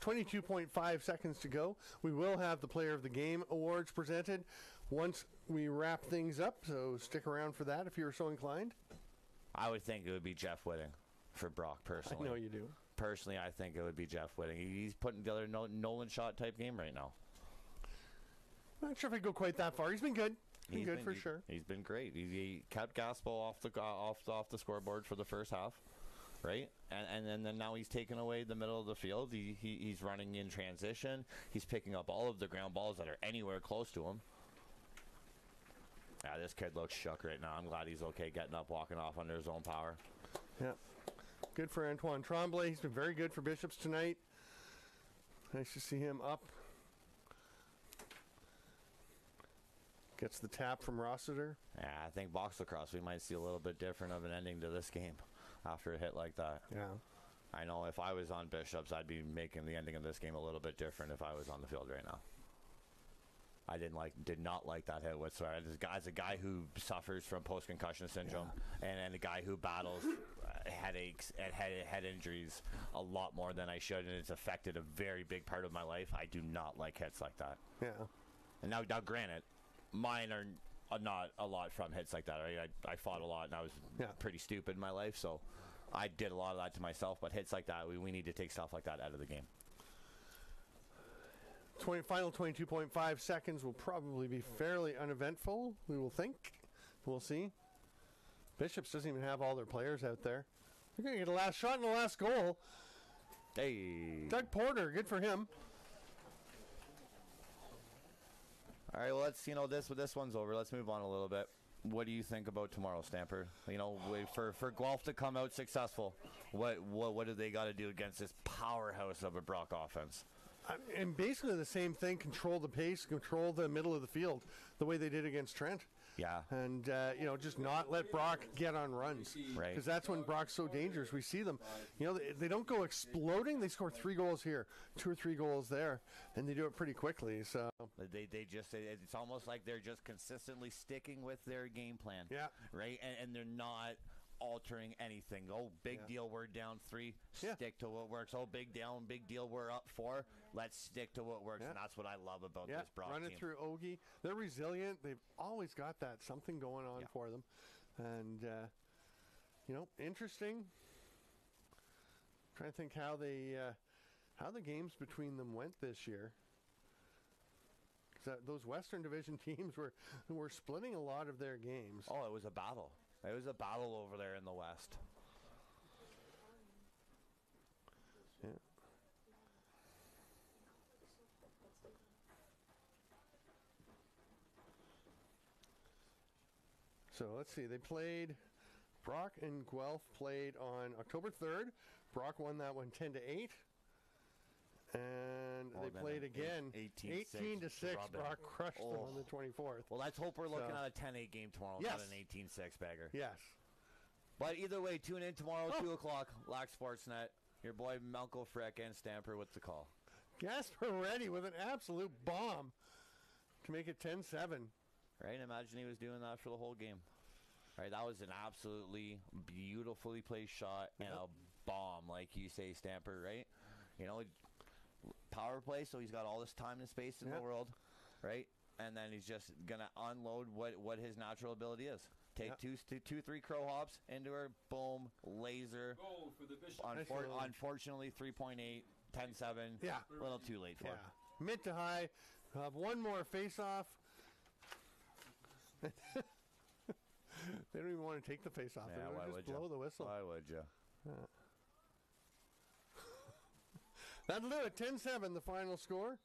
twenty-two point five seconds to go. We will have the Player of the Game awards presented once we wrap things up. So stick around for that if you're so inclined. I would think it would be Jeff Wittig for Brock, personally. I know you do. Personally, I think it would be Jeff Wittig. He's putting together a Nolan Schott type game right now. I'm not sure if I go quite that far. He's been good. Been he's good been good for he, sure. He's been great. He, he kept Gaspo off the, uh, off, off the scoreboard for the first half, right? And, and, and then now he's taken away the middle of the field. He, he He's running in transition. He's picking up all of the ground balls that are anywhere close to him. Yeah, this kid looks shook right now. I'm glad he's okay getting up, walking off under his own power. Yeah. Good for Antoine Tremblay. He's been very good for Bishops tonight. Nice to see him up. Gets the tap from Rossiter. Yeah, I think box lacrosse, we might see a little bit different of an ending to this game after a hit like that. Yeah. I know if I was on Bishops, I'd be making the ending of this game a little bit different if I was on the field right now. I didn't like, did not like that hit whatsoever. As a guy, as a guy who suffers from post-concussion syndrome, yeah. and, and a guy who battles uh, headaches and head, head injuries a lot more than I should, and it's affected a very big part of my life, I do not like hits like that. Yeah. And now, now granted, mine are uh, not a lot from hits like that. Right? I, I fought a lot, and I was yeah. pretty stupid in my life, so I did a lot of that to myself, but hits like that, we, we need to take stuff like that out of the game. twenty, final twenty-two point five seconds will probably be fairly uneventful, we will think. We'll see. Bishops doesn't even have all their players out there. They're going to get a last shot and a last goal. Hey. Doug Porter, good for him. All right, well, let's, you know, this this one's over. Let's move on a little bit. What do you think about tomorrow, Stamper? You know, for for Guelph to come out successful, what what, what do they got to do against this powerhouse of a Brock offense? And basically the same thing, control the pace, control the middle of the field, the way they did against Trent. Yeah. And, uh, you know, just not let Brock get on runs. Right. Because that's when Brock's so dangerous. We see them. You know, they, they don't go exploding. They score three goals here, two or three goals there, and they do it pretty quickly. So They, they just, it's almost like they're just consistently sticking with their game plan. Yeah. Right? And, and they're not altering anything. Oh, big yeah. deal, we're down three, yeah. stick to what works. Oh, big deal, big deal, we're up four, let's stick to what works. Yeah. And that's what I love about yeah. this Brock running team. Through Ogie, they're resilient, they've always got that something going on yeah. for them. And uh, you know, interesting, I'm trying to think how they uh, how the games between them went this year. That, those Western Division teams were were splitting a lot of their games. Oh, it was a battle. It was a battle over there in the West. Yeah. So let's see. They played. Brock and Guelph played on October third. Brock won that one ten to eight. And oh, they played again eighteen to six. Brock crushed oh. them on the twenty-fourth. Well, let's hope we're looking so. at a ten eight game tomorrow, yes. not an eighteen six bagger. Yes. But either way, tune in tomorrow, oh. two o'clock, Lacrosse Sportsnet. Your boy Melko Frick and Stamper with the call. Gasparetti with an absolute bomb to make it ten seven. Right? Imagine he was doing that for the whole game. right, that was an absolutely beautifully placed shot and yep. a bomb, like you say, Stamper, right? You know, power play, so he's got all this time and space in yep. the world, right? And then he's just going to unload what, what his natural ability is. Take yep. two, two, two, three crow hops into her. Boom. Laser. Goal for the Bishop. Unfor- unfortunately, three point eight, ten seven. Yeah. A little too late for yeah. it. Mid to high. We'll have one more face-off. They don't even want to take the face-off. Yeah, they why just would blow you? The whistle. Why would you? Yeah. That'll do it. ten seven, the final score.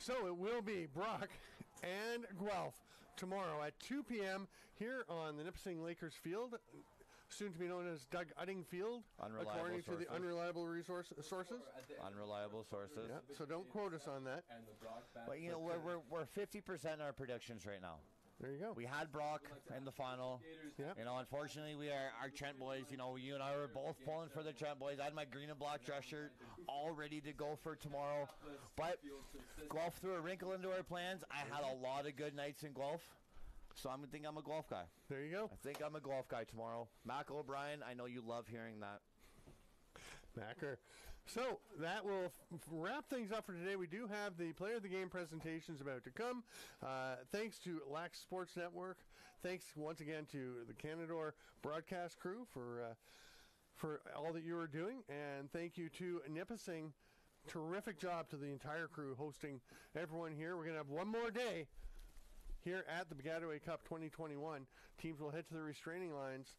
So it will be Brock and Guelph tomorrow at two p.m. here on the Nipissing Lakers Field, soon to be known as Doug Udding Field, unreliable according sources. To the unreliable resource sources. Unreliable sources. Yeah, so don't quote us on that. But, you know, we're, we're, we're fifty percent in our predictions right now. There you go. We had Brock in the final. Yep. You know, unfortunately, we are our Trent boys. You know, you and I were both pulling for the Trent boys. I had my green and black dress shirt all ready to go for tomorrow. But Guelph threw a wrinkle into our plans. I had a lot of good nights in Guelph. So I am think I'm a Guelph guy. There you go. I think I'm a Guelph guy tomorrow. Mac O'Brien, I know you love hearing that. Macker. So that will f- wrap things up for today. We do have the Player of the Game presentations about to come. Uh, thanks to Lacrosse Sports Network. Thanks once again to the Canadore broadcast crew for uh, for all that you are doing. And thank you to Nipissing. Terrific job to the entire crew hosting everyone here. We're going to have one more day here at the Baggataway Cup twenty twenty-one. Teams will head to the restraining lines.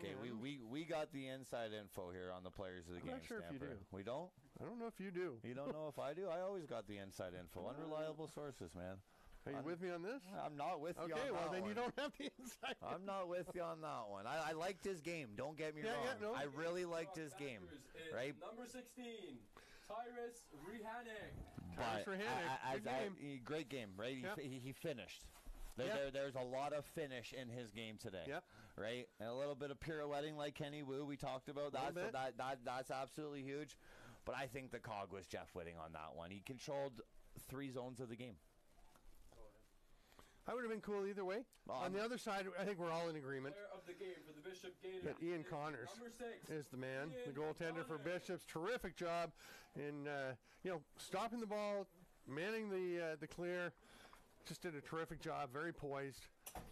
Okay, we, we, we got the inside info here on the Players of the I'm Game, not sure Stamper. If you do. We don't? I don't know if you do. You don't know if I do? I always got the inside info. Unreliable sources, man. Are you I'm, with me on this? I'm not with okay, you on well, that one. Okay, well, then you don't have the inside I'm info. Not with you on that one. I, I liked his game. Don't get me yeah, wrong. Yeah, no. I really liked his game. Right? Number sixteen, Tyrus Rohanek. Tyrus Rohanek, good I, game. I, great game, right? Yep. He, he finished. There, yep. there, there's a lot of finish in his game today, yep. right? And a little bit of pirouetting like Kenny Wu we talked about. That's, a, that, that, that's absolutely huge. But I think the cog was Jeff Wittig on that one. He controlled three zones of the game. I would have been cool either way. Um, on the other side, I think we're all in agreement. Player of the game for the Bishop Gators. That Ian Connors six, is the man, Ian the goaltender Connors. For Bishops. Terrific job in uh, you know stopping the ball, manning the uh, the clear. Just did a terrific job, very poised.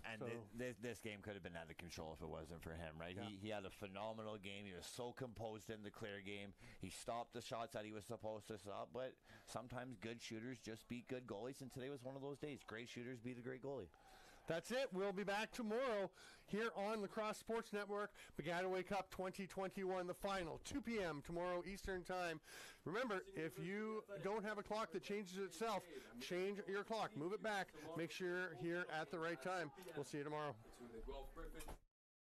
And so. th- th- this game could have been out of control if it wasn't for him, right? Yeah. He he had a phenomenal game. He was so composed in the clear game. He stopped the shots that he was supposed to stop, but sometimes good shooters just beat good goalies, and today was one of those days. Great shooters beat a great goalie. That's it. We'll be back tomorrow here on Lacrosse Sports Network, Baggataway Cup twenty twenty-one, the final, two p.m. tomorrow Eastern Time. Remember, if you don't have a clock that changes itself, change your clock. Move it back. Make sure you're here at the right time. We'll see you tomorrow.